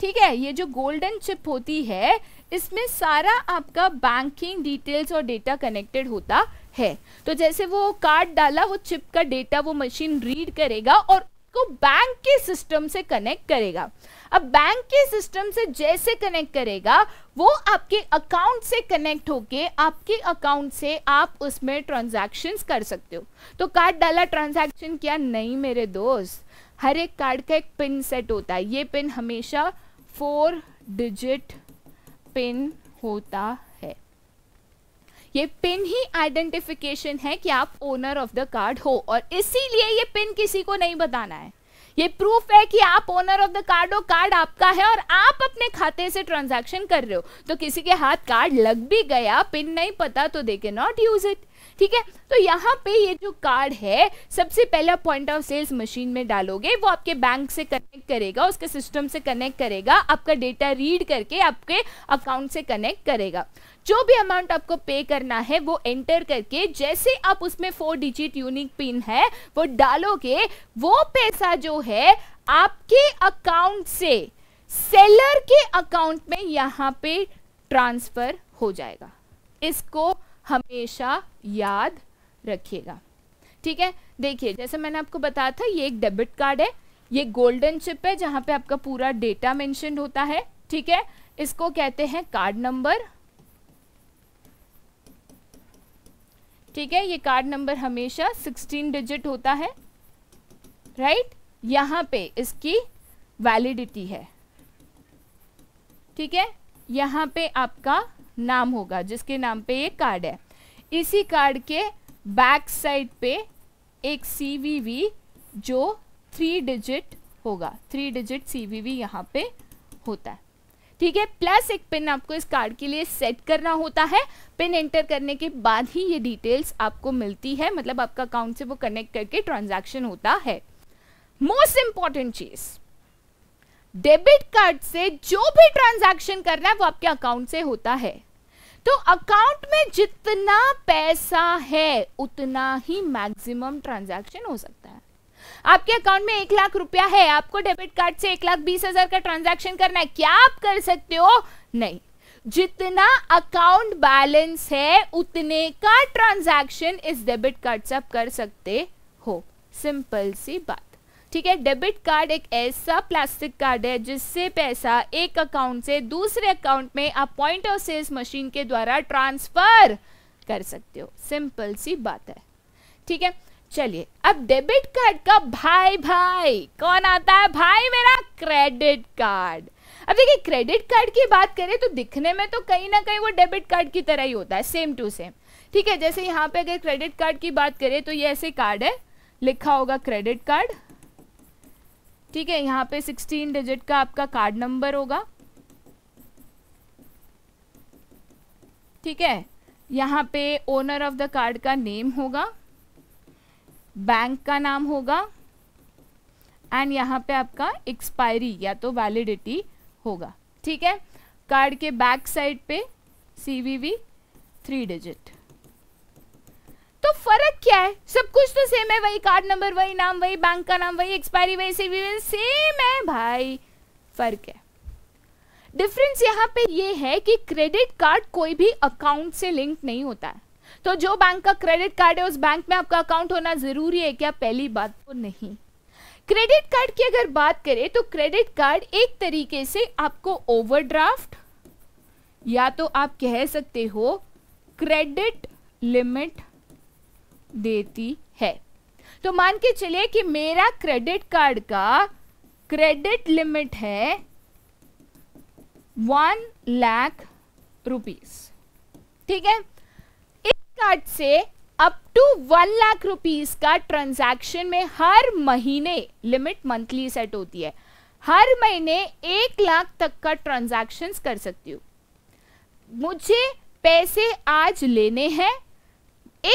ठीक है, ये जो गोल्डन चिप होती है इसमें सारा आपका बैंकिंग डिटेल्स और डेटा कनेक्टेड होता है। तो जैसे वो कार्ड डाला, वो चिप का डेटा वो मशीन रीड करेगा और उसको बैंक के सिस्टम से कनेक्ट करेगा। अब बैंक के सिस्टम से जैसे कनेक्ट करेगा, वो आपके अकाउंट से कनेक्ट होके आपके अकाउंट से आप उसमें ट्रांजैक्शंस कर सकते हो। तो कार्ड डाला, ट्रांजैक्शन किया, नहीं मेरे दोस्त, हर एक कार्ड का एक पिन सेट होता है, ये पिन हमेशा 4 डिजिट पिन होता है। ये पिन ही आइडेंटिफिकेशन है कि आप ओनर ऑफ द कार्ड हो, और इसीलिए ये पिन किसी को नहीं बताना है, ये प्रूफ है कि आप ओनर ऑफ द कार्ड हो, कार्ड आपका है और आप अपने खाते से ट्रांजैक्शन कर रहे हो। तो किसी के हाथ कार्ड लग भी गया, पिन नहीं पता, तो they can not use it, ठीक है। तो यहाँ पे ये जो कार्ड है सबसे पहला पॉइंट ऑफ सेल्स मशीन में डालोगे, वो आपके बैंक से कनेक्ट करेगा, उसके सिस्टम से कनेक्ट करेगा, आपका डेटा रीड करके आपके अकाउंट से कनेक्ट करेगा। जो भी अमाउंट आपको पे करना है वो एंटर करके, जैसे आप उसमें 4 डिजिट यूनिक पिन है वो डालोगे, वो पैसा जो है आपके अकाउंट से सेलर के अकाउंट में यहाँ पे ट्रांसफर हो जाएगा। इसको हमेशा याद रखिएगा, ठीक है। देखिए जैसे मैंने आपको बताया था, ये एक डेबिट कार्ड है, ये गोल्डन चिप है जहाँ पे आपका पूरा डेटा मेंशन होता है, ठीक है। इसको कहते हैं कार्ड नंबर, ठीक है, ये कार्ड नंबर हमेशा 16 डिजिट होता है, राइट। यहाँ पे इसकी वैलिडिटी है, ठीक है, यहाँ पे आपका नाम होगा जिसके नाम पे ये कार्ड है, इसी कार्ड के बैक साइड पे एक CVV जो 3 डिजिट होगा, 3 डिजिट CVV यहाँ पे होता है, ठीक है। प्लस एक पिन आपको इस कार्ड के लिए सेट करना होता है, पिन एंटर करने के बाद ही ये डिटेल्स आपको मिलती है, मतलब आपका अकाउंट से वो कनेक्ट करके ट्रांजैक्शन होता है। मोस्ट इंपॉर्टेंट चीज़, डेबिट कार्ड से जो भी ट्रांजैक्शन करना है वो आपके अकाउंट से होता है। तो अकाउंट में जितना पैसा है उतना ही मैक्सिमम ट्रांजैक्शन हो सकता है। आपके अकाउंट में 1 लाख रुपया है, आपको डेबिट कार्ड से 1,20,000 का ट्रांजैक्शन करना है, क्या आप कर सकते हो? नहीं। जितना अकाउंट बैलेंस है उतने का ट्रांजैक्शन इस डेबिट कार्ड से आप कर सकते हो, सिंपल सी बात, ठीक है। डेबिट कार्ड एक ऐसा प्लास्टिक कार्ड है जिससे पैसा एक अकाउंट से दूसरे अकाउंट में आप पॉइंट ऑफ सेल्स मशीन के द्वारा ट्रांसफर कर सकते हो, सिंपल सी बात है, ठीक है। चलिए अब डेबिट कार्ड का भाई कौन आता है? भाई मेरा क्रेडिट कार्ड। अब देखिए क्रेडिट कार्ड की बात करें तो दिखने में तो कहीं ना कहीं वो डेबिट कार्ड की तरह ही होता है, सेम टू सेम, ठीक है। जैसे यहाँ पे अगर क्रेडिट कार्ड की बात करें तो ये ऐसे कार्ड है, लिखा होगा क्रेडिट कार्ड, ठीक है। यहाँ पे 16 डिजिट का आपका कार्ड नंबर होगा, ठीक है। यहाँ पे ओनर ऑफ द कार्ड का नेम होगा, बैंक का नाम होगा, एंड यहाँ पे आपका एक्सपायरी या तो वैलिडिटी होगा, ठीक है। कार्ड के बैक साइड पे सीवीवी 3 डिजिट। तो फर्क क्या है? सब कुछ तो सेम है, वही कार्ड नंबर, वही नाम, वही बैंक का नाम, वही एक्सपायरी, वही सीवीवी, सेम है भाई। फर्क है, डिफरेंस यहाँ पे ये है कि क्रेडिट कार्ड कोई भी अकाउंट से लिंक नहीं होता है। तो जो बैंक का क्रेडिट कार्ड है उस बैंक में आपका अकाउंट होना जरूरी है क्या? पहली बात तो नहीं। क्रेडिट कार्ड की अगर बात करें तो क्रेडिट कार्ड एक तरीके से आपको ओवरड्राफ्ट या तो आप कह सकते हो क्रेडिट लिमिट देती है। तो मान के चलिए कि मेरा क्रेडिट कार्ड का क्रेडिट लिमिट है 1 लाख रुपीज, ठीक है। इस कार्ड से अप टू 1 लाख रुपीज का ट्रांजैक्शन में हर महीने, लिमिट मंथली सेट होती है, हर महीने 1 लाख तक का ट्रांजैक्शंस कर सकती हूँ। मुझे पैसे आज लेने हैं,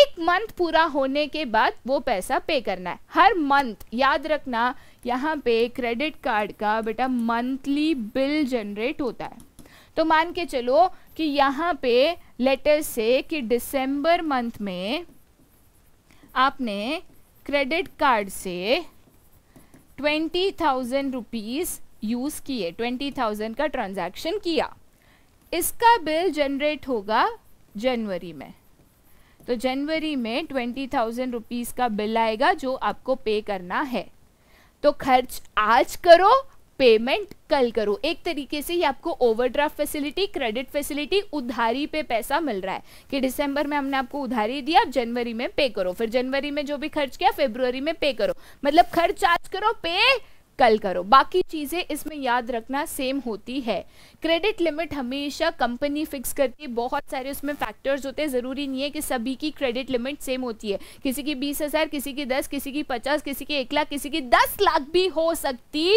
1 मंथ पूरा होने के बाद वो पैसा पे करना है, हर मंथ। याद रखना यहाँ पे क्रेडिट कार्ड का बेटा मंथली बिल जनरेट होता है। तो मान के चलो कि यहाँ पे लेटर से कि दिसंबर मंथ में आपने क्रेडिट कार्ड से 20,000 रुपीज़ यूज़ किए, 20,000 का ट्रांजैक्शन किया, इसका बिल जनरेट होगा जनवरी में। तो जनवरी में 20,000 रुपीज़ का बिल आएगा जो आपको पे करना है। तो खर्च आज करो, पेमेंट कल करो। एक तरीके से ये आपको ओवरड्राफ्ट फैसिलिटी, क्रेडिट फैसिलिटी, उधारी पे पैसा मिल रहा है कि दिसंबर में हमने आपको उधारी दिया, आप जनवरी में पे करो, फिर जनवरी में जो भी खर्च किया फरवरी में पे करो। मतलब खर्च आज करो, पे कल करो। बाकी चीज़ें इसमें याद रखना सेम होती है। क्रेडिट लिमिट हमेशा कंपनी फिक्स करती है, बहुत सारे उसमें फैक्टर्स होते हैं। ज़रूरी नहीं है कि सभी की क्रेडिट लिमिट सेम होती है, किसी की 20,000, किसी की 10, किसी की 50, किसी की 1 लाख, किसी की 10 लाख भी हो सकती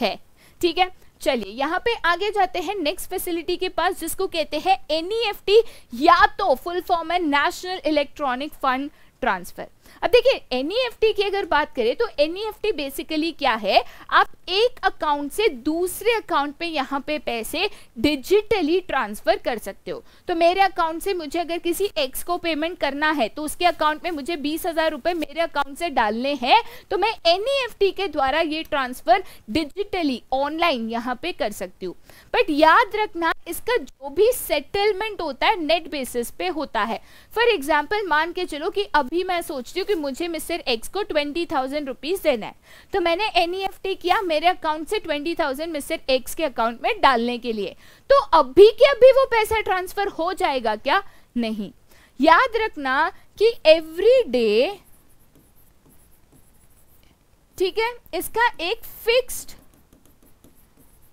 है, ठीक है। चलिए यहाँ पे आगे जाते हैं नेक्स्ट फैसिलिटी के पास, जिसको कहते हैं NEFT या तो फुल फॉर्म है नेशनल इलेक्ट्रॉनिक फंड ट्रांसफर। अब देखिए NEFT की अगर बात करें तो NEFT बेसिकली क्या है, आप एक अकाउंट से दूसरे अकाउंट पे यहाँ पे पैसे डिजिटली ट्रांसफर कर सकते हो। तो मेरे अकाउंट से मुझे अगर किसी एक्स को पेमेंट करना है तो उसके अकाउंट में मुझे 20,000 रुपये मेरे अकाउंट से डालने हैं, तो मैं NEFT के द्वारा ये ट्रांसफर डिजिटली ऑनलाइन यहाँ पे कर सकती हूँ। बट याद रखना इसका जो भी सेटलमेंट होता है नेट बेसिस पे होता है। फॉर एग्जाम्पल मान के चलो कि अभी मैं सोचती हूँ कि मुझे मिस्टर एक्स को 20,000 रुपीज़ देना है, तो मैंने NEFT किया मेरे अकाउंट से 20,000 मिस्टर एक्स के अकाउंट में डालने के लिए। तो अभी के अभी वो पैसा ट्रांसफर हो जाएगा क्या? नहीं। याद रखना कि एवरी डे, ठीक है, इसका एक फिक्स्ड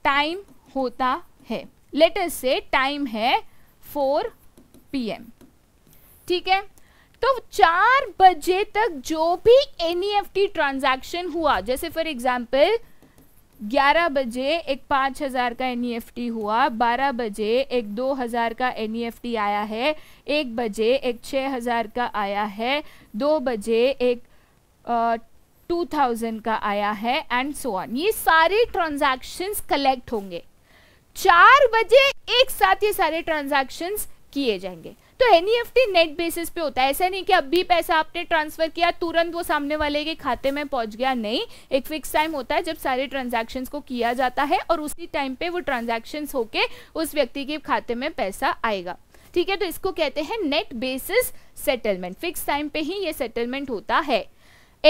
टाइम होता है। लेटर से टाइम है 4 PM, ठीक है। तो 4 बजे तक जो भी NEFT ट्रांजैक्शन हुआ, जैसे फॉर एग्जांपल 11 बजे एक 5,000 का NEFT हुआ, 12 बजे एक 2,000 का NEFT आया है, 1 बजे एक 6,000 का आया है, 2 बजे एक 2,000 का आया है, एंड सो ऑन। ये सारे ट्रांजैक्शंस कलेक्ट होंगे, 4 बजे एक साथ ये सारे ट्रांजैक्शंस किए जाएंगे। तो NEFT नेट बेसिस पे होता है, ऐसा नहीं कि अब भी पैसा आपने ट्रांसफर किया तुरंत वो सामने वाले के खाते में पहुंच गया, नहीं। एक फिक्स टाइम होता है जब सारे ट्रांजैक्शंस को किया जाता है और उसी टाइम पे वो ट्रांजैक्शंस होके उस व्यक्ति के खाते में पैसा आएगा, ठीक है। तो इसको कहते हैं net basis settlement, fix time पे ही ये सेटलमेंट होता है।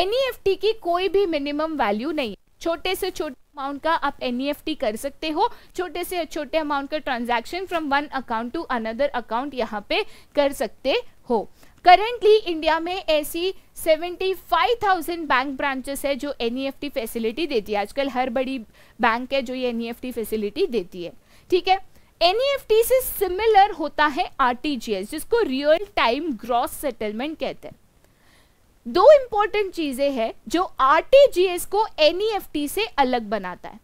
NEFT की कोई भी मिनिमम वैल्यू नहीं है, छोटे से छोटे अमाउंट का आप NEFT कर सकते हो, छोटे से छोटे अमाउंट का transaction from one account to another account यहाँ पे कर सकते हो। करंटली इंडिया में ऐसी 75,000 बैंक ब्रांचेस है जो एनईएफटी फैसिलिटी देती है। आजकल हर बड़ी बैंक है जो ये एनईएफटी फैसिलिटी देती है, ठीक है। एनईएफटी से सिमिलर होता है आरटीजीएस, जिसको रियल टाइम ग्रॉस सेटलमेंट कहते हैं। दो इंपॉर्टेंट चीजें हैं जो आरटीजीएस को एनईएफटी से अलग बनाता है।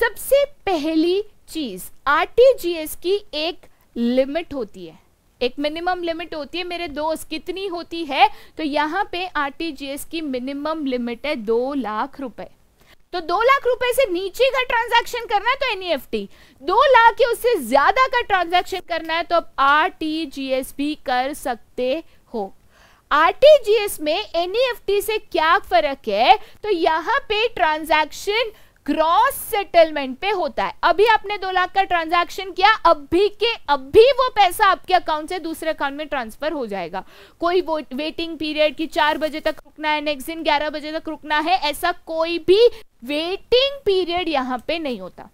सबसे पहली चीज, आरटीजीएस की एक लिमिट होती है, एक मिनिमम लिमिट होती है। मेरे दोस्त कितनी होती है? तो यहाँ पे आरटीजीएस की मिनिमम लिमिट है 2 लाख रुपए। तो 2 लाख रुपए से नीचे का ट्रांजैक्शन करना है तो एनईएफटी, 2 लाख या उससे ज्यादा का ट्रांजैक्शन करना है तो आप आरटीजीएस भी कर सकते हो। आरटीजीएस में एनईएफटी से क्या फर्क है? तो यहाँ पे ट्रांजैक्शन ग्रॉस सेटलमेंट पे होता है। अभी आपने 2 लाख का ट्रांजैक्शन किया, अभी वो पैसा आपके अकाउंट से दूसरे अकाउंट में ट्रांसफर हो जाएगा। कोई वेटिंग पीरियड की 4 बजे तक रुकना है, नेक्स्ट दिन 11 बजे तक रुकना है, ऐसा कोई भी वेटिंग पीरियड यहाँ पे नहीं होता।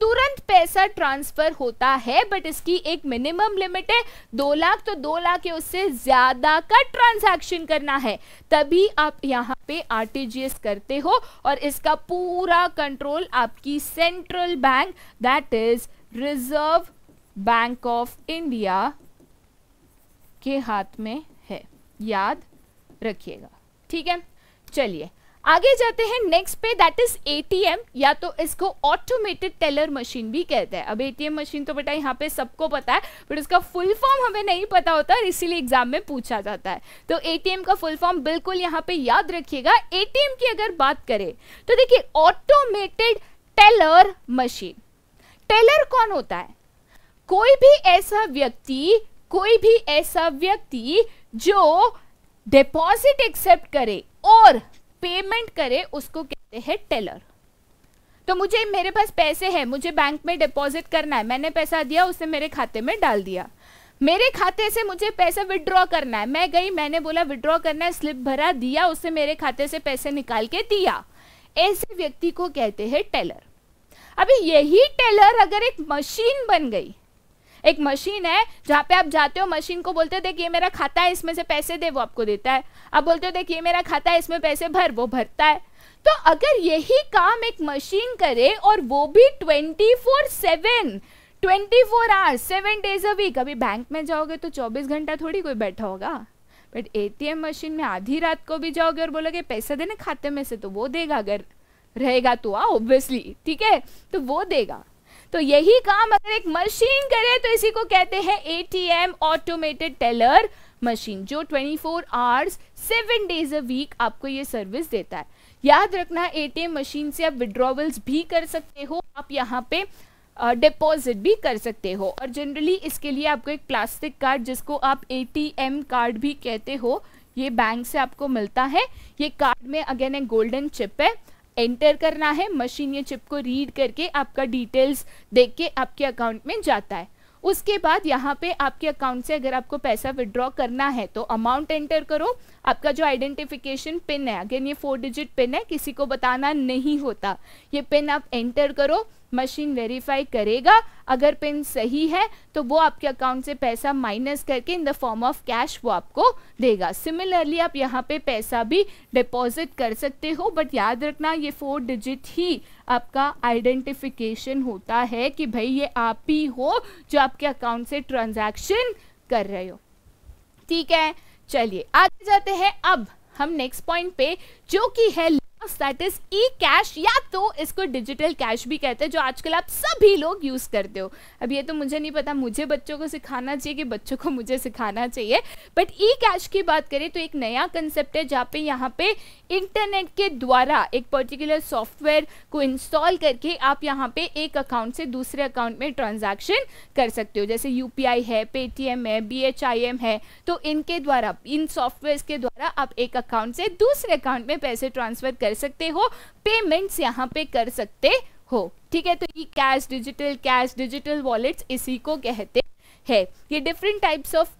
तुरंत पैसा ट्रांसफर होता है, बट इसकी एक मिनिमम लिमिट है 2 लाख। तो 2 लाख या उससे ज्यादा का ट्रांजैक्शन करना है तभी आप यहाँ पे आरटीजीएस करते हो, और इसका पूरा कंट्रोल आपकी central bank, that is reserve bank of India के हाथ में है। याद रखिएगा, ठीक है। चलिए आगे जाते हैं नेक्स्ट पे, दैट इज एटीएम, या तो इसको ऑटोमेटेड टेलर मशीन भी कहते हैं। अब एटीएम मशीन तो बेटा यहाँ पे सबको पता है, बट इसका फुल फॉर्म हमें नहीं पता होता और इसीलिए एग्जाम में पूछा जाता है। तो एटीएम का फुल फॉर्म बिल्कुल यहाँ पे याद रखिएगा। एटीएम की अगर बात करें तो देखिए, ऑटोमेटेड टेलर मशीन। टेलर कौन होता है? कोई भी ऐसा व्यक्ति जो डिपॉजिट एक्सेप्ट करे और पेमेंट करे, उसको कहते हैं टेलर। तो मुझे, मेरे पास पैसे हैं, मुझे बैंक में डिपॉजिट करना है, मैंने पैसा दिया, उसने मेरे खाते में डाल दिया। मेरे खाते से मुझे पैसा विड्रॉ करना है, मैं गई, मैंने बोला विड्रॉ करना है, स्लिप भरा, दिया, उसने मेरे खाते से पैसे निकाल के दिया। ऐसे व्यक्ति को कहते हैं टेलर। अभी यही टेलर अगर एक मशीन बन गई, एक मशीन है जहाँ पे आप जाते हो, मशीन को बोलते हो देख ये मेरा खाता है, इसमें से पैसे दे, वो आपको देता है। आप बोलते हो देख ये मेरा खाता है, इसमें पैसे भर, वो भरता है। तो अगर यही काम एक मशीन करे, और वो भी 24/7, 24 आवर्स 7 डेज अ वीक। अभी बैंक में जाओगे तो 24 घंटा थोड़ी कोई बैठा होगा, बट एटीएम मशीन में आधी रात को भी जाओगे और बोलोगे पैसे देने खाते में से, तो वो देगा, अगर रहेगा तो ऑब्वियसली, ठीक है, तो वो देगा। तो यही काम अगर एक मशीन करे तो इसी को कहते हैं एटीएम, ऑटोमेटेड टेलर मशीन, जो 24 आवर्स 7 डेज अ वीक आपको ये सर्विस देता है। याद रखना, एटीएम मशीन से आप विड्रॉवल्स भी कर सकते हो, आप यहाँ पे डिपॉजिट भी कर सकते हो, और जनरली इसके लिए आपको एक प्लास्टिक कार्ड, जिसको आप एटीएम कार्ड भी कहते हो, ये बैंक से आपको मिलता है। ये कार्ड में अगेन एक गोल्डन चिप है, एंटर करना है, मशीन ये चिप को रीड करके आपका डिटेल्स देख के आपके अकाउंट में जाता है। उसके बाद यहाँ पे आपके अकाउंट से अगर आपको पैसा विड्रॉ करना है तो अमाउंट एंटर करो, आपका जो आइडेंटिफिकेशन पिन है, अगेन ये 4 डिजिट पिन है, किसी को बताना नहीं होता, ये पिन आप एंटर करो, मशीन वेरीफाई करेगा, अगर पिन सही है तो वो आपके अकाउंट से पैसा माइनस करके in the form of cash वो आपको देगा। सिमिलरली आप यहाँ पे पैसा भी डिपॉजिट कर सकते हो, बट याद रखना ये 4 डिजिट ही आपका आइडेंटिफिकेशन होता है कि भाई ये आप ही हो जो आपके अकाउंट से ट्रांजैक्शन कर रहे हो, ठीक है। चलिए आगे जाते हैं अब हम नेक्स्ट पॉइंट पे, जो कि है दैट इज ई कैश, या तो इसको डिजिटल कैश भी कहते हैं, जो आजकल आप सभी लोग यूज करते हो। अब ये तो मुझे नहीं पता, मुझे बच्चों को सिखाना चाहिए कि बच्चों को मुझे सिखाना चाहिए, बट ई कैश की बात करें तो एक नया कंसेप्ट है, जहाँ पे यहाँ पे इंटरनेट के द्वारा एक पर्टिकुलर सॉफ्टवेयर को इंस्टॉल करके आप यहाँ पे एक अकाउंट से दूसरे अकाउंट में ट्रांजैक्शन कर सकते हो। जैसे यूपीआई है, पेटीएम है, बीएचआईएम है, तो इनके द्वारा, इन सॉफ्टवेयर के द्वारा आप एक अकाउंट से दूसरे अकाउंट में पैसे ट्रांसफर कर सकते हो, पेमेंट्स यहाँ पे कर सकते हो, ठीक है। तो ये cash, digital cash, digital wallets इसी को कहते हैं। ये different types of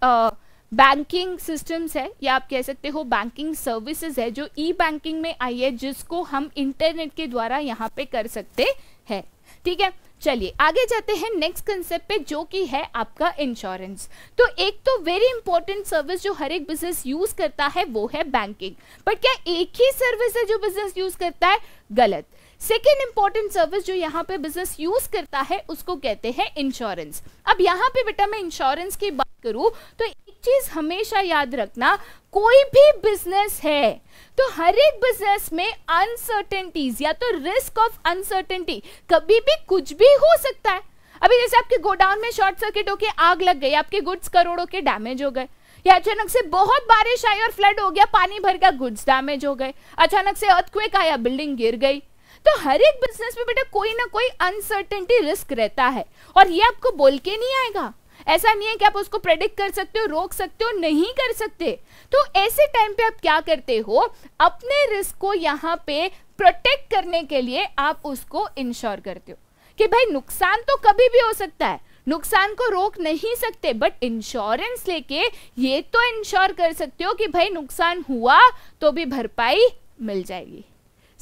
banking systems है या आप कह सकते हो बैंकिंग सर्विसेज है जो ई बैंकिंग में आई है, जिसको हम इंटरनेट के द्वारा यहाँ पे कर सकते हैं। ठीक है, चलिए आगे जाते हैं नेक्स्ट कंसेप्ट पे, जो कि है आपका इंश्योरेंस। तो एक तो वेरी इंपॉर्टेंट सर्विस जो हर एक बिजनेस यूज करता है वो है बैंकिंग। बट क्या एक ही सर्विस है जो बिजनेस यूज करता है? गलत। सेकेंड इंपॉर्टेंट सर्विस जो यहाँ पे बिजनेस यूज करता है उसको कहते हैं इंश्योरेंस। अब यहाँ पे बेटा मैं इंश्योरेंस की बात करूँ तो एक चीज हमेशा याद रखना, कोई भी बिजनेस है तो हर एक बिजनेस में अनसर्टेनिटीज या तो रिस्क ऑफ अनसर्टेनिटी, कभी भी कुछ भी हो सकता है। अभी जैसे आपके गोडाउन में शॉर्ट सर्किट होकर आग लग गई, आपके गुड्स करोड़ों के डैमेज हो गए, या अचानक से बहुत बारिश आई और फ्लड हो गया, पानी भर गया, गुड्स डैमेज हो गए, अचानक से अर्थक्वेक आया, बिल्डिंग गिर गई। तो हर एक बिजनेस में बेटा कोई ना कोई अनसर्टेनिटी रिस्क रहता है, और ये आपको बोल के नहीं आएगा। ऐसा नहीं है कि आप उसको प्रेडिक्ट कर सकते हो, रोक सकते हो, नहीं कर सकते। तो ऐसे टाइम पे आप क्या करते हो, अपने रिस्क को यहाँ पे प्रोटेक्ट करने के लिए आप उसको इंश्योर करते हो कि भाई नुकसान तो कभी भी हो सकता है, नुकसान को रोक नहीं सकते, बट इंश्योरेंस लेके ये तो इंश्योर कर सकते हो कि भाई नुकसान हुआ तो भी भरपाई मिल जाएगी।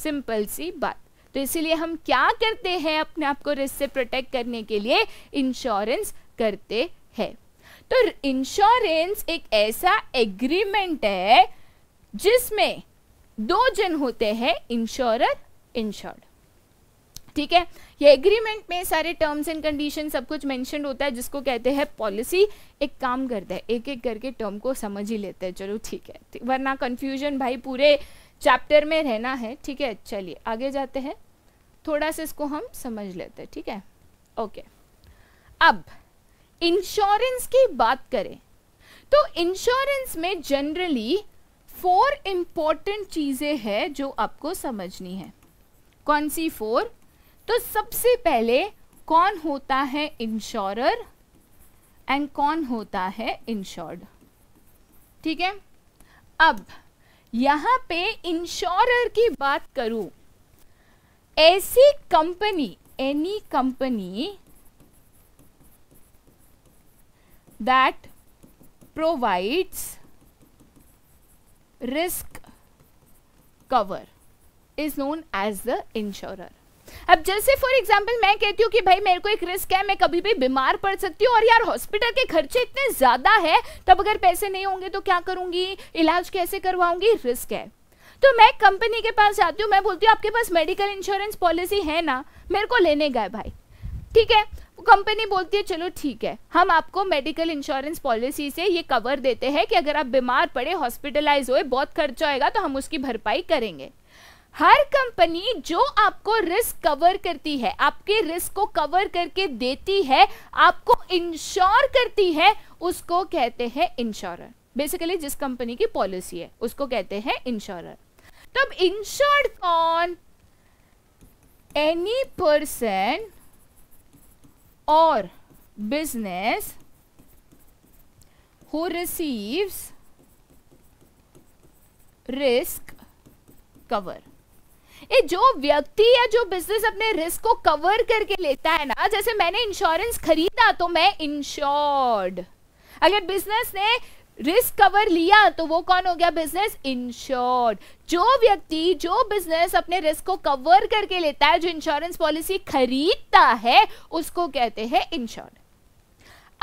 सिंपल सी बात। तो इसीलिए हम क्या करते हैं, अपने आप को रिस्क से प्रोटेक्ट करने के लिए इंश्योरेंस करते हैं। तो इंश्योरेंस एक ऐसा एग्रीमेंट है जिसमें दो जन होते हैं, इंश्योरर, इंश्योर्ड। ठीक है, ये एग्रीमेंट में सारे टर्म्स एंड कंडीशन सब कुछ मेंशन होता है, जिसको कहते हैं पॉलिसी। एक काम करते हैं, एक एक करके टर्म को समझ ही लेते हैं। चलो ठीक है, वरना कंफ्यूजन भाई पूरे चैप्टर में रहना है। ठीक है, चलिए आगे जाते हैं, थोड़ा सा इसको हम समझ लेते हैं। ठीक है, ओके। अब इंश्योरेंस की बात करें तो इंश्योरेंस में जनरली 4 इंपॉर्टेंट चीज़ें हैं जो आपको समझनी है। कौन सी 4? तो सबसे पहले कौन होता है इंश्योरर एंड कौन होता है इंश्योर्ड। ठीक है, अब यहाँ पे इंश्योरर की बात करूं, ऐसी company, any company that provides risk cover is known as the insurer. अब जैसे फॉर एग्जाम्पल मैं कहती हूँ कि भाई मेरे को एक रिस्क है, मैं कभी भी बीमार पड़ सकती हूँ, और यार हॉस्पिटल के खर्चे इतने ज़्यादा है, तब अगर पैसे नहीं होंगे तो क्या करूँगी, इलाज कैसे करवाऊँगी, रिस्क है। तो मैं कंपनी के पास जाती हूँ, मैं बोलती हूँ आपके पास मेडिकल इंश्योरेंस पॉलिसी है ना, मेरे को लेने गए भाई। ठीक है, कंपनी बोलती है चलो ठीक है, हम आपको मेडिकल इंश्योरेंस पॉलिसी से ये कवर देते हैं कि अगर आप बीमार पड़े, हॉस्पिटलाइज हुए, बहुत खर्चा होएगा तो हम उसकी भरपाई करेंगे। हर कंपनी जो आपको रिस्क कवर करती है, आपके रिस्क को कवर करके देती है, आपको इंश्योर करती है, उसको कहते हैं इंश्योरर। बेसिकली जिस कंपनी की पॉलिसी है उसको कहते हैं इंश्योरर। तो अब इंश्योर्ड कौन, एनी पर्सन और business who receives risk cover. ये जो व्यक्ति या जो बिजनेस अपने रिस्क को कवर करके लेता है ना, जैसे मैंने इंश्योरेंस खरीदा तो मैं इंश्योर्ड, अगर बिजनेस ने रिस्क कवर लिया तो वो कौन हो गया, बिजनेस इंश्योर्ड। जो व्यक्ति, जो बिजनेस अपने रिस्क को कवर करके लेता है, जो इंश्योरेंस पॉलिसी खरीदता है, उसको कहते हैं इंश्योर्ड।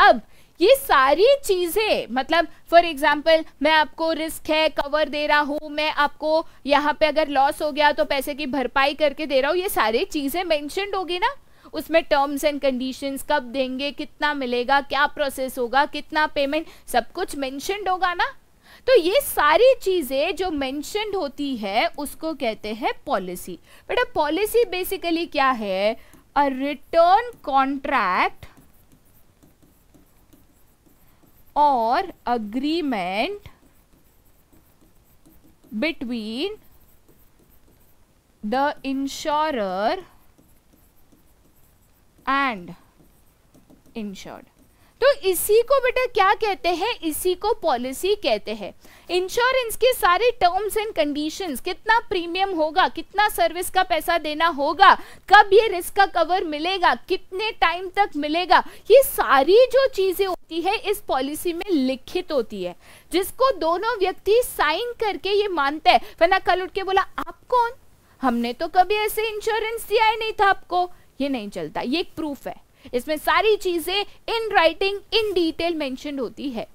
अब ये सारी चीज़ें, मतलब फॉर एग्जाम्पल मैं आपको रिस्क है कवर दे रहा हूँ, मैं आपको यहाँ पे अगर लॉस हो गया तो पैसे की भरपाई करके दे रहा हूँ, ये सारी चीज़ें मेंशनड होगी ना, उसमें टर्म्स एंड कंडीशंस, कब देंगे, कितना मिलेगा, क्या प्रोसेस होगा, कितना पेमेंट, सब कुछ मेंशनड होगा ना। तो ये सारी चीज़ें जो मेंशनड होती है उसको कहते हैं पॉलिसी। बेटा पॉलिसी बेसिकली क्या है, अ रिटर्न कॉन्ट्रैक्ट और agreement between the insurer and insured. तो इसी को बेटा क्या कहते हैं, इसी को पॉलिसी कहते हैं। इंश्योरेंस के सारे टर्म्स एंड कंडीशंस, कितना प्रीमियम होगा, कितना सर्विस का पैसा देना होगा, कब ये रिस्क का कवर मिलेगा, कितने टाइम तक मिलेगा, ये सारी जो चीजें होती है इस पॉलिसी में लिखित होती है, जिसको दोनों व्यक्ति साइन करके ये मानते हैं। वरना कल उठ के बोला आप कौन, हमने तो कभी ऐसे इंश्योरेंस दिया ही नहीं था आपको, ये नहीं चलता। ये एक प्रूफ है, इसमें सारी चीजें in writing in detail mention होती है।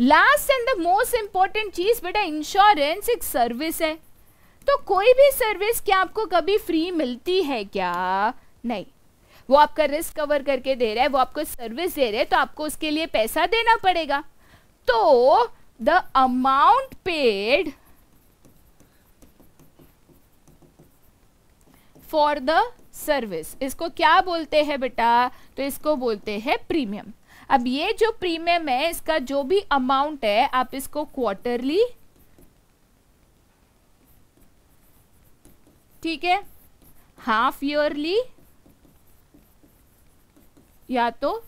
Last and the most important चीज बेटा, इंश्योरेंस एक सर्विस है, तो कोई भी सर्विस क्या आपको कभी फ्री मिलती है क्या? नहीं, वो आपका रिस्क कवर करके दे रहा है, वो आपको सर्विस दे रहे हैं, तो आपको उसके लिए पैसा देना पड़ेगा। तो the amount paid for the service, इसको क्या बोलते हैं बेटा? तो इसको बोलते हैं प्रीमियम। अब ये जो प्रीमियम है, इसका जो भी अमाउंट है, आप इसको क्वार्टरली, ठीक है, हाफ ईयरली या तो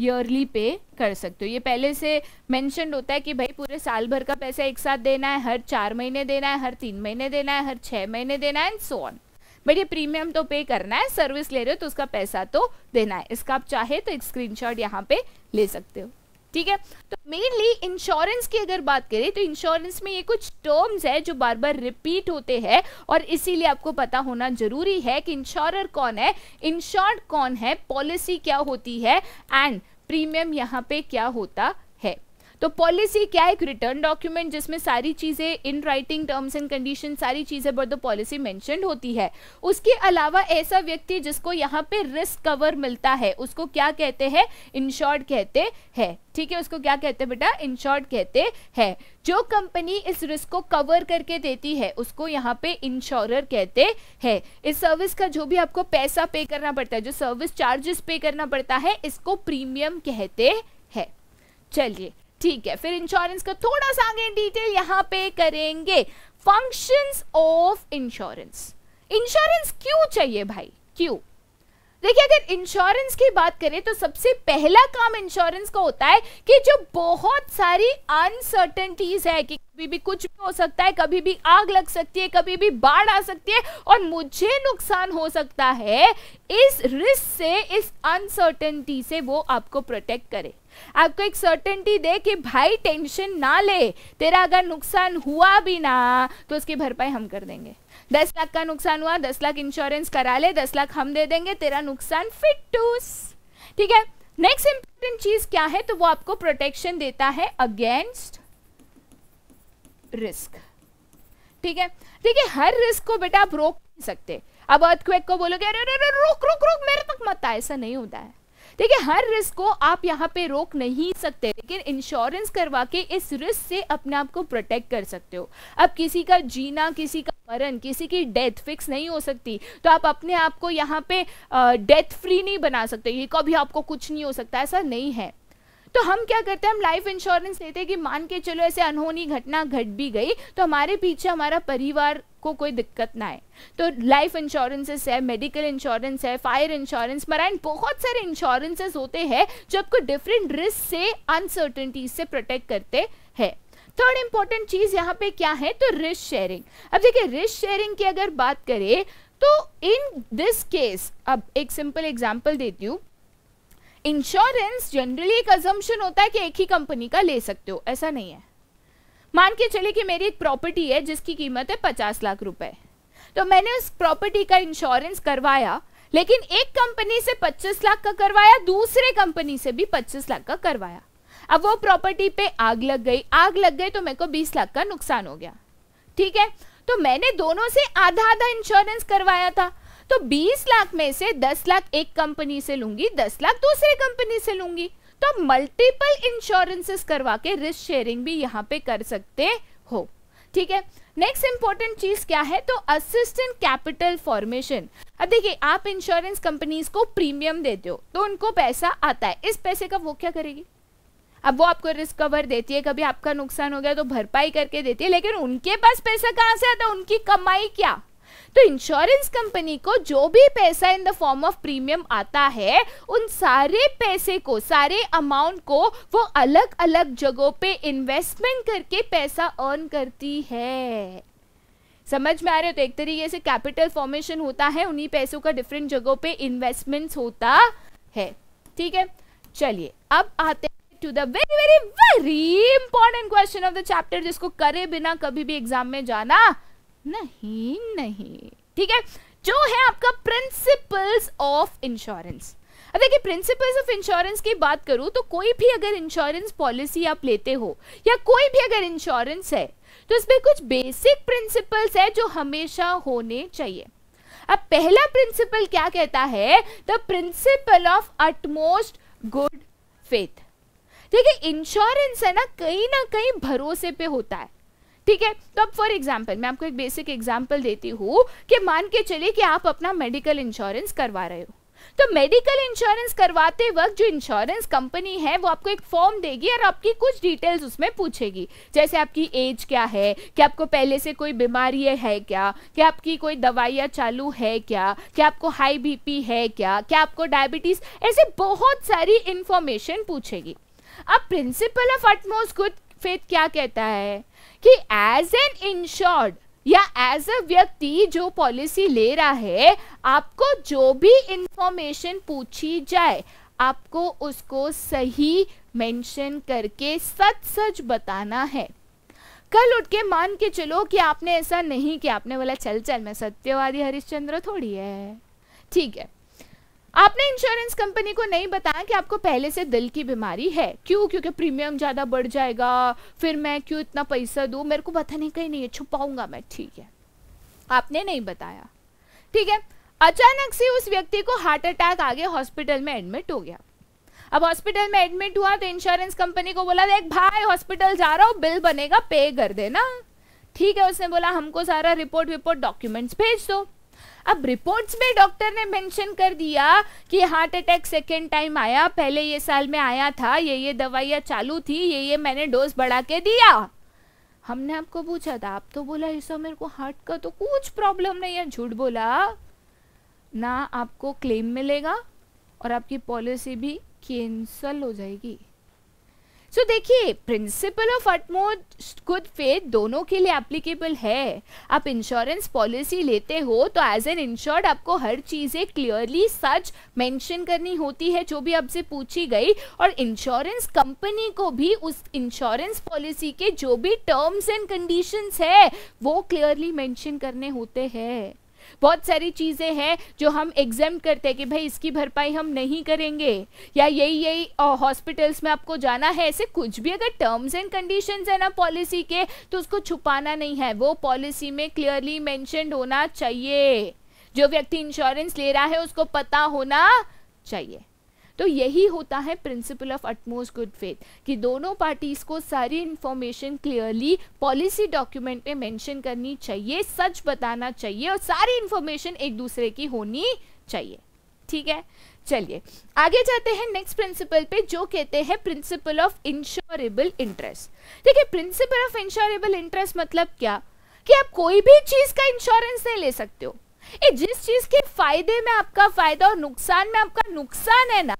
ईयरली पे कर सकते हो। ये पहले से मेंशन होता है कि भाई पूरे साल भर का पैसा एक साथ देना है, हर 4 महीने देना है, हर 3 महीने देना है, हर 6 महीने देना है, एंड सो ऑन। बट ये प्रीमियम तो पे करना है, सर्विस ले रहे हो तो उसका पैसा तो देना है। इसका आप चाहे तो एक स्क्रीनशॉट यहाँ पे ले सकते हो, ठीक है। तो मेनली इंश्योरेंस की अगर बात करें तो इंश्योरेंस में ये कुछ टर्म्स है जो बार बार रिपीट होते हैं, और इसीलिए आपको पता होना जरूरी है कि इंश्योरर कौन है, इंश्योर्ड कौन है, पॉलिसी क्या होती है, एंड प्रीमियम यहाँ पे क्या होता है। तो पॉलिसी क्या है? एक रिटर्न डॉक्यूमेंट जिसमें सारी चीज़ें in writing terms and condition, सारी चीज़ें बट द पॉलिसी मेंशनड होती है। उसके अलावा ऐसा व्यक्ति जिसको यहाँ पे रिस्क कवर मिलता है उसको क्या कहते हैं? इंश्योर्ड कहते हैं, ठीक है। उसको क्या कहते हैं बेटा? इंश्योर्ड कहते हैं। जो कंपनी इस रिस्क को कवर करके देती है उसको यहाँ पे इंश्योरर कहते हैं। इस सर्विस का जो भी आपको पैसा पे करना पड़ता है, जो सर्विस चार्जेस पे करना पड़ता है, इसको प्रीमियम कहते हैं। चलिए ठीक है, फिर इंश्योरेंस का थोड़ा सा आगे डिटेल यहाँ पे करेंगे। फंक्शंस ऑफ इंश्योरेंस, इंश्योरेंस क्यों चाहिए भाई, क्यों? देखिए, अगर इंश्योरेंस की बात करें तो सबसे पहला काम इंश्योरेंस का होता है कि जो बहुत सारी अनसर्टेनिटीज है कि कभी भी कुछ भी हो सकता है, कभी भी आग लग सकती है, कभी भी बाढ़ आ सकती है और मुझे नुकसान हो सकता है, इस रिस्क से, इस अनसर्टेनिटी से वो आपको प्रोटेक्ट करे, आपको एक सर्टेनिटी दे कि भाई टेंशन ना ले, तेरा अगर नुकसान हुआ भी ना तो उसकी भरपाई हम कर देंगे। 10 लाख का नुकसान हुआ, 10 लाख इंश्योरेंस करा ले, 10 लाख हम दे देंगे, तेरा नुकसान फिटूस, ठीक है। नेक्स्ट इंपॉर्टेंट चीज क्या है? तो वो आपको प्रोटेक्शन देता है अगेंस्ट रिस्क, ठीक है। देखिए, हर रिस्क को बेटा आप रोक नहीं सकते। अब अर्थक्वेक को बोलोगे अरे अरे रोक रोक रोक मेरे तक मत आ, ऐसा नहीं होता है। देखिए, हर रिस्क को आप यहाँ पे रोक नहीं सकते, लेकिन इंश्योरेंस करवा के इस रिस्क से अपने आप को प्रोटेक्ट कर सकते हो। अब किसी का जीना, किसी का मरण, किसी की डेथ फिक्स नहीं हो सकती, तो आप अपने आप को यहाँ पे डेथ फ्री नहीं बना सकते, ये कभी आपको कुछ नहीं हो सकता, ऐसा नहीं है। तो हम क्या करते हैं, हम लाइफ इंश्योरेंस लेते हैं कि मान के चलो ऐसे अनहोनी घटना घट भी गई तो हमारे पीछे हमारा परिवार को कोई दिक्कत ना आए। तो लाइफ इंश्योरेंसेस है, मेडिकल इंश्योरेंस है, फायर इंश्योरेंस, मराइन, बहुत सारे इंश्योरेंसेस होते हैं जो आपको डिफरेंट रिस्क से, अनसर्टेनिटीज से प्रोटेक्ट करते हैं। थर्ड इंपॉर्टेंट चीज़ यहाँ पे क्या है? तो रिस्क शेयरिंग। अब देखिए, रिस्क शेयरिंग की अगर बात करें तो इन दिस केस, अब एक सिंपल एग्जाम्पल देती हूँ। इंश्योरेंस जनरली एक अजम्पशन होता है कि एक ही कंपनी का ले सकते हो, ऐसा नहीं है। मान के चले कि मेरी एक प्रॉपर्टी है जिसकी कीमत है 50 लाख रुपए, तो मैंने उस प्रॉपर्टी का इंश्योरेंस करवाया, लेकिन एक कंपनी से 25 लाख का करवाया, दूसरे कंपनी से भी 25 लाख का करवाया। अब वो प्रॉपर्टी पे आग लग गई, आग लग गई तो मेरे को 20 लाख का नुकसान हो गया, ठीक है। तो मैंने दोनों से आधा आधा इंश्योरेंस करवाया था, तो 20 लाख में से 10 लाख एक कंपनी से लूंगी, 10 लाख दूसरे कंपनी से लूंगी। तो मल्टीपल इंश्योरेंसेस करवा के रिस्क शेयरिंग भी यहाँ पे कर सकते हो, ठीक है। नेक्स्ट इंपॉर्टेंट चीज क्या है? तो असिस्टेंट कैपिटल फॉर्मेशन। अब देखिए, आप इंश्योरेंस कंपनीज को प्रीमियम देते हो तो उनको पैसा आता है, इस पैसे का वो क्या करेगी? अब वो आपको रिस्क कवर देती है, कभी आपका नुकसान हो गया तो भरपाई करके देती है, लेकिन उनके पास पैसा कहाँ से आता है? उनकी कमाई क्या? तो इंश्योरेंस कंपनी को जो भी पैसा in the form of premium आता है, उन सारे पैसे को, सारे अमाउंट को वो अलग अलग जगहों पे इन्वेस्टमेंट करके पैसा अर्न करती है। समझ में आ रहे हो? तो एक तरीके से कैपिटल फॉर्मेशन होता है, उन्हीं पैसों का डिफरेंट जगहों पे इन्वेस्टमेंट्स होता है। ठीक है, चलिए अब आते हैं to the very very very important question of the chapter, जिसको करे बिना कभी भी एग्जाम में जाना नहीं। ठीक है, जो है आपका प्रिंसिपल्स ऑफ इंश्योरेंस। अब देखिए, प्रिंसिपल्स ऑफ इंश्योरेंस की बात करूं तो कोई भी अगर इंश्योरेंस पॉलिसी आप लेते हो या कोई भी अगर इंश्योरेंस है, तो इसमें कुछ बेसिक प्रिंसिपल्स है जो हमेशा होने चाहिए। अब पहला प्रिंसिपल क्या कहता है? The principle of utmost good faith. देखिए, इंश्योरेंस है ना कहीं भरोसे पे होता है। ठीक है, तो अब फॉर एग्जाम्पल मैं आपको एक बेसिक एग्जाम्पल देती हूँ कि मान के चलिए कि आप अपना मेडिकल इंश्योरेंस करवा रहे हो। तो मेडिकल इंश्योरेंस करवाते वक्त जो इंश्योरेंस कंपनी है वो आपको एक फॉर्म देगी और आपकी कुछ डिटेल्स उसमें पूछेगी, जैसे आपकी एज क्या है, क्या आपको पहले से कोई बीमारी है क्या, क्या आपकी कोई दवाइयाँ चालू है क्या, क्या आपको हाई बीपी है क्या, क्या आपको डायबिटीज, ऐसे बहुत सारी इंफॉर्मेशन पूछेगी। अब principle of utmost good faith क्या कहता है कि एज एन इंश्योर्ड या एज अ व्यक्ति जो पॉलिसी ले रहा है, आपको जो भी इंफॉर्मेशन पूछी जाए आपको उसको सही मेंशन करके सच सच बताना है। कल उठ के मान के चलो कि आपने ऐसा नहीं किया, आपने बोला चल चल मैं सत्यवादी हरिश्चंद्र थोड़ी है। ठीक है, आपने इंश्योरेंस कंपनी को नहीं बताया कि आपको पहले से दिल की बीमारी है, क्यों? क्योंकि प्रीमियम ज़्यादा बढ़ जाएगा, फिर मैं क्यों इतना पैसा दूँ, मेरे को पता नहीं, कहीं नहीं है, छुपाऊंगा मैं। ठीक है, आपने नहीं बताया। ठीक है, अचानक से उस व्यक्ति को हार्ट अटैक आ गया, हॉस्पिटल में एडमिट हो गया। अब हॉस्पिटल में एडमिट हुआ तो इंश्योरेंस कंपनी को बोला, देख भाई हॉस्पिटल जा रहा हूँ, बिल बनेगा पे कर देना। ठीक है, उसने बोला हमको सारा रिपोर्ट विपोर्ट डॉक्यूमेंट्स भेज दो। अब रिपोर्ट्स में डॉक्टर ने मेंशन कर दिया कि हार्ट अटैक सेकेंड टाइम आया, पहले ये साल में आया था, ये दवाइयाँ चालू थी, ये मैंने डोज बढ़ा के दिया। हमने आपको पूछा था, आप तो बोला ऐसा मेरे को हार्ट का तो कुछ प्रॉब्लम नहीं है। झूठ बोला ना, आपको क्लेम मिलेगा और आपकी पॉलिसी भी कैंसल हो जाएगी। सो देखिए, principle of utmost good faith दोनों के लिए एप्लीकेबल है। आप इंश्योरेंस पॉलिसी लेते हो तो एज एन इंश्योर्ड आपको हर चीज़ें क्लियरली सच मेंशन करनी होती है जो भी आपसे पूछी गई, और इंश्योरेंस कंपनी को भी उस इंश्योरेंस पॉलिसी के जो भी टर्म्स एंड कंडीशंस है वो क्लियरली मेंशन करने होते हैं। बहुत सारी चीज़ें हैं जो हम एग्जेम्प्ट करते हैं कि भाई इसकी भरपाई हम नहीं करेंगे, या यही हॉस्पिटल्स में आपको जाना है, ऐसे कुछ भी अगर टर्म्स एंड कंडीशंस है ना पॉलिसी के, तो उसको छुपाना नहीं है, वो पॉलिसी में क्लियरली मेंशन्ड होना चाहिए। जो व्यक्ति इंश्योरेंस ले रहा है उसको पता होना चाहिए। तो यही होता है principle of utmost good faith, कि दोनों पार्टीज को सारी इंफॉर्मेशन क्लियरली पॉलिसी डॉक्यूमेंट में मेंशन करनी चाहिए, सच बताना चाहिए, और सारी इंफॉर्मेशन एक दूसरे की होनी चाहिए। ठीक है, चलिए आगे जाते हैं नेक्स्ट प्रिंसिपल पे, जो कहते हैं प्रिंसिपल ऑफ इंश्योरेबल इंटरेस्ट। देखिए, प्रिंसिपल ऑफ इंश्योरेबल इंटरेस्ट मतलब क्या? कि आप कोई भी चीज़ का इंश्योरेंस नहीं ले सकते हो। जिस चीज के फायदे में आपका फायदा और नुकसान में आपका नुकसान है ना,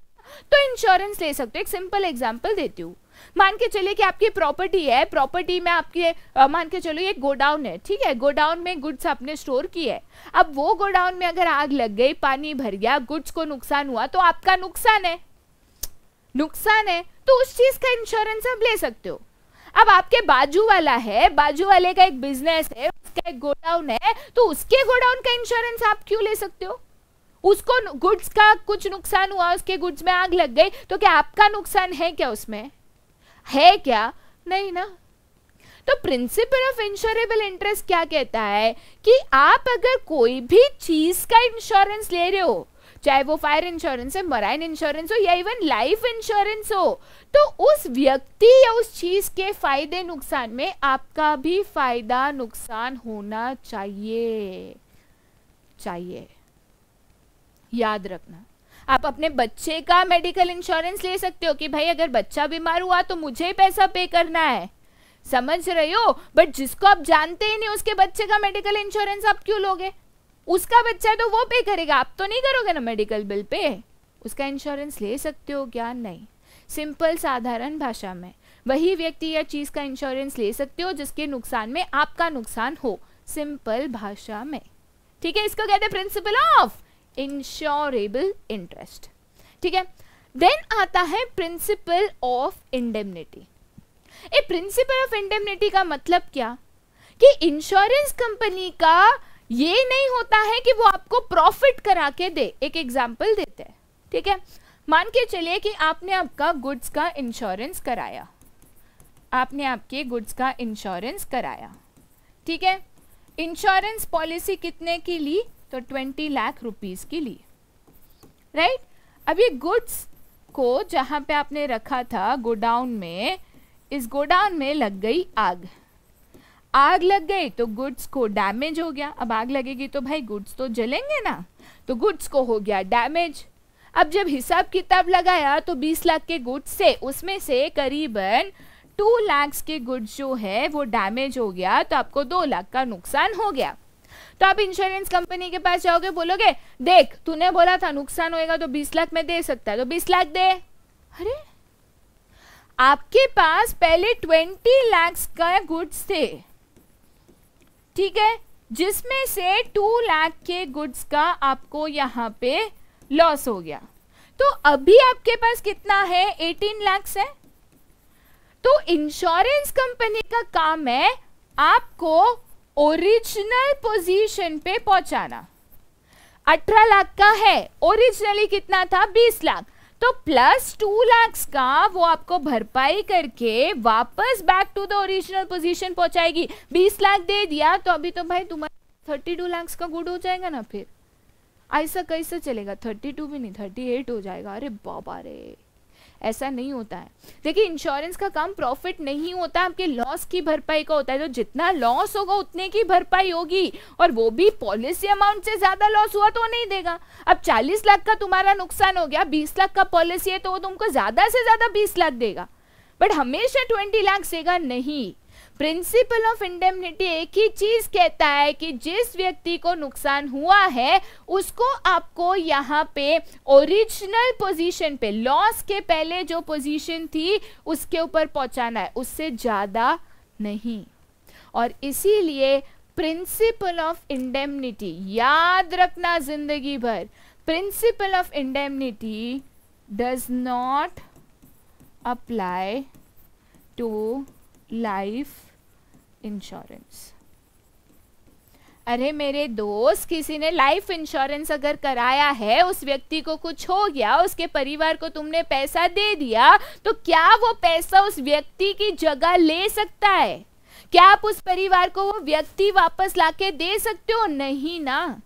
तो इंश्योरेंस ले सकते हो। एक सिंपल एग्जांपल देती हूँ, मान के चलिए कि आपकी प्रॉपर्टी है, प्रॉपर्टी में आपके मान के चलो ये गोडाउन है। ठीक है, गोडाउन में गुड्स आपने स्टोर की है। अब वो गोडाउन में अगर आग लग गई, पानी भर गया, गुड्स को नुकसान हुआ, तो आपका नुकसान है तो उस चीज का इंश्योरेंस आप ले सकते हो। अब आपके बाजू वाला है, बाजू वाले का एक बिजनेस है, उसका एक गोडाउन है, तो उसके गोडाउन का इंश्योरेंस आप क्यों ले सकते हो? उसको गुड्स का कुछ नुकसान हुआ, उसके गुड्स में आग लग गई, तो क्या आपका नुकसान है क्या उसमें? है क्या? नहीं ना। तो प्रिंसिपल ऑफ इंश्योरेबल इंटरेस्ट क्या कहता है कि आप अगर कोई भी चीज का इंश्योरेंस ले रहे हो, चाहे वो फायर इंश्योरेंस है, मराइन इंश्योरेंस हो, या इवन लाइफ इंश्योरेंस हो, तो उस व्यक्ति या उस चीज के फायदे नुकसान में आपका भी फायदा नुकसान होना चाहिए। याद रखना, आप अपने बच्चे का मेडिकल इंश्योरेंस ले सकते हो कि भाई अगर बच्चा बीमार हुआ तो मुझे ही पैसा पे करना है, समझ रहे हो? बट जिसको आप जानते ही नहीं उसके बच्चे का मेडिकल इंश्योरेंस आप क्यों लोगे? उसका बच्चा है तो वो पे करेगा, आप तो नहीं करोगे ना मेडिकल बिल पे। उसका इंश्योरेंस ले सकते हो क्या? नहीं। सिंपल साधारण भाषा में, वही व्यक्ति या चीज़ का इंश्योरेंस ले सकते हो जिसके नुकसान में आपका नुकसान हो, सिंपल भाषा में। ठीक है, इसको कहते हैं प्रिंसिपल ऑफ इंश्योरेबल इंटरेस्ट। ठीक है, देन आता है principle of indemnity. A principle of indemnity का मतलब क्या कि इंश्योरेंस कंपनी का ये नहीं होता है कि वो आपको प्रॉफिट करा के दे। एक एग्जाम्पल देते हैं, ठीक है। मान के चलिए कि आपने आपका गुड्स का इंश्योरेंस कराया, आपने आपके गुड्स का इंश्योरेंस कराया, ठीक है। इंश्योरेंस पॉलिसी कितने की ली? तो 20 लाख रुपीस की ली, राइट। अब ये गुड्स को जहाँ पे आपने रखा था गोडाउन में, इस गोडाउन में लग गई आग। आग लग गई तो गुड्स को डैमेज हो गया। अब आग लगेगी तो भाई गुड्स तो जलेंगे ना, तो गुड्स को हो गया डैमेज। अब जब हिसाब किताब लगाया तो 20 लाख के गुड्स से उसमें से करीबन 2 लाख के गुड्स जो है वो डैमेज हो गया, तो आपको 2 लाख का नुकसान हो गया। तो आप इंश्योरेंस कंपनी के पास जाओगे, बोलोगे देख तूने बोला था नुकसान होएगा तो 20 लाख में दे सकता है, तो 20 लाख दे। अरे आपके पास पहले 20 लाख का गुड्स थे, ठीक है, जिसमें से 2 लाख के गुड्स का आपको यहाँ पे लॉस हो गया। तो अभी आपके पास कितना है? 18 लाख है। तो इंश्योरेंस कंपनी का काम है आपको ओरिजिनल पोजीशन पे पहुंचाना। 18 लाख का है, ओरिजिनली कितना था? 20 लाख। तो प्लस 2 लाख का वो आपको भरपाई करके वापस back to the original position पहुंचाएगी। 20 लाख दे दिया तो अभी तो भाई तुम्हारा 32 लाख का गुड हो जाएगा ना। फिर ऐसा कैसे चलेगा? 32 भी नहीं, 38 हो जाएगा। अरे बाबा रे, ऐसा नहीं होता है। देखिए, इंश्योरेंस का काम प्रॉफिट नहीं होता, आपके लॉस की भरपाई का होता है। तो जितना लॉस होगा उतने की भरपाई होगी, और वो भी पॉलिसी अमाउंट से ज़्यादा लॉस हुआ तो नहीं देगा। अब 40 लाख का तुम्हारा नुकसान हो गया, 20 लाख का पॉलिसी है तो वो तुमको ज़्यादा से ज़्यादा 20 लाख देगा, बट हमेशा 20 लाख देगा नहीं। प्रिंसिपल ऑफ इंडेमनिटी एक ही चीज कहता है कि जिस व्यक्ति को नुकसान हुआ है उसको आपको यहाँ पे ओरिजिनल पोजीशन पे, लॉस के पहले जो पोजीशन थी उसके ऊपर पहुँचाना है, उससे ज़्यादा नहीं। और इसीलिए प्रिंसिपल ऑफ इंडेमनिटी याद रखना जिंदगी भर, principle of indemnity does not apply to life insurance. अरे मेरे दोस्त, किसी ने लाइफ इंश्योरेंस अगर कराया है, उस व्यक्ति को कुछ हो गया, उसके परिवार को तुमने पैसा दे दिया, तो क्या वो पैसा उस व्यक्ति की जगह ले सकता है? क्या आप उस परिवार को वो व्यक्ति वापस लाके दे सकते हो? नहीं ना।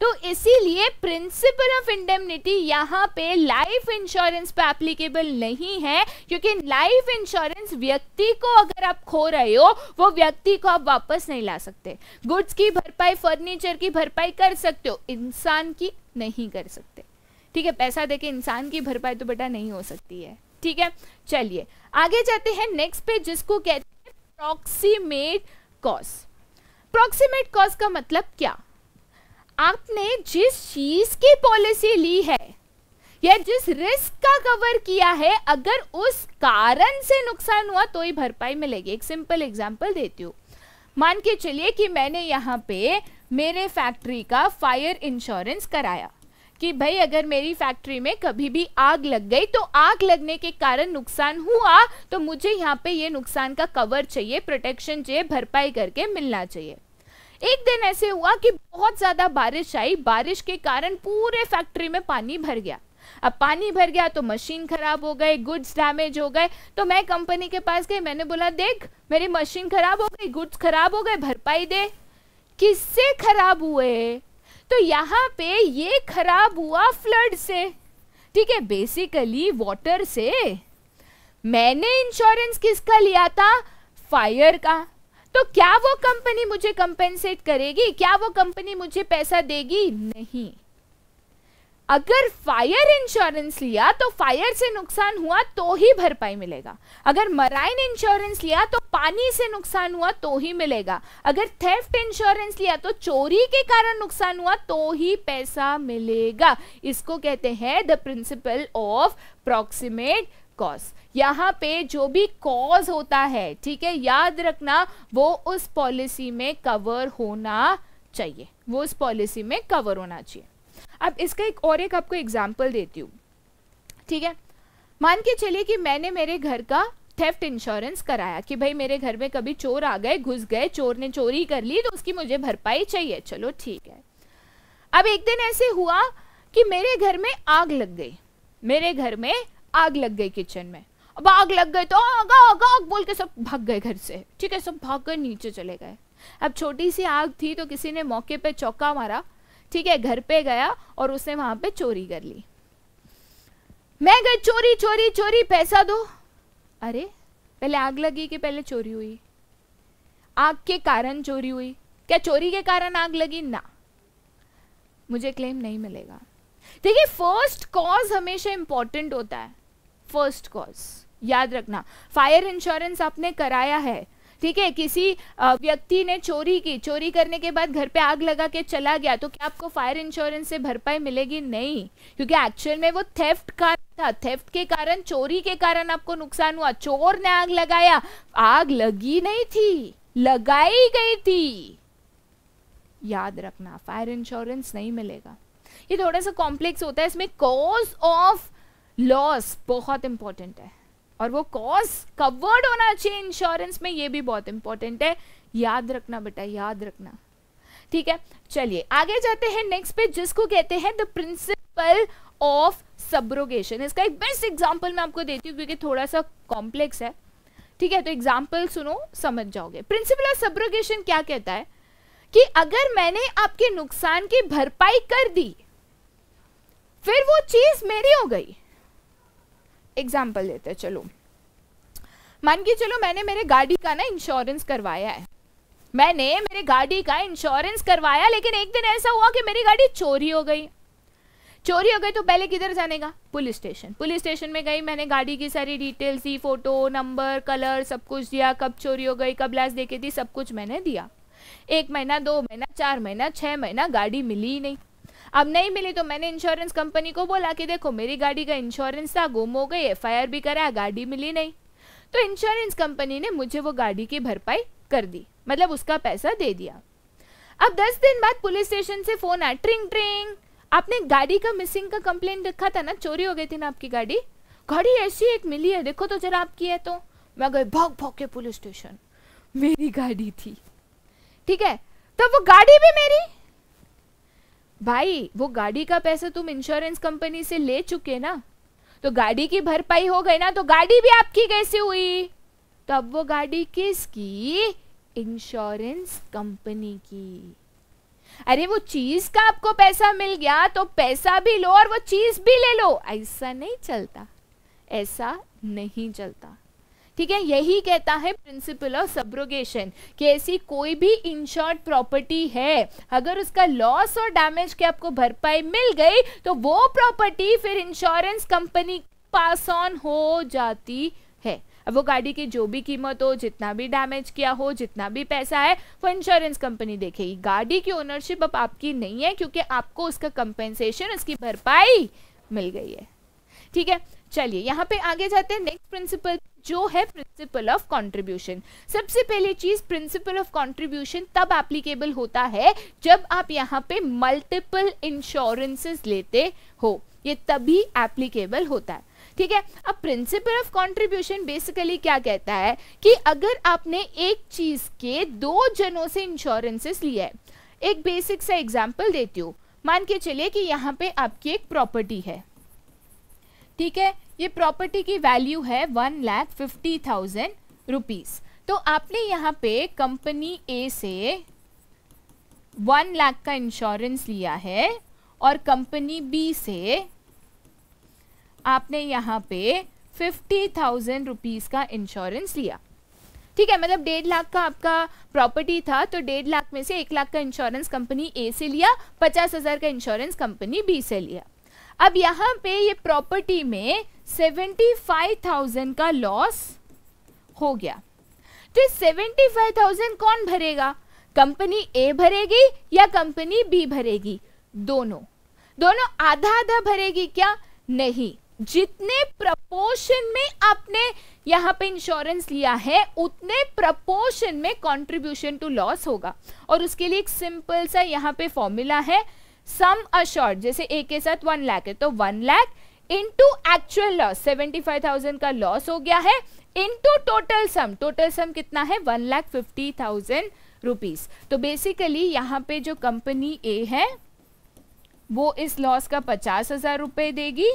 तो इसीलिए प्रिंसिपल ऑफ इंडेमनिटी यहाँ पे लाइफ इंश्योरेंस पे एप्लीकेबल नहीं है, क्योंकि लाइफ इंश्योरेंस व्यक्ति को अगर आप खो रहे हो, वो व्यक्ति को आप वापस नहीं ला सकते। गुड्स की भरपाई, फर्नीचर की भरपाई कर सकते हो, इंसान की नहीं कर सकते। ठीक है, पैसा देके इंसान की भरपाई तो बेटा नहीं हो सकती है। ठीक है, चलिए आगे जाते हैं नेक्स्ट पे, जिसको कहते हैं प्रॉक्सीमेट कॉज। प्रॉक्सीमेट कॉज का मतलब क्या? आपने जिस चीज की पॉलिसी ली है या जिस रिस्क का कवर किया है, अगर उस कारण से नुकसान हुआ तो ही भरपाई मिलेगी। एक सिंपल एग्जांपल देती हूँ। मान के चलिए कि मैंने यहाँ पे मेरे फैक्ट्री का फायर इंश्योरेंस कराया कि भाई अगर मेरी फैक्ट्री में कभी भी आग लग गई तो आग लगने के कारण नुकसान हुआ तो मुझे यहाँ पे ये नुकसान का कवर चाहिए, प्रोटेक्शन चाहिए, भरपाई करके मिलना चाहिए। एक दिन ऐसे हुआ कि बहुत ज़्यादा बारिश आई, बारिश के कारण पूरे फैक्ट्री में पानी भर गया। अब पानी भर गया तो मशीन खराब हो गए, गुड्स डैमेज हो गए। तो मैं कंपनी के पास गई, मैंने बोला देख मेरी मशीन खराब हो गई, गुड्स खराब हो गए, भरपाई दे। किससे खराब हुए? तो यहाँ पे ये खराब हुआ फ्लड से, ठीक है, बेसिकली वाटर से। मैंने इंश्योरेंस किसका लिया था? फायर का। तो क्या वो कंपनी मुझे कंपेंसेट करेगी? क्या वो कंपनी मुझे पैसा देगी? नहीं। अगर फायर इंश्योरेंस लिया तो फायर से नुकसान हुआ तो ही भरपाई मिलेगा, अगर मराइन इंश्योरेंस लिया तो पानी से नुकसान हुआ तो ही मिलेगा, अगर थेफ्ट इंश्योरेंस लिया तो चोरी के कारण नुकसान हुआ तो ही पैसा मिलेगा। इसको कहते हैं the principle of proximate cause. यहाँ पे जो भी कॉज होता है, ठीक है, याद रखना वो उस पॉलिसी में कवर होना चाहिए, वो उस पॉलिसी में कवर होना चाहिए। अब इसका एक आपको एग्जाम्पल देती हूँ, ठीक है। मान के चलिए कि मैंने मेरे घर का थेफ्ट इंश्योरेंस कराया कि भाई मेरे घर में कभी चोर आ गए, घुस गए, चोर ने चोरी कर ली तो उसकी मुझे भरपाई चाहिए, चलो ठीक है। अब एक दिन ऐसे हुआ कि मेरे घर में आग लग गई, मेरे घर में आग लग गई किचन में। अब आग लग गई तो आग आग आग बोल के सब भाग गए घर से, ठीक है, सब भाग कर नीचे चले गए। अब छोटी सी आग थी तो किसी ने मौके पर चौका मारा, ठीक है, घर पे गया और उसने वहां पे चोरी कर ली। मैं गई चोरी चोरी चोरी, पैसा दो। अरे पहले आग लगी कि पहले चोरी हुई? आग के कारण चोरी हुई। क्या चोरी के कारण आग लगी? ना, मुझे क्लेम नहीं मिलेगा। देखिए फर्स्ट कॉज हमेशा इंपॉर्टेंट होता है, फर्स्ट कॉज याद रखना। फायर इंश्योरेंस आपने कराया है, ठीक है, किसी व्यक्ति ने चोरी की, चोरी करने के बाद घर पे आग लगा के चला गया, तो क्या आपको फायर इंश्योरेंस से भरपाई मिलेगी? नहीं, क्योंकि एक्चुअल में वो थेफ्ट का था, थेफ्ट के कारण, चोरी के कारण आपको नुकसान हुआ। चोर ने आग लगाया, आग लगी नहीं थी, लगाई गई थी। याद रखना फायर इंश्योरेंस नहीं मिलेगा। ये थोड़ा सा कॉम्प्लेक्स होता है, इसमें कॉज ऑफ लॉस बहुत इंपॉर्टेंट है और वो कॉज कवर्ड होना चाहिए इंश्योरेंस में, ये भी बहुत इंपॉर्टेंट है। याद रखना बेटा, याद रखना, ठीक है। चलिए आगे जाते हैं नेक्स्ट पे, जिसको कहते हैं द प्रिंसिपल ऑफ सब्रोगेशन। इसका एक बेस्ट एग्जांपल मैं आपको देती हूँ क्योंकि थोड़ा सा कॉम्प्लेक्स है, ठीक है, तो एग्जांपल सुनो समझ जाओगे। प्रिंसिपल ऑफ सब्रोगेशन क्या कहता है कि अगर मैंने आपके नुकसान की भरपाई कर दी फिर वो चीज मेरी हो गई। एग्जाम्पल देते हैं, चलो मान के चलो मैंने मेरे गाड़ी का ना इंश्योरेंस करवाया है, मैंने मेरे गाड़ी का इंश्योरेंस करवाया, लेकिन एक दिन ऐसा हुआ कि मेरी गाड़ी चोरी हो गई। चोरी हो गई तो पहले किधर जाने का? Police station. पुलिस स्टेशन में गई, मैंने गाड़ी की सारी डिटेल्स दी, फोटो, नंबर, कलर, सब कुछ दिया, कब चोरी हो गई, कब लास्ट देखी थी, सब कुछ मैंने दिया। 1 महीना, 2 महीना, 4 महीना, 6 महीना, गाड़ी मिली नहीं। अब नहीं मिली तो मैंने इंश्योरेंस कंपनी को बोला कि देखो मेरी गाड़ी का इंश्योरेंस था, गुम हो गई, FIR भी कराया, गाड़ी मिली नहीं। तो इंश्योरेंस कंपनी ने मुझे वो गाड़ी की भरपाई कर दी, मतलब उसका पैसा दे दिया। अब 10 दिन बाद पुलिस स्टेशन से फोन आया, ट्रिंग ट्रिंग, आपने गाड़ी का मिसिंग का कंप्लेंट रखा था ना, चोरी हो गई थी ना आपकी गाड़ी, गाड़ी ऐसी एक मिली है, देखो तो जरा आपकी है। तो मैं गई भाग भाग के पुलिस स्टेशन, मेरी गाड़ी थी, ठीक है, तो वो गाड़ी भी मेरी। भाई वो गाड़ी का पैसा तुम इंश्योरेंस कंपनी से ले चुके ना, तो गाड़ी की भरपाई हो गई ना, तो गाड़ी भी आपकी कैसे हुई? तो अब वो गाड़ी किसकी? इंश्योरेंस कंपनी की। अरे वो चीज का आपको पैसा मिल गया तो पैसा भी लो और वो चीज भी ले लो, ऐसा नहीं चलता, ऐसा नहीं चलता, ठीक है। यही कहता है प्रिंसिपल ऑफ सब्रोगेशन कि ऐसी कोई भी इंश्योर्ड प्रॉपर्टी है, अगर उसका लॉस और डैमेज की आपको भरपाई मिल गई तो वो प्रॉपर्टी फिर इंश्योरेंस कंपनी पास ऑन हो जाती है। अब वो गाड़ी की जो भी कीमत हो, जितना भी डैमेज किया हो, जितना भी पैसा है, वो इंश्योरेंस कंपनी देखेगी। गाड़ी की ओनरशिप अब आपकी नहीं है क्योंकि आपको उसका कंपेंसेशन, उसकी भरपाई मिल गई है, ठीक है। चलिए यहाँ पे आगे जाते हैं नेक्स्ट प्रिंसिपल, जो है प्रिंसिपल ऑफ कंट्रीब्यूशन। सबसे पहली चीज, प्रिंसिपल ऑफ कंट्रीब्यूशन तब एप्लीकेबल होता है जब आप यहाँ पे मल्टीपल इंश्योरेंसेस लेते हो, ये तभी एप्लीकेबल होता है, ठीक है। अब प्रिंसिपल ऑफ कंट्रीब्यूशन बेसिकली क्या कहता है कि अगर आपने एक चीज के 2 जनों से इंश्योरेंसेस लिया है, एक बेसिक सा एग्जाम्पल देती हूँ, मान के चलिए कि यहाँ पे आपकी एक प्रॉपर्टी है, ठीक है, ये प्रॉपर्टी की वैल्यू है 1,50,000 रुपीज, तो आपने यहाँ पे कंपनी ए से 1 लाख का इंश्योरेंस लिया है और कंपनी बी से आपने यहाँ पे 50,000 रुपीज का इंश्योरेंस लिया, ठीक है, मतलब 1.5 लाख का आपका प्रॉपर्टी था, तो 1.5 लाख में से 1 लाख का इंश्योरेंस कंपनी ए से लिया, 50,000 का इंश्योरेंस कंपनी बी से लिया। अब यहाँ पे ये प्रॉपर्टी में 75,000 का लॉस हो गया, तो 75,000 कौन भरेगा? कंपनी ए भरेगी या कंपनी बी भरेगी? दोनों आधा आधा भरेगी क्या? नहीं, जितने प्रपोर्शन में आपने यहाँ पे इंश्योरेंस लिया है उतने प्रपोर्शन में कंट्रीब्यूशन टू लॉस होगा। और उसके लिए एक सिंपल सा यहाँ पे फॉर्मूला है, सम अश्योर्ड, जैसे ए के साथ 1 लाख है तो 1 लाख इंटू एक्चुअल लॉस, 75,000 का लॉस हो गया है, into total sum, total sum कितना है 1,50,000 रुपीज। तो बेसिकली यहाँ पे जो कंपनी ए है वो इस लॉस का 50,000 रुपये देगी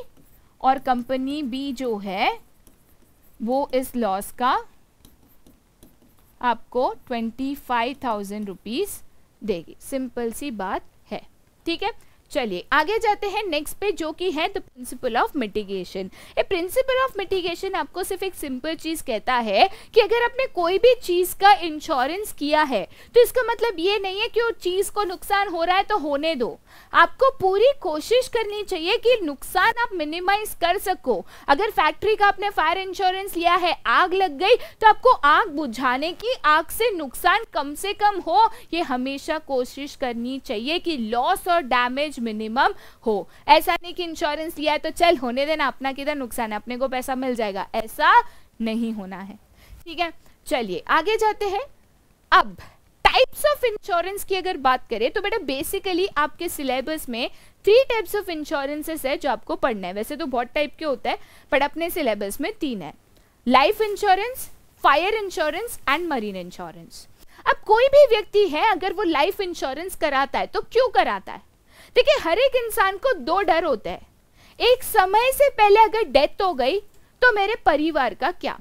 और कंपनी बी जो है वो इस लॉस का आपको 25,000 रुपीज देगी। सिंपल सी बात है, ठीक है। चलिए आगे जाते हैं नेक्स्ट पे, जो कि है द प्रिंसिपल ऑफ मिटिगेशन। ये प्रिंसिपल ऑफ मिटिगेशन आपको सिर्फ एक सिंपल चीज कहता है कि अगर आपने कोई भी चीज का इंश्योरेंस किया है तो इसका मतलब ये नहीं है कि वो चीज को नुकसान हो रहा है तो होने दो। आपको पूरी कोशिश करनी चाहिए कि नुकसान आप मिनिमाइज कर सको। अगर फैक्ट्री का आपने फायर इंश्योरेंस लिया है, आग लग गई, तो आपको आग बुझाने की, आग से नुकसान कम से कम हो, ये हमेशा कोशिश करनी चाहिए कि लॉस और डैमेज मिनिमम हो। ऐसा नहीं कि इंश्योरेंस लिया है तो चल होने देना, अपना किधर नुकसान है, अपने को पैसा मिल जाएगा, ऐसा नहीं होना है, ठीक है। चलिए आगे जाते हैं। अब टाइप्स ऑफ इंश्योरेंस की अगर बात करें तो बेटा बेसिकली आपके सिलेबस में 3 टाइप्स ऑफ इंश्योरेंसेस है जो आपको पढ़ना है। वैसे तो बहुत टाइप के होता है पर अपने सिलेबस में 3 है, life insurance, fire insurance and marine insurance. अब कोई भी व्यक्ति है अगर वो लाइफ इंश्योरेंस कराता है तो क्यों कराता है? देखिए हर एक इंसान को 2 डर होते हैं, एक समय से पहले अगर डेथ हो गई तो मेरे परिवार का क्या।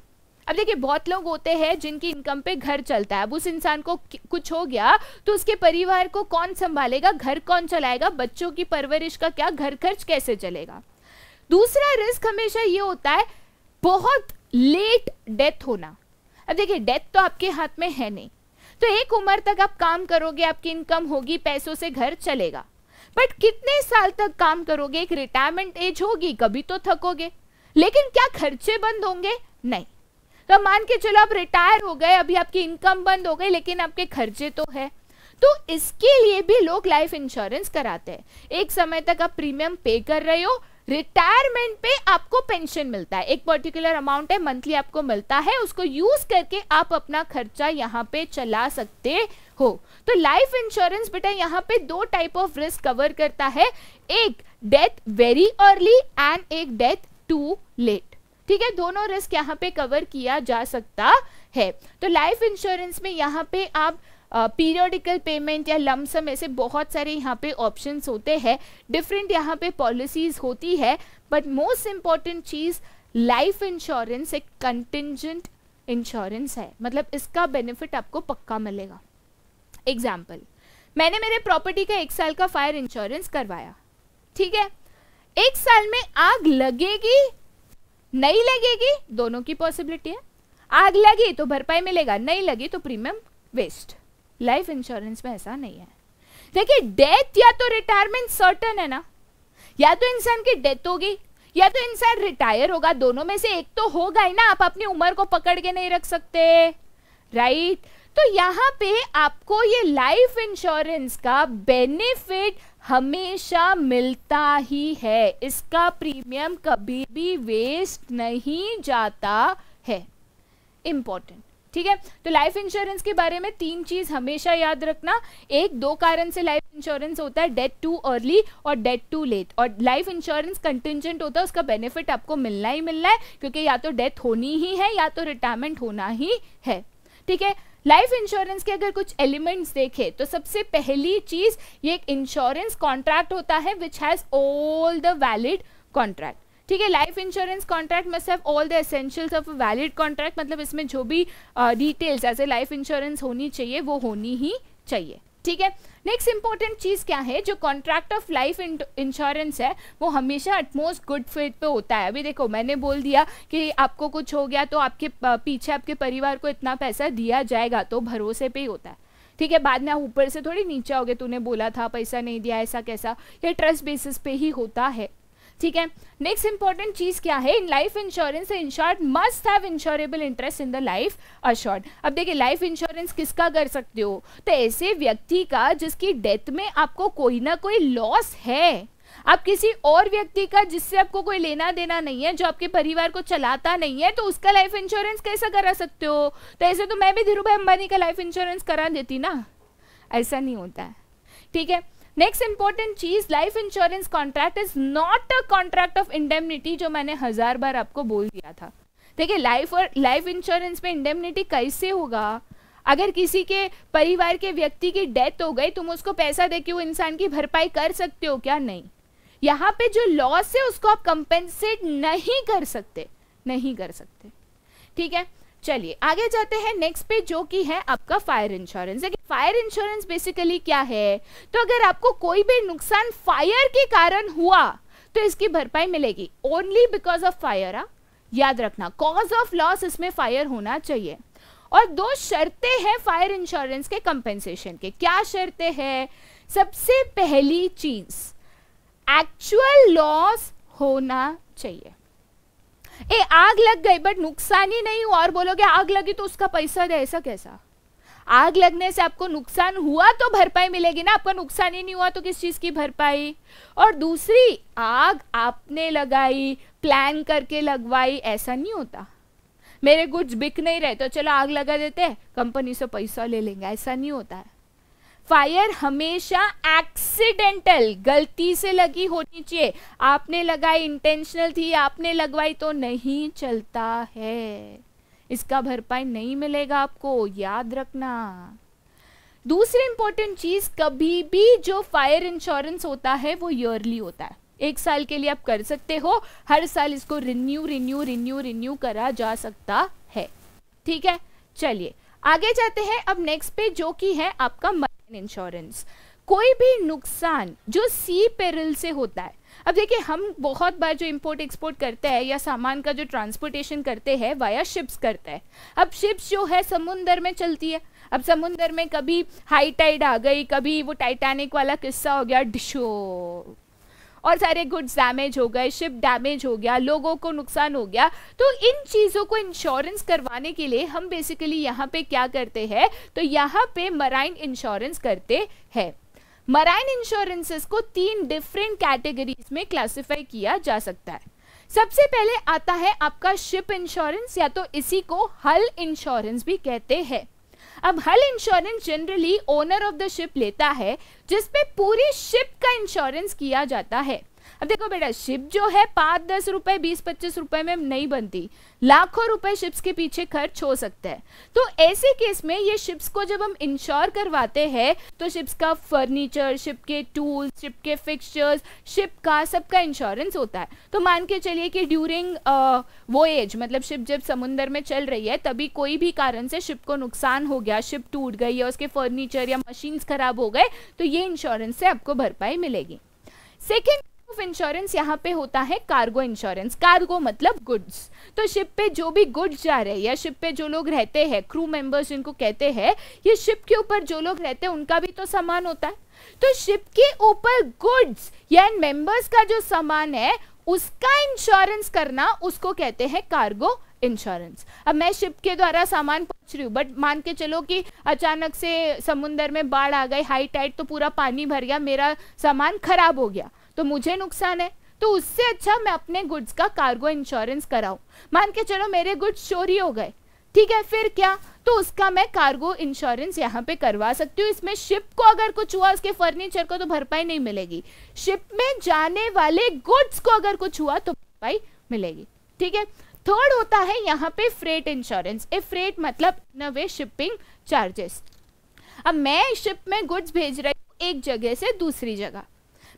अब देखिए बहुत लोग होते हैं जिनकी इनकम पे घर चलता है, अब उस इंसान को कुछ हो गया तो उसके परिवार को कौन संभालेगा, घर कौन चलाएगा, बच्चों की परवरिश का क्या, घर खर्च कैसे चलेगा। दूसरा रिस्क हमेशा ये होता है बहुत लेट डेथ होना। अब देखिए डेथ तो आपके हाथ में है नहीं, तो एक उम्र तक आप काम करोगे, आपकी इनकम होगी, पैसों से घर चलेगा, बट कितने साल तक काम करोगे? एक रिटायरमेंट एज होगी, कभी तो थकोगे, लेकिन क्या खर्चे बंद होंगे? नहीं। तो मान के चलो आप रिटायर हो गए, अभी आपकी इनकम बंद हो गई लेकिन आपके खर्चे तो है, तो इसके लिए भी लोग लाइफ इंश्योरेंस कराते हैं। एक समय तक आप प्रीमियम पे कर रहे हो, रिटायरमेंट पे आपको पेंशन मिलता है, एक पर्टिकुलर अमाउंट है मंथली आपको मिलता है, उसको यूज करके आप अपना खर्चा यहाँ पे चला सकते हो। तो लाइफ इंश्योरेंस बेटा यहाँ पे 2 टाइप ऑफ रिस्क कवर करता है, एक डेथ वेरी अर्ली एंड एक डेथ टू लेट, ठीक है। दोनों रिस्क यहाँ पे कवर किया जा सकता है। तो लाइफ इंश्योरेंस में यहाँ पे आप पीरियडिकल पेमेंट या लमसम, ऐसे बहुत सारे यहाँ पे ऑप्शंस होते हैं, डिफरेंट यहाँ पे पॉलिसीज होती है, बट मोस्ट इम्पॉर्टेंट चीज़ लाइफ इंश्योरेंस एक कंटिंजेंट इंश्योरेंस है, मतलब इसका बेनिफिट आपको पक्का मिलेगा। एग्जाम्पल, मैंने मेरे प्रॉपर्टी का 1 साल का फायर इंश्योरेंस करवाया, ठीक है, 1 साल में आग लगेगी नहीं लगेगी दोनों की पॉसिबिलिटी है, आग लगी तो भरपाई मिलेगा, नहीं लगी तो प्रीमियम वेस्ट। लाइफ इंश्योरेंस में ऐसा नहीं है। देखिए डेथ या तो रिटायरमेंट सर्टन है ना, या तो इंसान की डेथ होगी या तो इंसान रिटायर होगा, दोनों में से एक तो होगा ही ना, आप अपनी उम्र को पकड़ के नहीं रख सकते, राइट। तो यहाँ पे आपको ये लाइफ इंश्योरेंस का बेनिफिट हमेशा मिलता ही है, इसका प्रीमियम कभी भी वेस्ट नहीं जाता है, इम्पोर्टेंट, ठीक है। तो लाइफ इंश्योरेंस के बारे में 3 चीज हमेशा याद रखना, एक 2 कारण से लाइफ इंश्योरेंस होता है, डेथ टू अर्ली और डेथ टू लेट, और लाइफ इंश्योरेंस कंटिंजेंट होता है, उसका बेनिफिट आपको मिलना ही मिलना है, क्योंकि या तो डेथ होनी ही है या तो रिटायरमेंट होना ही है, ठीक है। लाइफ इंश्योरेंस के अगर कुछ एलिमेंट्स देखें तो सबसे पहली चीज ये एक इंश्योरेंस कॉन्ट्रैक्ट होता है which has all the valid contract, ठीक है। Life insurance contract must have all the essentials of a valid contract, मतलब इसमें जो भी details as a life insurance होनी चाहिए वो होनी ही चाहिए, ठीक है। नेक्स्ट इंपॉर्टेंट चीज़ क्या है, जो कॉन्ट्रैक्ट ऑफ लाइफ इंश्योरेंस है वो हमेशा एटमोस्ट गुड फेथ पे होता है। अभी देखो मैंने बोल दिया कि आपको कुछ हो गया तो आपके पीछे आपके परिवार को इतना पैसा दिया जाएगा, तो भरोसे पे ही होता है, ठीक है। बाद में आप ऊपर से थोड़ी नीचे हो गए, तूने बोला था पैसा नहीं दिया, ऐसा कैसा, ये ट्रस्ट बेसिस पे ही होता है। ठीक है। नेक्स्ट इंपॉर्टेंट चीज क्या है, in life insurance insured must have insurable interest in the life assured. अब देखिए लाइफ इंश्योरेंस किसका कर सकते हो, तो ऐसे व्यक्ति का जिसकी डेथ में आपको कोई ना कोई लॉस है। आप किसी और व्यक्ति का जिससे आपको कोई लेना देना नहीं है, जो आपके परिवार को चलाता नहीं है, तो उसका लाइफ इंश्योरेंस कैसा करा सकते हो। तो ऐसे तो मैं भी धीरू भाई अंबानी का लाइफ इंश्योरेंस करा देती ना, ऐसा नहीं होता है, ठीक है। नेक्स्ट इंपॉर्टेंट चीज, life insurance contract is not a contract of indemnity, जो मैंने 1000 बार आपको बोल दिया था। देखिए लाइफ और लाइफ इंश्योरेंस में इंडेमनिटी कैसे होगा, अगर किसी के परिवार के व्यक्ति की डेथ हो गई तुम उसको पैसा दे के वो इंसान की भरपाई कर सकते हो क्या, नहीं। यहाँ पे जो लॉस है उसको आप कंपेंसेट नहीं कर सकते, ठीक है। चलिए आगे जाते हैं नेक्स्ट पे, जो कि है आपका फायर इंश्योरेंस। देखिए फायर इंश्योरेंस बेसिकली क्या है, तो अगर आपको कोई भी नुकसान फायर के कारण हुआ तो इसकी भरपाई मिलेगी ओनली बिकॉज ऑफ फायर। याद रखना कॉज ऑफ लॉस इसमें फायर होना चाहिए। और 2 शर्तें हैं फायर इंश्योरेंस के कंपेंसेशन के। क्या शर्तें हैं, सबसे पहली चीज एक्चुअल लॉस होना चाहिए। ए आग लग गई बट नुकसान ही नहीं हुआ और बोलोगे आग लगी तो उसका पैसा दे, ऐसा कैसा। आग लगने से आपको नुकसान हुआ तो भरपाई मिलेगी ना, आपका नुकसान ही नहीं हुआ तो किस चीज़ की भरपाई। और दूसरी, आग आपने लगाई, प्लान करके लगवाई, ऐसा नहीं होता मेरे कुछ बिक नहीं रहे तो चलो आग लगा देते हैं कंपनी से पैसा ले लेंगे, ऐसा नहीं होता है। फायर हमेशा एक्सीडेंटल, गलती से लगी होनी चाहिए, आपने लगाई इंटेंशनल थी, आपने लगवाई तो नहीं चलता है, इसका भरपाई नहीं मिलेगा आपको, याद रखना। दूसरी इंपॉर्टेंट चीज, कभी भी जो फायर इंश्योरेंस होता है वो ईयरली होता है, 1 साल के लिए आप कर सकते हो, हर साल इसको रिन्यू करा जा सकता है, ठीक है। चलिए आगे जाते हैं अब नेक्स्ट पे, जो कि है आपका मरीन इंश्योरेंस। कोई भी नुकसान जो सी पेरिल से होता है, अब देखिए हम बहुत बार जो इंपोर्ट एक्सपोर्ट करते हैं या सामान का जो ट्रांसपोर्टेशन करते हैं वाया शिप्स करते हैं। अब शिप्स जो है समुंदर में चलती है, अब समुंदर में कभी हाई टाइड आ गई, कभी वो टाइटैनिक वाला किस्सा हो गया डिशो, और सारे गुड्स डैमेज हो गए, शिप डैमेज हो गया, लोगों को नुकसान हो गया, तो इन चीज़ों को इंश्योरेंस करवाने के लिए हम बेसिकली यहाँ पे क्या करते हैं, तो यहाँ पे मराइन इंश्योरेंस करते हैं। मराइन इंश्योरेंसेस को 3 डिफरेंट कैटेगरीज में क्लासिफाई किया जा सकता है। सबसे पहले आता है आपका शिप इंश्योरेंस, या तो इसी को हल इंश्योरेंस भी कहते हैं। अब hull insurance generally owner of the ship लेता है, जिसपे पूरी शिप का इंश्योरेंस किया जाता है। अब देखो बेटा, शिप जो है 5-10 रुपए 20-25 रुपए में नहीं बनती, लाखों रुपए शिप्स के पीछे खर्च हो सकता है। तो ऐसे केस में ये शिप्स को जब हम इंश्योर करवाते हैं तो शिप्स का फर्नीचर, शिप के टूल्स, शिप के फिक्सचर्स, शिप का सबका इंश्योरेंस होता है। तो मान के चलिए कि ड्यूरिंग वोएज, मतलब शिप जब समुंदर में चल रही है तभी कोई भी कारण से शिप को नुकसान हो गया, शिप टूट गई या उसके फर्नीचर या मशीन्स खराब हो गए, तो ये इंश्योरेंस से आपको भरपाई मिलेगी। सेकेंड इंश्योरेंस यहाँ पे होता है कार्गो इंश्योरेंस। कार्गो मतलब गुड्स, तो शिप पे जो भी गुड्स जा रहे हैं या शिप पे जो लोग रहते हैं, क्रू मेंबर्स जिनको कहते हैं, ये शिप के ऊपर जो लोग रहते हैं उनका भी तो सामान होता है। तो शिप के ऊपर गुड्स या मेंबर्स का जो सामान है उसका इंश्योरेंस करना, उसको कहते हैं कार्गो इंश्योरेंस। अब मैं शिप के द्वारा सामान पहुंच रही हूँ, बट मान के चलो कि अचानक से समुद्र में बाढ़ आ गई, हाई टाइड, तो पूरा पानी भर गया, मेरा सामान खराब हो गया, तो मुझे नुकसान है। तो उससे अच्छा मैं अपने गुड्स का कार्गो इंश्योरेंस कराऊं। मान के चलो मेरे गुड्स चोरी हो गए, ठीक है, फिर क्या, तो उसका मैं कार्गो इंश्योरेंस यहाँ पे करवा सकती हूँ। इसमें शिप को अगर कुछ हुआ, उसके फर्नीचर को तो भरपाई नहीं मिलेगी, शिप में जाने वाले गुड्स को अगर कुछ हुआ तो भरपाई मिलेगी, ठीक है। थर्ड होता है यहाँ पे फ्रेट इंश्योरेंस। ए फ्रेट मतलब नवे शिपिंग चार्जेस। अब मैं शिप में गुड्स भेज रही हूँ एक जगह से दूसरी जगह,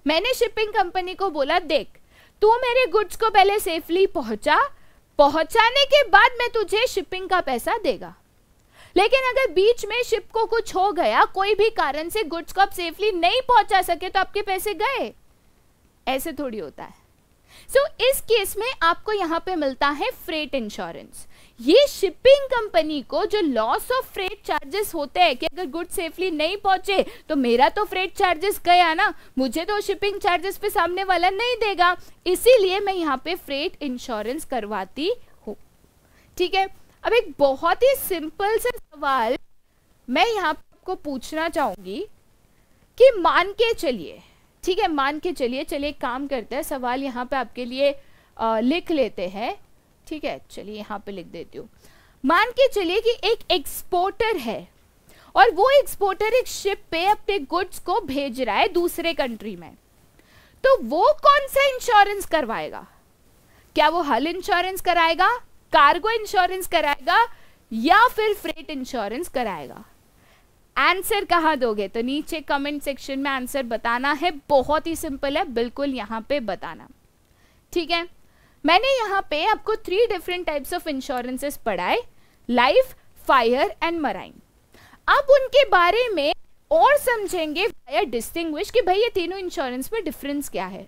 मैंने शिपिंग कंपनी को बोला देख तू मेरे गुड्स को पहले सेफली पहुंचाने के बाद मैं तुझे शिपिंग का पैसा देगा। लेकिन अगर बीच में शिप को कुछ हो गया, कोई भी कारण से गुड्स को आप सेफली नहीं पहुंचा सके, तो आपके पैसे गए, ऐसे थोड़ी होता है। सो इस केस में आपको यहाँ पे मिलता है फ्रेट इंश्योरेंस। ये शिपिंग कंपनी को जो लॉस ऑफ फ्रेट चार्जेस होते हैं कि अगर गुड सेफली नहीं पहुंचे तो मेरा तो फ्रेट चार्जेस गया ना, मुझे तो शिपिंग चार्जेस पे सामने वाला नहीं देगा, इसीलिए मैं यहाँ पे फ्रेट इंश्योरेंस करवाती हूँ। ठीक है, अब एक बहुत ही सिंपल सा सवाल मैं यहाँ पे आपको पूछना चाहूंगी कि मान के चलिए, ठीक है, मान के चलिए, चलिए काम करते हैं, सवाल यहाँ पे आपके लिए लिख लेते हैं। ठीक है, चलिए यहाँ पे लिख देती हूँ, मान के चलिए कि एक एक्सपोर्टर है और वो एक्सपोर्टर एक शिप पे अपने गुड्स को भेज रहा है दूसरे कंट्री में, तो वो कौन सा इंश्योरेंस करवाएगा? क्या वो हल इंश्योरेंस कराएगा, कार्गो इंश्योरेंस कराएगा या फिर फ्रेट इंश्योरेंस कराएगा? आंसर कहाँ दोगे? तो नीचे कमेंट सेक्शन में आंसर बताना है, बहुत ही सिंपल है, बिल्कुल यहाँ पे बताना। ठीक है, मैंने यहाँ पे आपको 3 डिफरेंट टाइप्स ऑफ इंश्योरेंसेस पढ़ाए, लाइफ, फायर एंड मराइन। आप उनके बारे में और समझेंगे वाया डिस्टिंग्विश कि भाई ये तीनों इंश्योरेंस में डिफरेंस क्या है।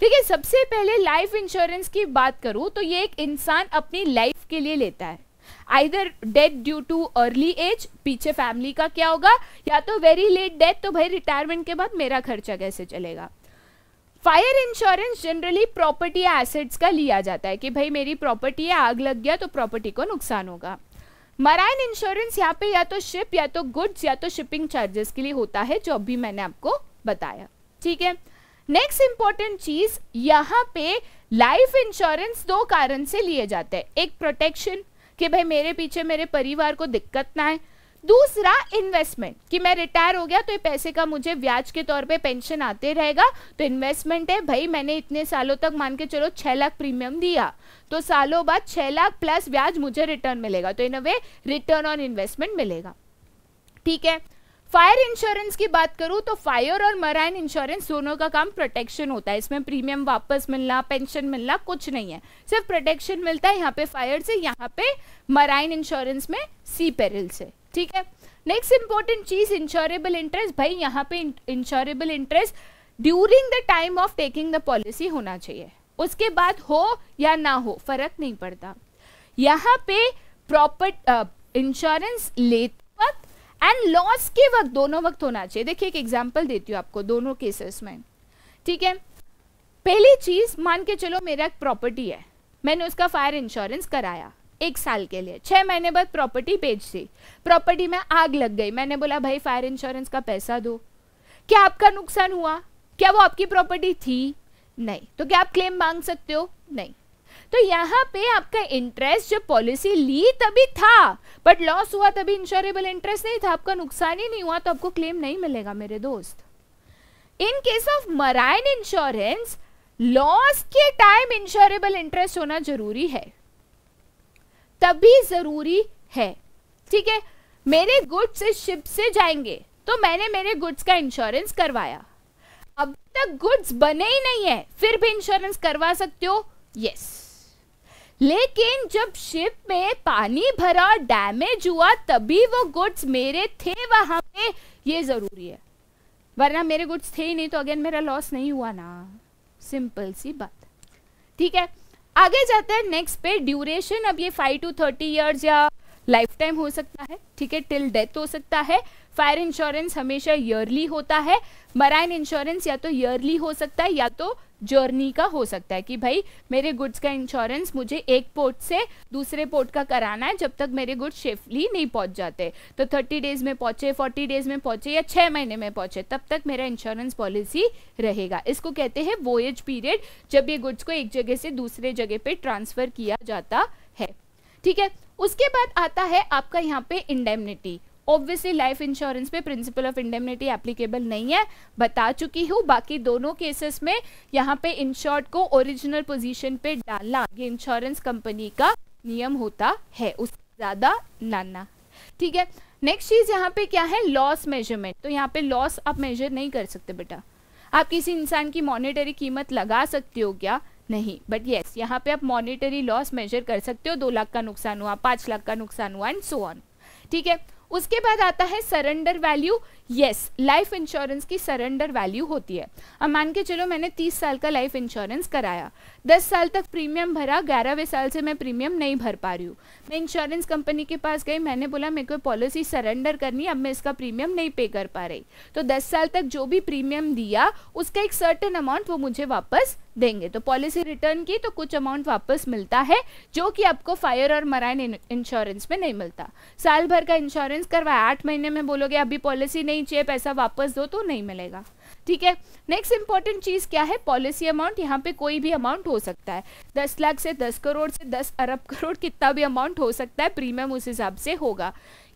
देखिए, सबसे पहले लाइफ इंश्योरेंस की बात करूँ तो ये एक इंसान अपनी लाइफ के लिए लेता है, either death due to early age, पीछे फैमिली का क्या होगा, या तो वेरी लेट डेथ, तो भाई रिटायरमेंट के बाद मेरा खर्चा कैसे चलेगा। Fire insurance generally property assets का लिया जाता है कि भाई मेरी प्रॉपर्टी है, आग लग गया तो प्रॉपर्टी को नुकसान होगा। मराइन इंश्योरेंस यहाँ पे या तो शिप या तो गुड्स या तो शिपिंग चार्जेस के लिए होता है, जो अभी मैंने आपको बताया। ठीक है, नेक्स्ट इंपॉर्टेंट चीज, यहाँ पे लाइफ इंश्योरेंस 2 कारण से लिए जाते हैं, एक प्रोटेक्शन कि भाई मेरे पीछे मेरे परिवार को दिक्कत ना है, दूसरा इन्वेस्टमेंट कि मैं रिटायर हो गया तो ये पैसे का मुझे ब्याज के तौर पे पेंशन आते रहेगा, तो इन्वेस्टमेंट है, भाई मैंने इतने सालों तक मान के चलो 6 लाख प्रीमियम दिया तो सालों बाद 6 लाख प्लस ब्याज मुझे रिटर्न मिलेगा, तो in a way return on investment मिलेगा। ठीक है, फायर इंश्योरेंस की बात करूँ तो फायर और मराइन इंश्योरेंस दोनों का काम प्रोटेक्शन होता है, इसमें प्रीमियम वापस मिलना, पेंशन मिलना कुछ नहीं है, सिर्फ प्रोटेक्शन मिलता है यहाँ पे फायर से, यहाँ पे मराइन इंश्योरेंस में सी पेरिल से। ठीक है, नेक्स्ट इंपॉर्टेंट चीज इंश्योरेबल इंटरेस्ट, भाई यहाँ पे insurable interest during the time of taking the policy होना चाहिए, उसके बाद हो या ना हो फर्क नहीं पड़ता। यहाँ पे प्रॉपर्टी इंश्योरेंस लेते वक्त एंड लॉस के वक्त, दोनों वक्त होना चाहिए। देखिए, एक एग्जांपल देती हूँ आपको दोनों केसेस में। ठीक है, पहली चीज, मान के चलो मेरा एक प्रॉपर्टी है, मैंने उसका फायर इंश्योरेंस कराया 1 साल के लिए, 6 महीने बाद प्रॉपर्टी बेच दी, प्रॉपर्टी में आग लग गई, मैंने बोला भाई फायर इंश्योरेंस का पैसा दो, क्या आपका नुकसान हुआ? क्या वो आपकी प्रॉपर्टी थी? नहीं। तो क्या आप क्लेम मांग सकते हो? नहीं। तो यहाँ पे आपका इंटरेस्ट जब पॉलिसी ली तभी था, बट लॉस हुआ तभी इंश्योरेबल इंटरेस्ट नहीं था, आपका नुकसान ही नहीं हुआ, तो आपको क्लेम नहीं मिलेगा मेरे दोस्त। In case of marine insurance, loss के टाइम इंश्योरेबल इंटरेस्ट होना जरूरी है, तभी जरूरी है। ठीक है, मेरे गुड्स इस शिप से जाएंगे तो मैंने मेरे गुड्स का इंश्योरेंस करवाया, अब तक गुड्स बने ही नहीं है फिर भी इंश्योरेंस करवा सकते हो, यस। लेकिन जब शिप में पानी भरा, डैमेज हुआ, तभी वो गुड्स मेरे थे वहां पे, ये जरूरी है, वरना मेरे गुड्स थे ही नहीं तो अगेन मेरा लॉस नहीं हुआ ना, सिंपल सी बात। ठीक है, आगे जाते हैं नेक्स्ट पे, ड्यूरेशन। अब ये 5 to 30 years या लाइफ टाइम हो सकता है, ठीक है, टिल डेथ हो सकता है। फायर इंश्योरेंस हमेशा ईयरली होता है, मराइन इंश्योरेंस या तो ईयरली हो सकता है या तो जर्नी का हो सकता है कि भाई मेरे गुड्स का इंश्योरेंस मुझे एक पोर्ट से दूसरे पोर्ट का कराना है, जब तक मेरे गुड्स सेफली नहीं पहुंच जाते, तो 30 days में पहुंचे, 40 days में पहुंचे या 6 महीने में पहुंचे, तब तक मेरा इंश्योरेंस पॉलिसी रहेगा। इसको कहते हैं वोयेज पीरियड, जब ये गुड्स को एक जगह से दूसरे जगह पे ट्रांसफर किया जाता है। ठीक है, उसके बाद आता है आपका यहाँ पे इंडेमनिटी। ऑब्वियसली लाइफ इंश्योरेंस पे प्रिंसिपल ऑफ इंडेमनिटी एप्लीकेबल नहीं है, बता चुकी हूँ, बाकी दोनों केसेस में यहाँ पे इंश्योर्ड को ओरिजिनल पोजीशन पे डालना, ये इंश्योरेंस कंपनी का नियम होता है, उससे ज़्यादा ना। ठीक है, नेक्स्ट चीज़ यहाँ पे क्या है, लॉस मेजरमेंट। तो यहाँ पे लॉस आप मेजर नहीं कर सकते बेटा, आप किसी इंसान की मॉनिटरी कीमत लगा सकते हो क्या? नहीं, बट येस, यहाँ पे आप मॉनिटरी लॉस मेजर कर सकते हो, 2 लाख का नुकसान हुआ, 5 लाख का नुकसान हुआ, एंड सो ऑन। ठीक है, उसके बाद आता है surrender value. Yes, life insurance की सरेंडर वैल्यू होती है। अब मान के चलो मैंने 30 साल का लाइफ इंश्योरेंस कराया, 10 साल तक प्रीमियम भरा, 11वें साल से मैं प्रीमियम नहीं भर पा रही हूँ। मैं इंश्योरेंस कंपनी के पास गई, मैंने बोला मेरे को पॉलिसी सरेंडर करनी, अब मैं इसका प्रीमियम नहीं पे कर पा रही, तो 10 साल तक जो भी प्रीमियम दिया उसका एक सर्टेन अमाउंट वो मुझे वापस देंगे। तो पॉलिसी रिटर्न की तो कुछ अमाउंट वापस मिलता है जो कि आपको फायर और मराइन इंश्योरेंस में नहीं मिलता। साल भर का इंश्योरेंस करवाया, 8 महीने में बोलोगे अभी पॉलिसी नहीं चाहिए, पैसा वापस दो, तो नहीं मिलेगा। ठीक है, नेक्स्ट इंपॉर्टेंट चीज़ क्या है, पॉलिसी अमाउंट। यहाँ पे कोई भी अमाउंट हो सकता है, 10 लाख से 10 करोड़ से 10 अरब करोड़, कितना भी अमाउंट हो सकता है, प्रीमियम उस हिसाब से होगा।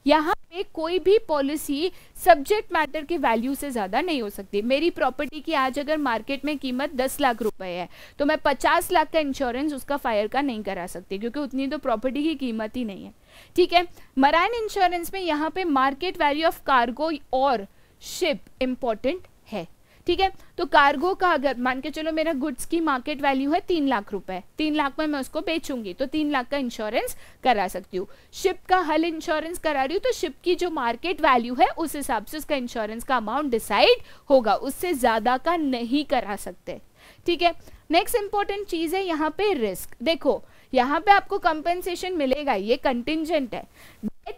यहाँ पे कोई भी पॉलिसी सब्जेक्ट मैटर के वैल्यू से ज़्यादा नहीं हो सकती। मेरी प्रॉपर्टी की आज अगर मार्केट में कीमत 10 लाख रुपए है तो मैं 50 लाख का इंश्योरेंस उसका फायर का नहीं करा सकती, क्योंकि उतनी तो प्रॉपर्टी की कीमत ही नहीं है। ठीक है, मराइन इंश्योरेंस में यहाँ पे मार्केट वैल्यू ऑफ कार्गो और शिप इम्पॉर्टेंट है। ठीक है, तो कार्गो का अगर मान के चलो मेरा गुड्स की मार्केट वैल्यू है 3 लाख रुपए, 3 लाख में मैं उसको बेचूंगी तो 3 लाख का इंश्योरेंस करा सकती हूँ। शिप का हल इंश्योरेंस करा रही हूँ तो शिप की जो मार्केट वैल्यू है उस हिसाब से उसका इंश्योरेंस का अमाउंट डिसाइड होगा, उससे ज़्यादा का नहीं करा सकते। ठीक है, नेक्स्ट इंपॉर्टेंट चीज़ है यहाँ पे रिस्क। देखो यहाँ पे आपको कंपेंसेशन मिलेगा, ये कंटिंजेंट है,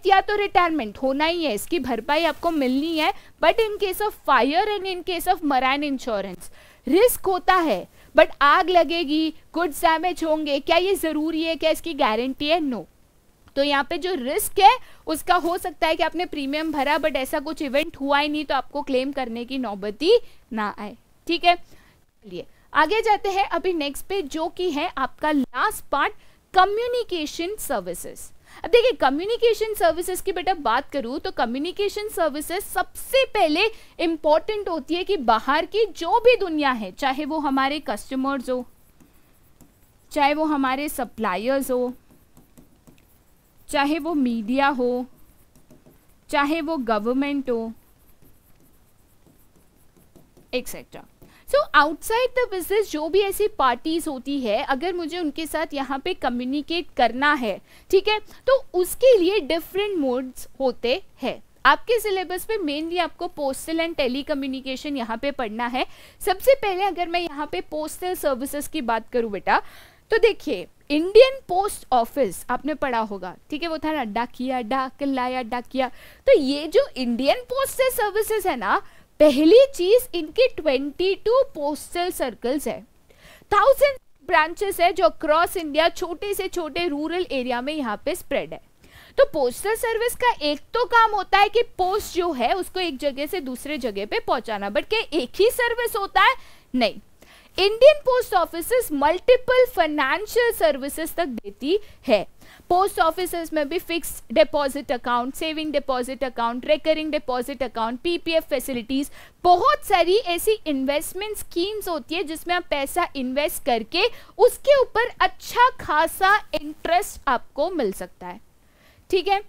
या तो रिटायरमेंट होना ही है, इसकी भरपाई आपको मिलनी है। But in case of fire and in case of marine insurance risk होता है, बट आग लगेगी, गुड्स डैमेज होंगे, क्या ये ज़रूरी है, क्या इसकी गारंटी है? नो। तो यहाँ पे जो रिस्क है उसका हो सकता है कि आपने प्रीमियम भरा बट ऐसा कुछ इवेंट हुआ ही नहीं, तो आपको क्लेम करने की नौबत ही ना आए। ठीक है, चलिए आगे जाते हैं अभी नेक्स्ट पे, जो कि है आपका लास्ट पार्ट, कम्युनिकेशन सर्विसेज। अब देखिए कम्युनिकेशन सर्विसेज की बेटा बात करूँ तो कम्युनिकेशन सर्विसेज सबसे पहले इम्पॉर्टेंट होती है कि बाहर की जो भी दुनिया है, चाहे वो हमारे कस्टमर्स हो, चाहे वो हमारे सप्लायर्स हो, चाहे वो मीडिया हो, चाहे वो गवर्नमेंट हो, etcetera. So outside the business जो भी ऐसी पार्टीज होती है, अगर मुझे उनके साथ यहाँ पे कम्युनिकेट करना है, ठीक है, तो उसके लिए डिफरेंट मोड्स होते हैं। आपके सिलेबस पे मेनली आपको पोस्टल एंड टेली कम्युनिकेशन यहाँ पे पढ़ना है। सबसे पहले अगर मैं यहाँ पे पोस्टल सर्विसेज की बात करूँ बेटा, तो देखिए इंडियन पोस्ट ऑफिस आपने पढ़ा होगा, ठीक है, वो था ना डाकिया, डाक लाया, डाकिया। तो ये जो इंडियन पोस्टल सर्विसेज है ना, पहली चीज इनके 22 पोस्टल सर्कल्स है, 1000 ब्रांचेस है जो क्रॉस इंडिया छोटे से छोटे रूरल एरिया में यहाँ पे स्प्रेड है। तो पोस्टल सर्विस का एक तो काम होता है कि पोस्ट जो है उसको एक जगह से दूसरे जगह पे पहुंचाना, बट क्या एक ही सर्विस होता है? नहीं, Indian post office multiple financial services तक देती है। पोस्ट ऑफिस में भी fix deposit account, saving deposit account, recurring deposit account, PPF facilities, बहुत सारी ऐसी इन्वेस्टमेंट स्कीम्स होती है जिसमें आप पैसा इन्वेस्ट करके उसके ऊपर अच्छा खासा इंटरेस्ट आपको मिल सकता है। ठीक है,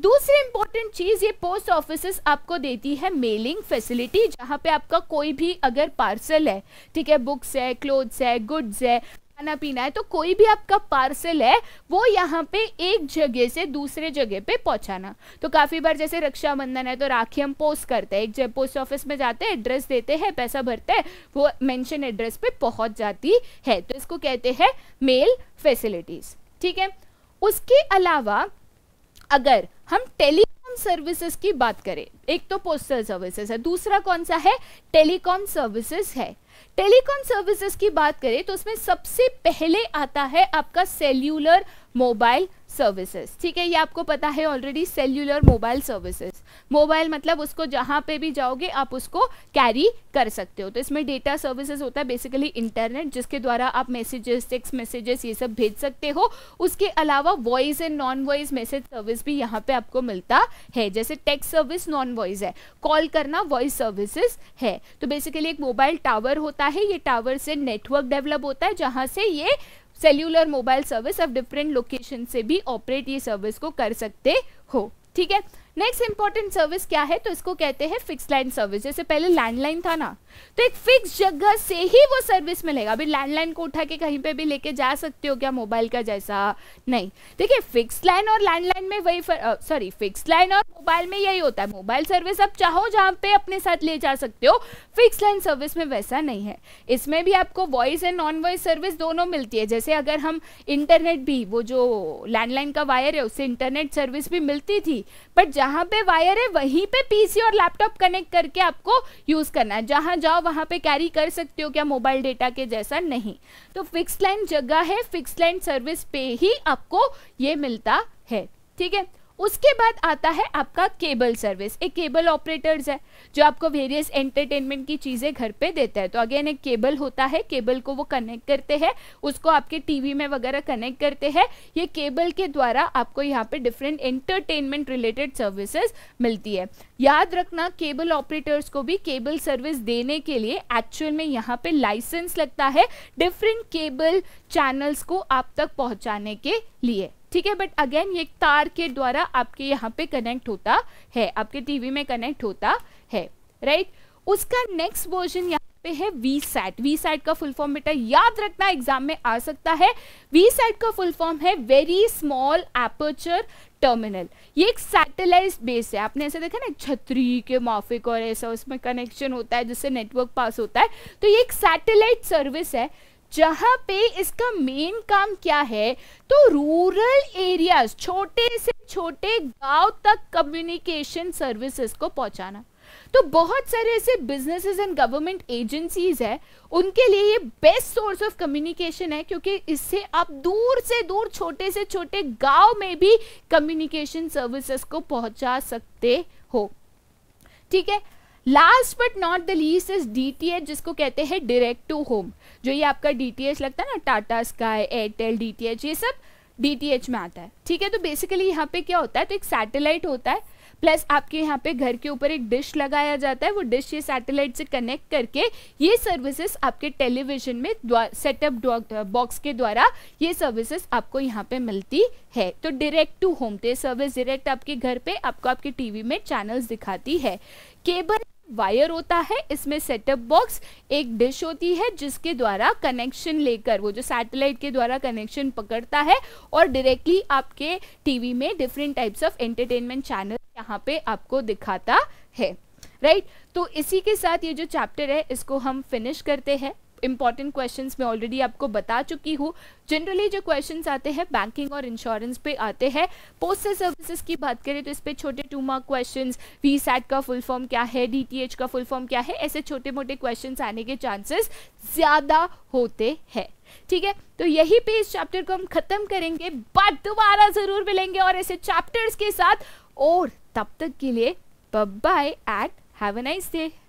दूसरी इंपॉर्टेंट चीज़ ये पोस्ट ऑफिसेस आपको देती है मेलिंग फैसिलिटी, जहाँ पे आपका कोई भी अगर पार्सल है, ठीक है, बुक्स है, क्लोथ्स है, गुड्स है, खाना पीना है, तो कोई भी आपका पार्सल है वो यहाँ पे एक जगह से दूसरे जगह पे पहुँचाना। तो काफ़ी बार जैसे रक्षाबंधन है तो राखी हम पोस्ट करते हैं, एक जगह पोस्ट ऑफिस में जाते हैं, एड्रेस देते हैं, पैसा भरते हैं, वो मेंशन एड्रेस पे पहुँच जाती है, तो इसको कहते हैं मेल फैसिलिटीज़। ठीक है, उसके अलावा अगर हम टेलीकॉम सर्विसेज की बात करें, एक तो पोस्टल सर्विसेज है, दूसरा कौन सा है? टेलीकॉम सर्विसेज है। टेलीकॉम सर्विसेज की बात करें तो उसमें सबसे पहले आता है आपका सेल्यूलर मोबाइल सर्विसेज। ठीक है, ये आपको पता है already, cellular mobile services, mobile मतलब उसको जहाँ पे भी जाओगे आप उसको कैरी कर सकते हो। तो इसमें डेटा सर्विसेज होता है, बेसिकली इंटरनेट, जिसके द्वारा आप मैसेजेस, टेक्स्ट मैसेजेस, ये सब भेज सकते हो। उसके अलावा voice and non voice message service भी यहाँ पे आपको मिलता है, जैसे टेक्स्ट सर्विस नॉन वॉइस है, कॉल करना वॉइस सर्विसेज है। तो बेसिकली एक मोबाइल टावर होता है, ये टावर से नेटवर्क डेवलप होता है, जहाँ से ये सेल्यूलर मोबाइल सर्विस आप डिफरेंट लोकेशन से भी ऑपरेट ये सर्विस को कर सकते हो। ठीक है, नेक्स्ट इंपॉर्टेंट सर्विस क्या है, तो इसको कहते हैं फिक्स लाइन सर्विस। जैसे पहले लैंडलाइन था ना, तो एक फिक्स जगह से ही वो सर्विस मिलेगा। अभी लैंडलाइन को उठा के कहीं पे भी लेके जा सकते हो क्या मोबाइल का जैसा? नहीं। देखिए फिक्स लाइन और लैंडलाइन में वही सॉरी फिक्स लाइन और मोबाइल में यही होता है, मोबाइल सर्विस आप चाहो जहाँ पे अपने साथ ले जा सकते हो, फिक्स लाइन सर्विस में वैसा नहीं है। इसमें भी आपको voice and non voice service दोनों मिलती है। जैसे अगर हम इंटरनेट भी, वो जो लैंडलाइन का वायर है उससे इंटरनेट सर्विस भी मिलती थी, बट जहाँ पे वायर है वहीं पे पीसी और लैपटॉप कनेक्ट करके आपको यूज़ करना है। जहाँ जाओ वहाँ पे कैरी कर सकते हो क्या मोबाइल डेटा के जैसा? नहीं। तो फिक्स लाइन जगह है, फिक्स लाइन सर्विस पे ही आपको ये मिलता है, ठीक है। उसके बाद आता है आपका केबल सर्विस। एक केबल ऑपरेटर्स है जो आपको वेरियस एंटरटेनमेंट की चीज़ें घर पे देता है। तो अगेन एक केबल होता है, केबल को वो कनेक्ट करते हैं, उसको आपके टीवी में वगैरह कनेक्ट करते हैं। ये केबल के द्वारा आपको यहाँ पे डिफरेंट एंटरटेनमेंट रिलेटेड सर्विसेज मिलती है। याद रखना केबल ऑपरेटर्स को भी केबल सर्विस देने के लिए एक्चुअल में यहाँ पे लाइसेंस लगता है डिफरेंट केबल चैनल्स को आप तक पहुँचाने के लिए, ठीक है। बट अगेन ये तार के द्वारा आपके यहाँ पे कनेक्ट होता है, आपके टीवी में कनेक्ट होता है, राइट। उसका नेक्स्ट वर्जन यहाँ पे है V-SAT। V-SAT का फुल फॉर्म बेटा याद रखना, एग्जाम में आ सकता है। V-SAT का फुल फॉर्म है वेरी स्मॉल एपर्चर टर्मिनल। ये एक सैटेलाइट बेस है, आपने ऐसे देखा ना छतरी के माफिक और ऐसा उसमें कनेक्शन होता है जिससे नेटवर्क पास होता है। तो ये एक सैटेलाइट सर्विस है जहाँ पे इसका मेन काम क्या है, तो रूरल एरियाज, छोटे से छोटे गांव तक कम्युनिकेशन सर्विसेज को पहुँचाना। तो बहुत सारे ऐसे बिजनेसेस एंड गवर्नमेंट एजेंसीज है, उनके लिए ये बेस्ट सोर्स ऑफ कम्युनिकेशन है, क्योंकि इससे आप दूर से दूर, छोटे से छोटे गांव में भी कम्युनिकेशन सर्विसेज को पहुँचा सकते हो, ठीक है। Last but not the least is DTH, जिसको कहते हैं डायरेक्ट टू होम। जो ये आपका DTH लगता है ना, टाटा स्काई, एयरटेल DTH, ये सब DTH में आता है, ठीक है। तो बेसिकली यहाँ पे क्या होता है, तो एक सैटेलाइट होता है प्लस आपके यहाँ पे घर के ऊपर एक डिश लगाया जाता है, वो डिश ये सैटेलाइट से कनेक्ट करके ये सर्विसेज आपके टेलीविजन में सेटअप बॉक्स के द्वारा ये सर्विसेज आपको यहाँ पे मिलती है। तो डायरेक्ट टू होम, तो ये सर्विस डायरेक्ट आपके घर पे आपको आपके टीवी में चैनल्स दिखाती है। केबल वायर होता है, इसमें सेटअप बॉक्स, एक डिश होती है जिसके द्वारा कनेक्शन लेकर वो जो सैटेलाइट के द्वारा कनेक्शन पकड़ता है और डायरेक्टली आपके टीवी में different types of entertainment channel यहाँ पे आपको दिखाता है, राइट। तो इसी के साथ ये जो चैप्टर है इसको हम फिनिश करते हैं। इंपॉर्टेंट क्वेश्चंस मैं ऑलरेडी आपको बता चुकी हूँ। जनरली जो क्वेश्चंस आते हैं बैंकिंग और इंश्योरेंस पे आते हैं। पोस्टल सर्विसेज की बात करें तो इस पे छोटे 2 मार्क क्वेश्चंस, V-SAT का फुल फॉर्म क्या है, DTH का फुल फॉर्म क्या है, ऐसे छोटे मोटे क्वेश्चंस आने के चांसेस ज़्यादा होते हैं, ठीक है। तो यही पे इस चैप्टर को हम खत्म करेंगे, बट दोबारा ज़रूर मिलेंगे और ऐसे चैप्टर्स के साथ। और तब तक के लिए bye and have a nice day.